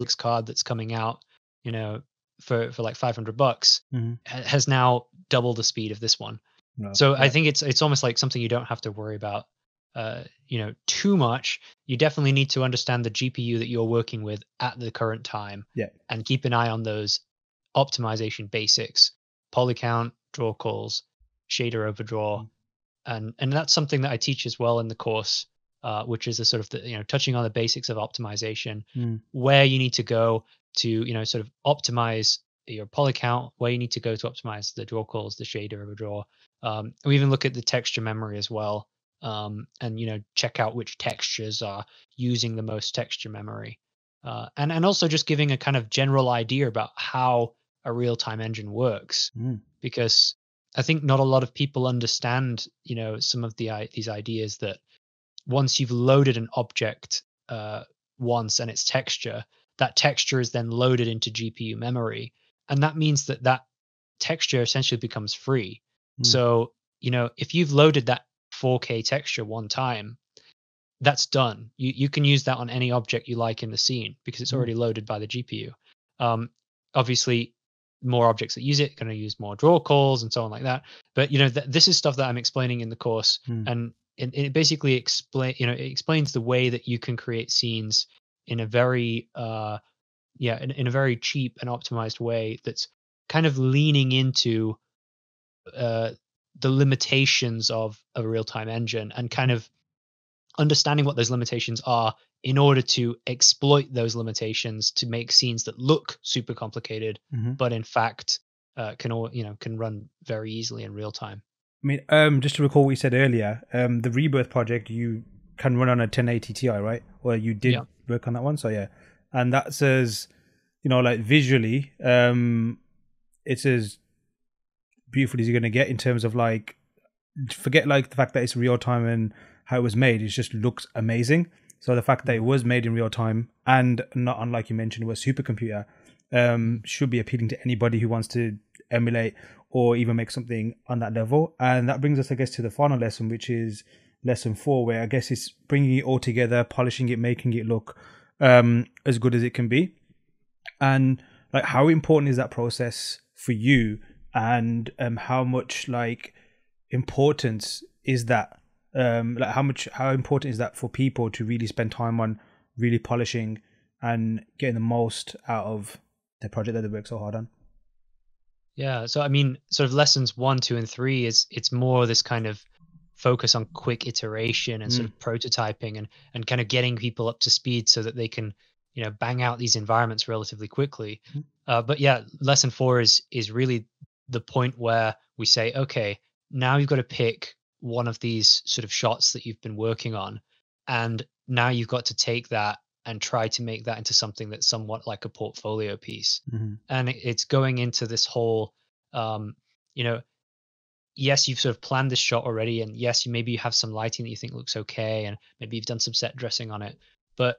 next card that's coming out, you know, for for like five hundred bucks mm-hmm. has now double the speed of this one. No, so yeah. I think it's it's almost like something you don't have to worry about uh you know too much. You definitely need to understand the G P U that you're working with at the current time yeah. and keep an eye on those optimization basics, poly count, draw calls, shader overdraw. Mm-hmm. And and that's something that I teach as well in the course. Uh, which is a sort of the, you know touching on the basics of optimization, mm. where you need to go to you know sort of optimize your poly count, where you need to go to optimize the draw calls, the shader overdraw. Um, we even look at the texture memory as well, um, and you know check out which textures are using the most texture memory, uh, and and also just giving a kind of general idea about how a real-time engine works, mm. because I think not a lot of people understand you know some of the these ideas that. Once you've loaded an object uh, once and its texture, that texture is then loaded into G P U memory. And that means that that texture essentially becomes free. Mm. So, you know, if you've loaded that four K texture one time, that's done. You you can use that on any object you like in the scene because it's mm. already loaded by the G P U. Um, obviously, more objects that use it, going to use more draw calls and so on like that. But, you know, th this is stuff that I'm explaining in the course. Mm. And And it basically explain, you know, it explains the way that you can create scenes in a very, uh, yeah, in, in a very cheap and optimized way. That's kind of leaning into uh, the limitations of a real-time engine and kind of understanding what those limitations are in order to exploit those limitations to make scenes that look super complicated, mm-hmm. but in fact uh, can all, you know, can run very easily in real time. I mean, um, just to recall what you said earlier, um, the Rebirth project, you can run on a ten eighty Ti, right? Well, you did yeah. work on that one, so yeah. And that says, you know, like visually, um, it's as beautiful as you're going to get in terms of like, forget like the fact that it's real time and how it was made, it just looks amazing. So the fact that it was made in real time and not unlike you mentioned, was a supercomputer, um, should be appealing to anybody who wants to emulate or even make something on that level. And that brings us, I guess, to the final lesson, which is lesson four, where I guess it's bringing it all together, polishing it, making it look um, as good as it can be. And like, how important is that process for you? And um, how much like importance is that? Um, like how much, how important is that for people to really spend time on really polishing and getting the most out of the project that they work so hard on? Yeah. So, I mean, sort of lessons one, two, and three is it's more this kind of focus on quick iteration and mm. sort of prototyping and, and kind of getting people up to speed so that they can, you know, bang out these environments relatively quickly. Mm. Uh, but yeah, lesson four is, is really the point where we say, okay, now you've got to pick one of these sort of shots that you've been working on. And now you've got to take that and try to make that into something that's somewhat like a portfolio piece. Mm-hmm. And it's going into this whole, um, you know, yes, you've sort of planned this shot already. And yes, you maybe you have some lighting that you think looks okay. And maybe you've done some set dressing on it. But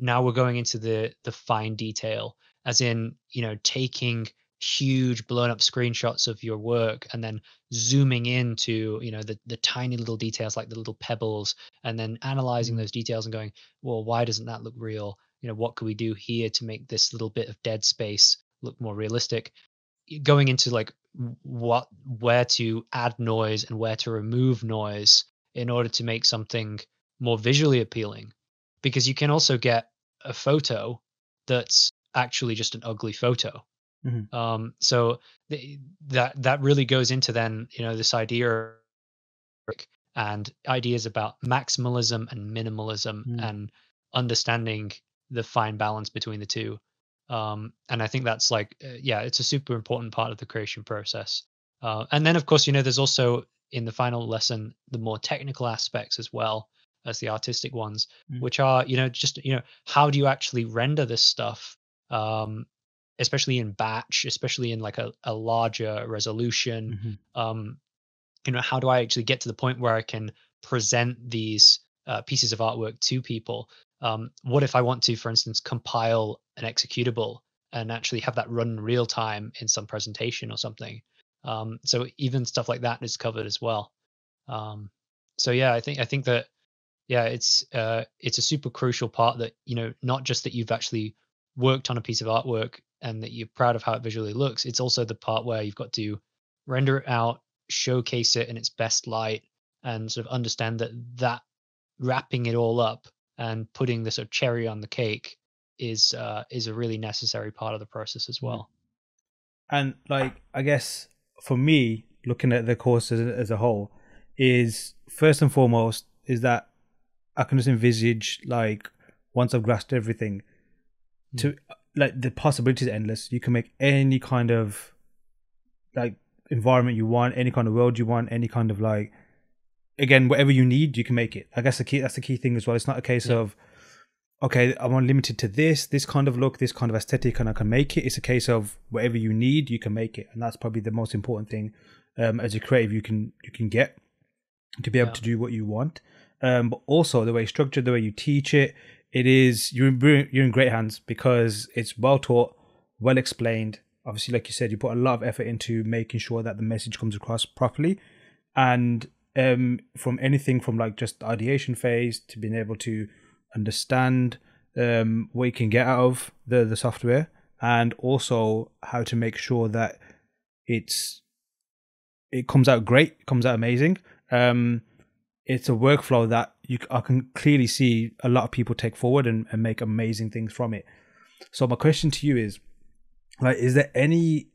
now we're going into the the fine detail, as in, you know, taking huge blown up screenshots of your work and then zooming into, you know, the the tiny little details, like the little pebbles, and then analyzing those details and going, well, why doesn't that look real? You know, what could we do here to make this little bit of dead space look more realistic? Going into like what, where to add noise and where to remove noise in order to make something more visually appealing, because you can also get a photo that's actually just an ugly photo. Mm-hmm. Um, so th that that really goes into then, you know, this idea and ideas about maximalism and minimalism mm. and understanding the fine balance between the two. Um, and I think that's like, uh, yeah, it's a super important part of the creation process. Uh, and then, of course, you know, there's also in the final lesson, the more technical aspects as well as the artistic ones, mm. which are, you know, just, you know, how do you actually render this stuff? Um, especially in batch, especially in like a, a larger resolution. Mm-hmm. Um, you know, how do I actually get to the point where I can present these uh, pieces of artwork to people? Um, what if I want to, for instance, compile an executable and actually have that run real time in some presentation or something? Um, so even stuff like that is covered as well. Um, so yeah, I think I think that, yeah, it's uh, it's a super crucial part that, you know, not just that you've actually worked on a piece of artwork and that you're proud of how it visually looks. It's also the part where you've got to render it out, showcase it in its best light, and sort of understand that that wrapping it all up and putting the sort of cherry on the cake is uh, is a really necessary part of the process as well. And like, I guess for me, looking at the course as, as a whole, is first and foremost is that I can just envisage, like, once I've grasped everything, mm. to like the possibilities are endless. You can make any kind of like environment you want, any kind of world you want, any kind of, like, again, whatever you need, you can make it. I guess the key, that's the key thing as well. It's not a case yeah. of, okay, I'm limited to this, this kind of look, this kind of aesthetic, and I can make it. It's a case of whatever you need, you can make it. And that's probably the most important thing um, as a creative you can, you can get to be able yeah. to do what you want. Um, but also the way it's structured, the way you teach it, it is, you're in, you're in great hands because it's well taught, well explained. Obviously, like you said, you put a lot of effort into making sure that the message comes across properly. And um, from anything from like just the ideation phase to being able to understand um, what you can get out of the, the software, and also how to make sure that it's it comes out great, it comes out amazing. Um, it's a workflow that you, I can clearly see a lot of people take forward and, and make amazing things from it. So my question to you is, like, is there any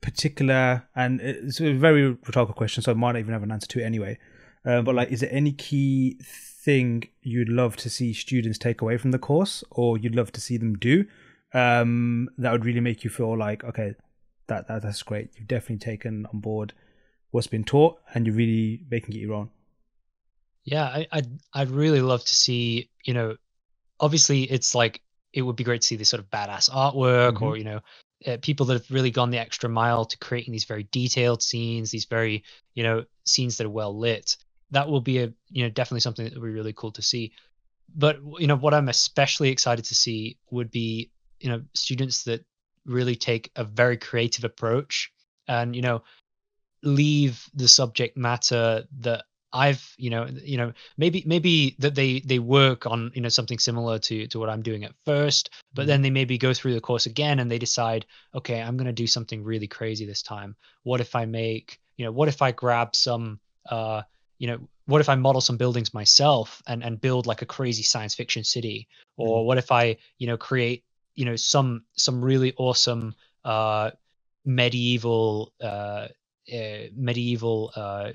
particular, and it's a very rhetorical question, so I might not even have an answer to it anyway, uh, but like, is there any key thing you'd love to see students take away from the course, or you'd love to see them do, um, that would really make you feel like, okay, that, that that's great. You've definitely taken on board what's been taught and you're really making it your own. Yeah, I, I'd, I'd really love to see, you know, obviously it's like, it would be great to see this sort of badass artwork mm-hmm. or, you know, uh, people that have really gone the extra mile to creating these very detailed scenes, these very, you know, scenes that are well lit. That will be a, you know, definitely something that would be really cool to see. But, you know, what I'm especially excited to see would be, you know, students that really take a very creative approach and, you know, leave the subject matter that I've, you know, you know, maybe, maybe that they, they work on, you know, something similar to, to what I'm doing at first, but then they maybe go through the course again and they decide, okay, I'm going to do something really crazy this time. What if I make, you know, what if I grab some uh, you know, what if I model some buildings myself and, and build like a crazy science fiction city? Or mm-hmm. what if I, you know, create, you know, some some really awesome uh, medieval uh, uh, medieval uh,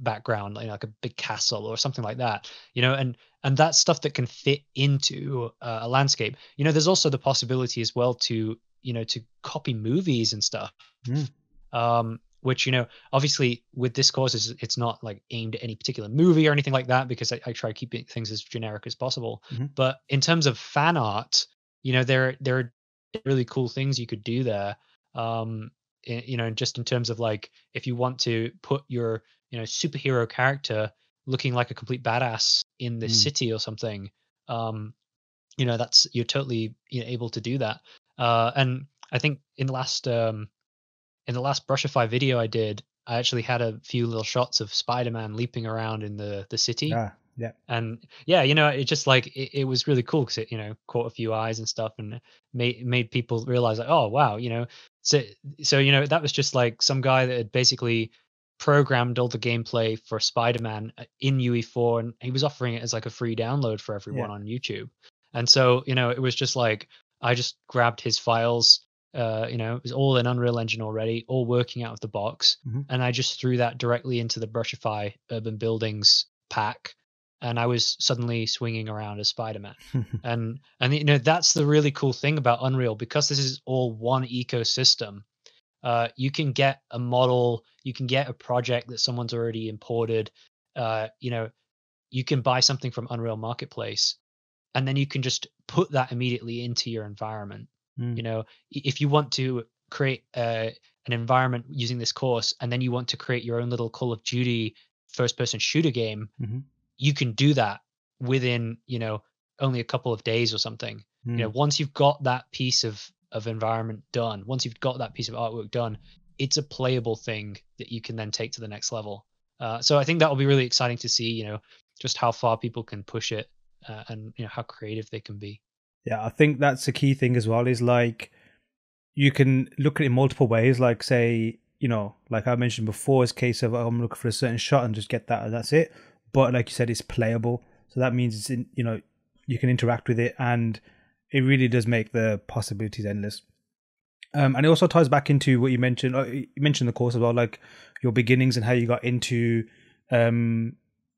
background, you know, like a big castle or something like that, you know, and and that's stuff that can fit into uh, a landscape. You know, there's also the possibility as well to, you know, to copy movies and stuff. Mm. Um, which, you know, obviously with this course, is it's not like aimed at any particular movie or anything like that, because I, I try keeping things as generic as possible. Mm-hmm. But in terms of fan art, you know, there, there are really cool things you could do there. Um, you know, just in terms of like, if you want to put your, you know, superhero character looking like a complete badass in the mm. city or something, um, you know, that's, you're totally, you know, able to do that. Uh, and I think in the last, um, in the last Brushify video I did, I actually had a few little shots of Spider-Man leaping around in the, the city. Ah, yeah. And yeah, you know, it just like, it, it was really cool because it, you know, caught a few eyes and stuff and made, made people realize like, oh, wow, you know, so, so, you know, that was just like some guy that had basically programmed all the gameplay for Spider-Man in U E four, and he was offering it as like a free download for everyone yeah. on YouTube. And so, you know, it was just like, I just grabbed his files. Uh, you know, it was all in Unreal Engine already, all working out of the box. Mm-hmm. And I just threw that directly into the Brushify Urban Buildings pack. And I was suddenly swinging around as Spider-Man. and, and, you know, that's the really cool thing about Unreal, because this is all one ecosystem. Uh, you can get a model, you can get a project that someone's already imported. Uh, you know, you can buy something from Unreal Marketplace, and then you can just put that immediately into your environment. You know, if you want to create uh, an environment using this course, and then you want to create your own little Call of Duty first-person shooter game, mm-hmm. you can do that within, you know, only a couple of days or something. Mm. You know, once you've got that piece of, of environment done, once you've got that piece of artwork done, it's a playable thing that you can then take to the next level. Uh, so I think that will be really exciting to see, you know, just how far people can push it uh, and, you know, how creative they can be. Yeah, I think that's a key thing as well, is like you can look at it in multiple ways. Like, say, you know, like I mentioned before, it's a case of oh, I'm looking for a certain shot and just get that and that's it. But like you said, it's playable. So that means, it's in, you know, you can interact with it, and it really does make the possibilities endless. Um, and it also ties back into what you mentioned. You mentioned the course as well, like your beginnings and how you got into um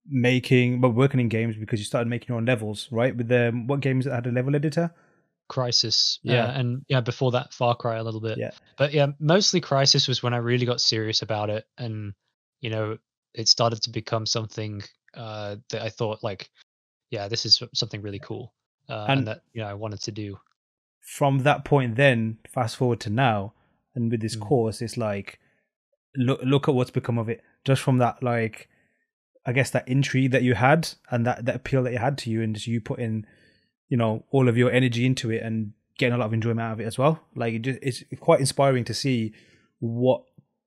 making but well, working in games, because you started making your own levels, right? With the what games that had a level editor? Crisis, yeah, yeah. And yeah, before that, Far Cry a little bit, yeah. But yeah, mostly Crisis was when I really got serious about it, and you know, it started to become something uh that I thought like, yeah, this is something really cool, uh, and, and that, you know, I wanted to do. From that point, then fast forward to now, and with this mm. course, it's like look look at what's become of it. Just from that, like, I guess that intrigue that you had and that, that appeal that you had to you, and just you put in, you know, all of your energy into it and getting a lot of enjoyment out of it as well. Like, it just, it's quite inspiring to see what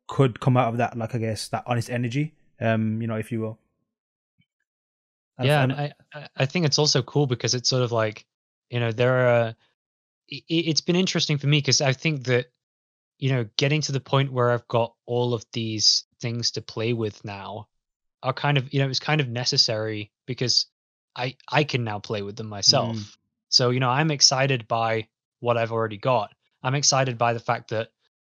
could come out of that, like, I guess, that honest energy, um, you know, if you will. And yeah, and I, I think it's also cool because it's sort of like, you know, there are, it, it's been interesting for me because I think that, you know, getting to the point where I've got all of these things to play with now are kind of, you know, it's kind of necessary because I I can now play with them myself. Mm. So, you know, I'm excited by what I've already got. I'm excited by the fact that,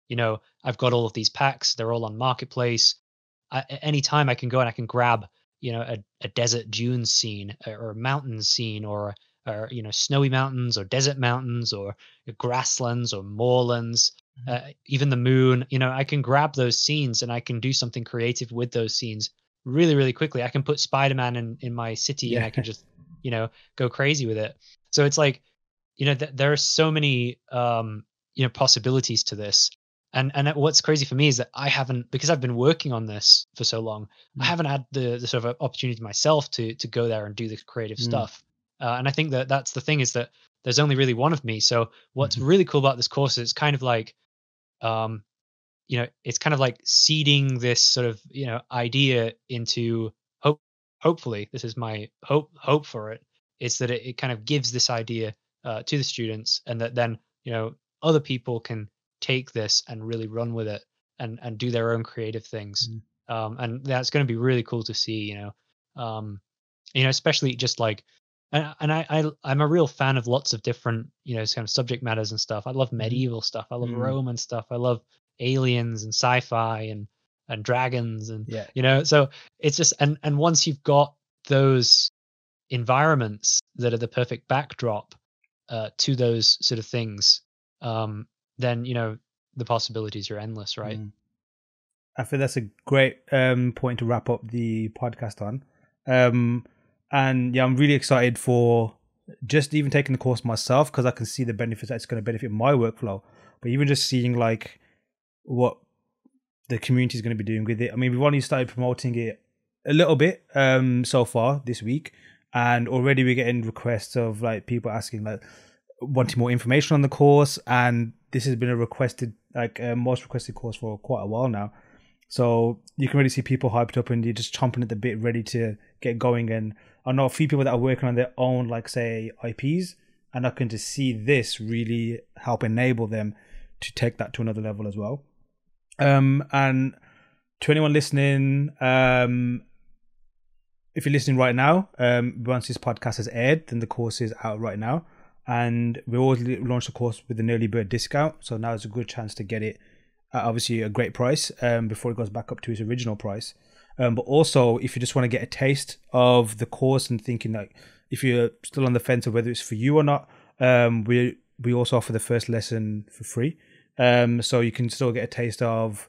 you know, I've got all of these packs. They're all on Marketplace. I, at any time I can go and I can grab, you know, a, a desert dune scene or a mountain scene or, or, you know, snowy mountains or desert mountains or grasslands or moorlands. Mm. Uh, even the moon, you know, I can grab those scenes and I can do something creative with those scenes really, really quickly. I can put Spider-Man in, in my city, yeah. and I can just, you know, go crazy with it. So it's like, you know, th there are so many, um, you know, possibilities to this. And and what's crazy for me is that I haven't, because I've been working on this for so long, mm. I haven't had the, the sort of opportunity myself to, to go there and do the creative mm. stuff. Uh, and I think that that's the thing, is that there's only really one of me. So what's mm-hmm. really cool about this course is it's kind of like, um, you know, it's kind of like seeding this sort of, you know, idea into hope. Hopefully, this is my hope. Hope for it is that it, it kind of gives this idea uh, to the students, and that then, you know, other people can take this and really run with it and and do their own creative things. Mm. Um, and that's going to be really cool to see, you know, um, you know, especially just like, and, and I, I, I'm a real fan of lots of different, you know, kind of subject matters and stuff. I love medieval stuff. I love mm. Rome and stuff. I love aliens and sci-fi and, and dragons and, yeah. you know, so it's just, and, and once you've got those environments that are the perfect backdrop uh, to those sort of things, um, then, you know, the possibilities are endless, right? Mm. I think that's a great um, point to wrap up the podcast on. Um, and yeah, I'm really excited for just even taking the course myself, because I can see the benefits that it's going to benefit my workflow. But even just seeing like what the community is going to be doing with it. I mean, we've only started promoting it a little bit um, so far this week. And already we're getting requests of like people asking, like wanting more information on the course. And this has been a requested, like a most requested course for quite a while now. So you can really see people hyped up and you're just chomping at the bit, ready to get going. And I know a few people that are working on their own, like say I Ps, and I can just see this really help enable them to take that to another level as well. Um, and to anyone listening, um, if you're listening right now, um, once this podcast has aired, then the course is out right now. And we always launch the course with an early bird discount. So now is a good chance to get it. Uh, obviously a great price um, before it goes back up to its original price. Um, but also, if you just want to get a taste of the course and thinking like if you're still on the fence of whether it's for you or not, um, we we also offer the first lesson for free. Um, so you can still get a taste of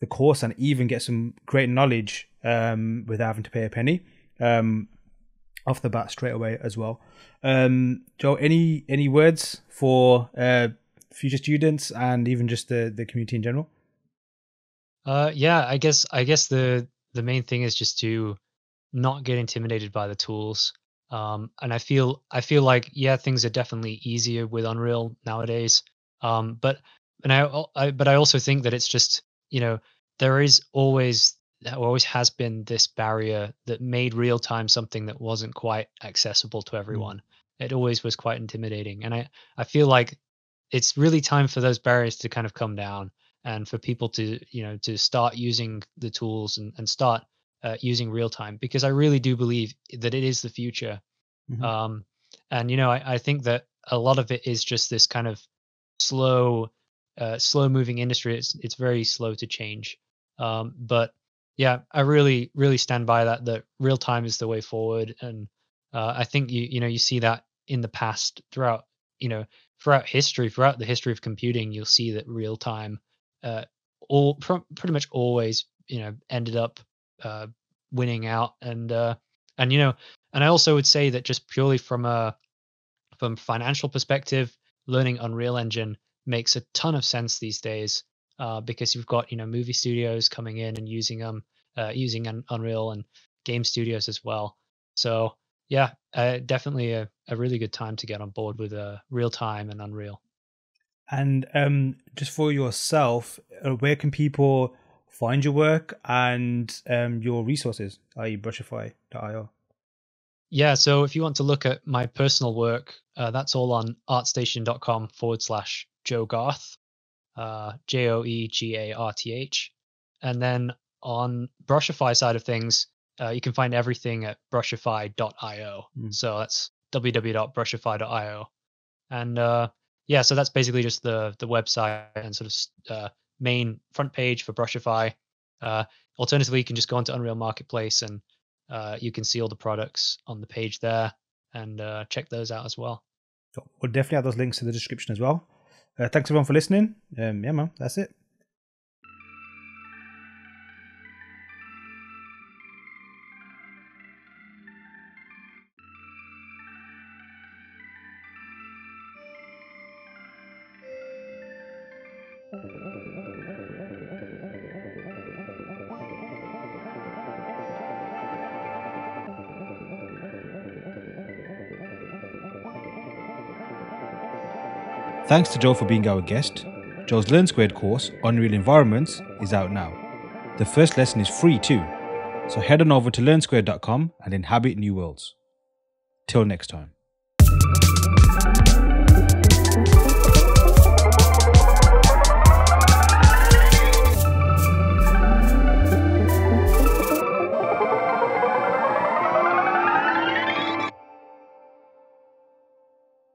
the course and even get some great knowledge um, without having to pay a penny um, off the bat straight away as well. Um, Joe, any any words for uh, future students and even just the the community in general? Uh yeah, I guess I guess the the main thing is just to not get intimidated by the tools. Um and I feel I feel like yeah, things are definitely easier with Unreal nowadays. Um but and I, I but I also think that it's just, you know, there is always always has been this barrier that made real time something that wasn't quite accessible to everyone. Mm. It always was quite intimidating. And I I feel like it's really time for those barriers to kind of come down and for people to, you know, to start using the tools and, and start uh, using real time, because I really do believe that it is the future. Mm-hmm. Um, and, you know, I, I think that a lot of it is just this kind of slow, uh, slow moving industry. It's, it's very slow to change. Um, but yeah, I really, really stand by that, that real time is the way forward. And uh, I think, you, you know, you see that in the past throughout, you know, throughout history, throughout the history of computing, you'll see that real time, uh, all pr pretty much always, you know, ended up uh, winning out. And uh, and you know, and I also would say that just purely from a from financial perspective, learning Unreal Engine makes a ton of sense these days uh, because you've got, you know, movie studios coming in and using them, um, uh, using un Unreal and game studios as well. So. Yeah, uh, definitely a, a really good time to get on board with uh, real time and Unreal. And um, just for yourself, uh, where can people find your work and um, your resources, that is Brushify dot i o? Yeah, so if you want to look at my personal work, uh, that's all on artstation.com forward slash Joe Garth, uh, J O E G A R T H. And then on Brushify side of things, Uh, you can find everything at brushify dot i o. Mm. So that's w w w dot brushify dot i o. And uh, yeah, so that's basically just the the website and sort of uh, main front page for Brushify. Uh, alternatively, you can just go onto Unreal Marketplace and uh, you can see all the products on the page there and uh, check those out as well. So we'll definitely have those links in the description as well. Uh, thanks everyone for listening. Um, yeah, man, that's it. Thanks to Joe for being our guest. Joe's LearnSquared course, Unreal Environments, is out now. The first lesson is free too, so head on over to learn squared dot com and inhabit new worlds. Till next time.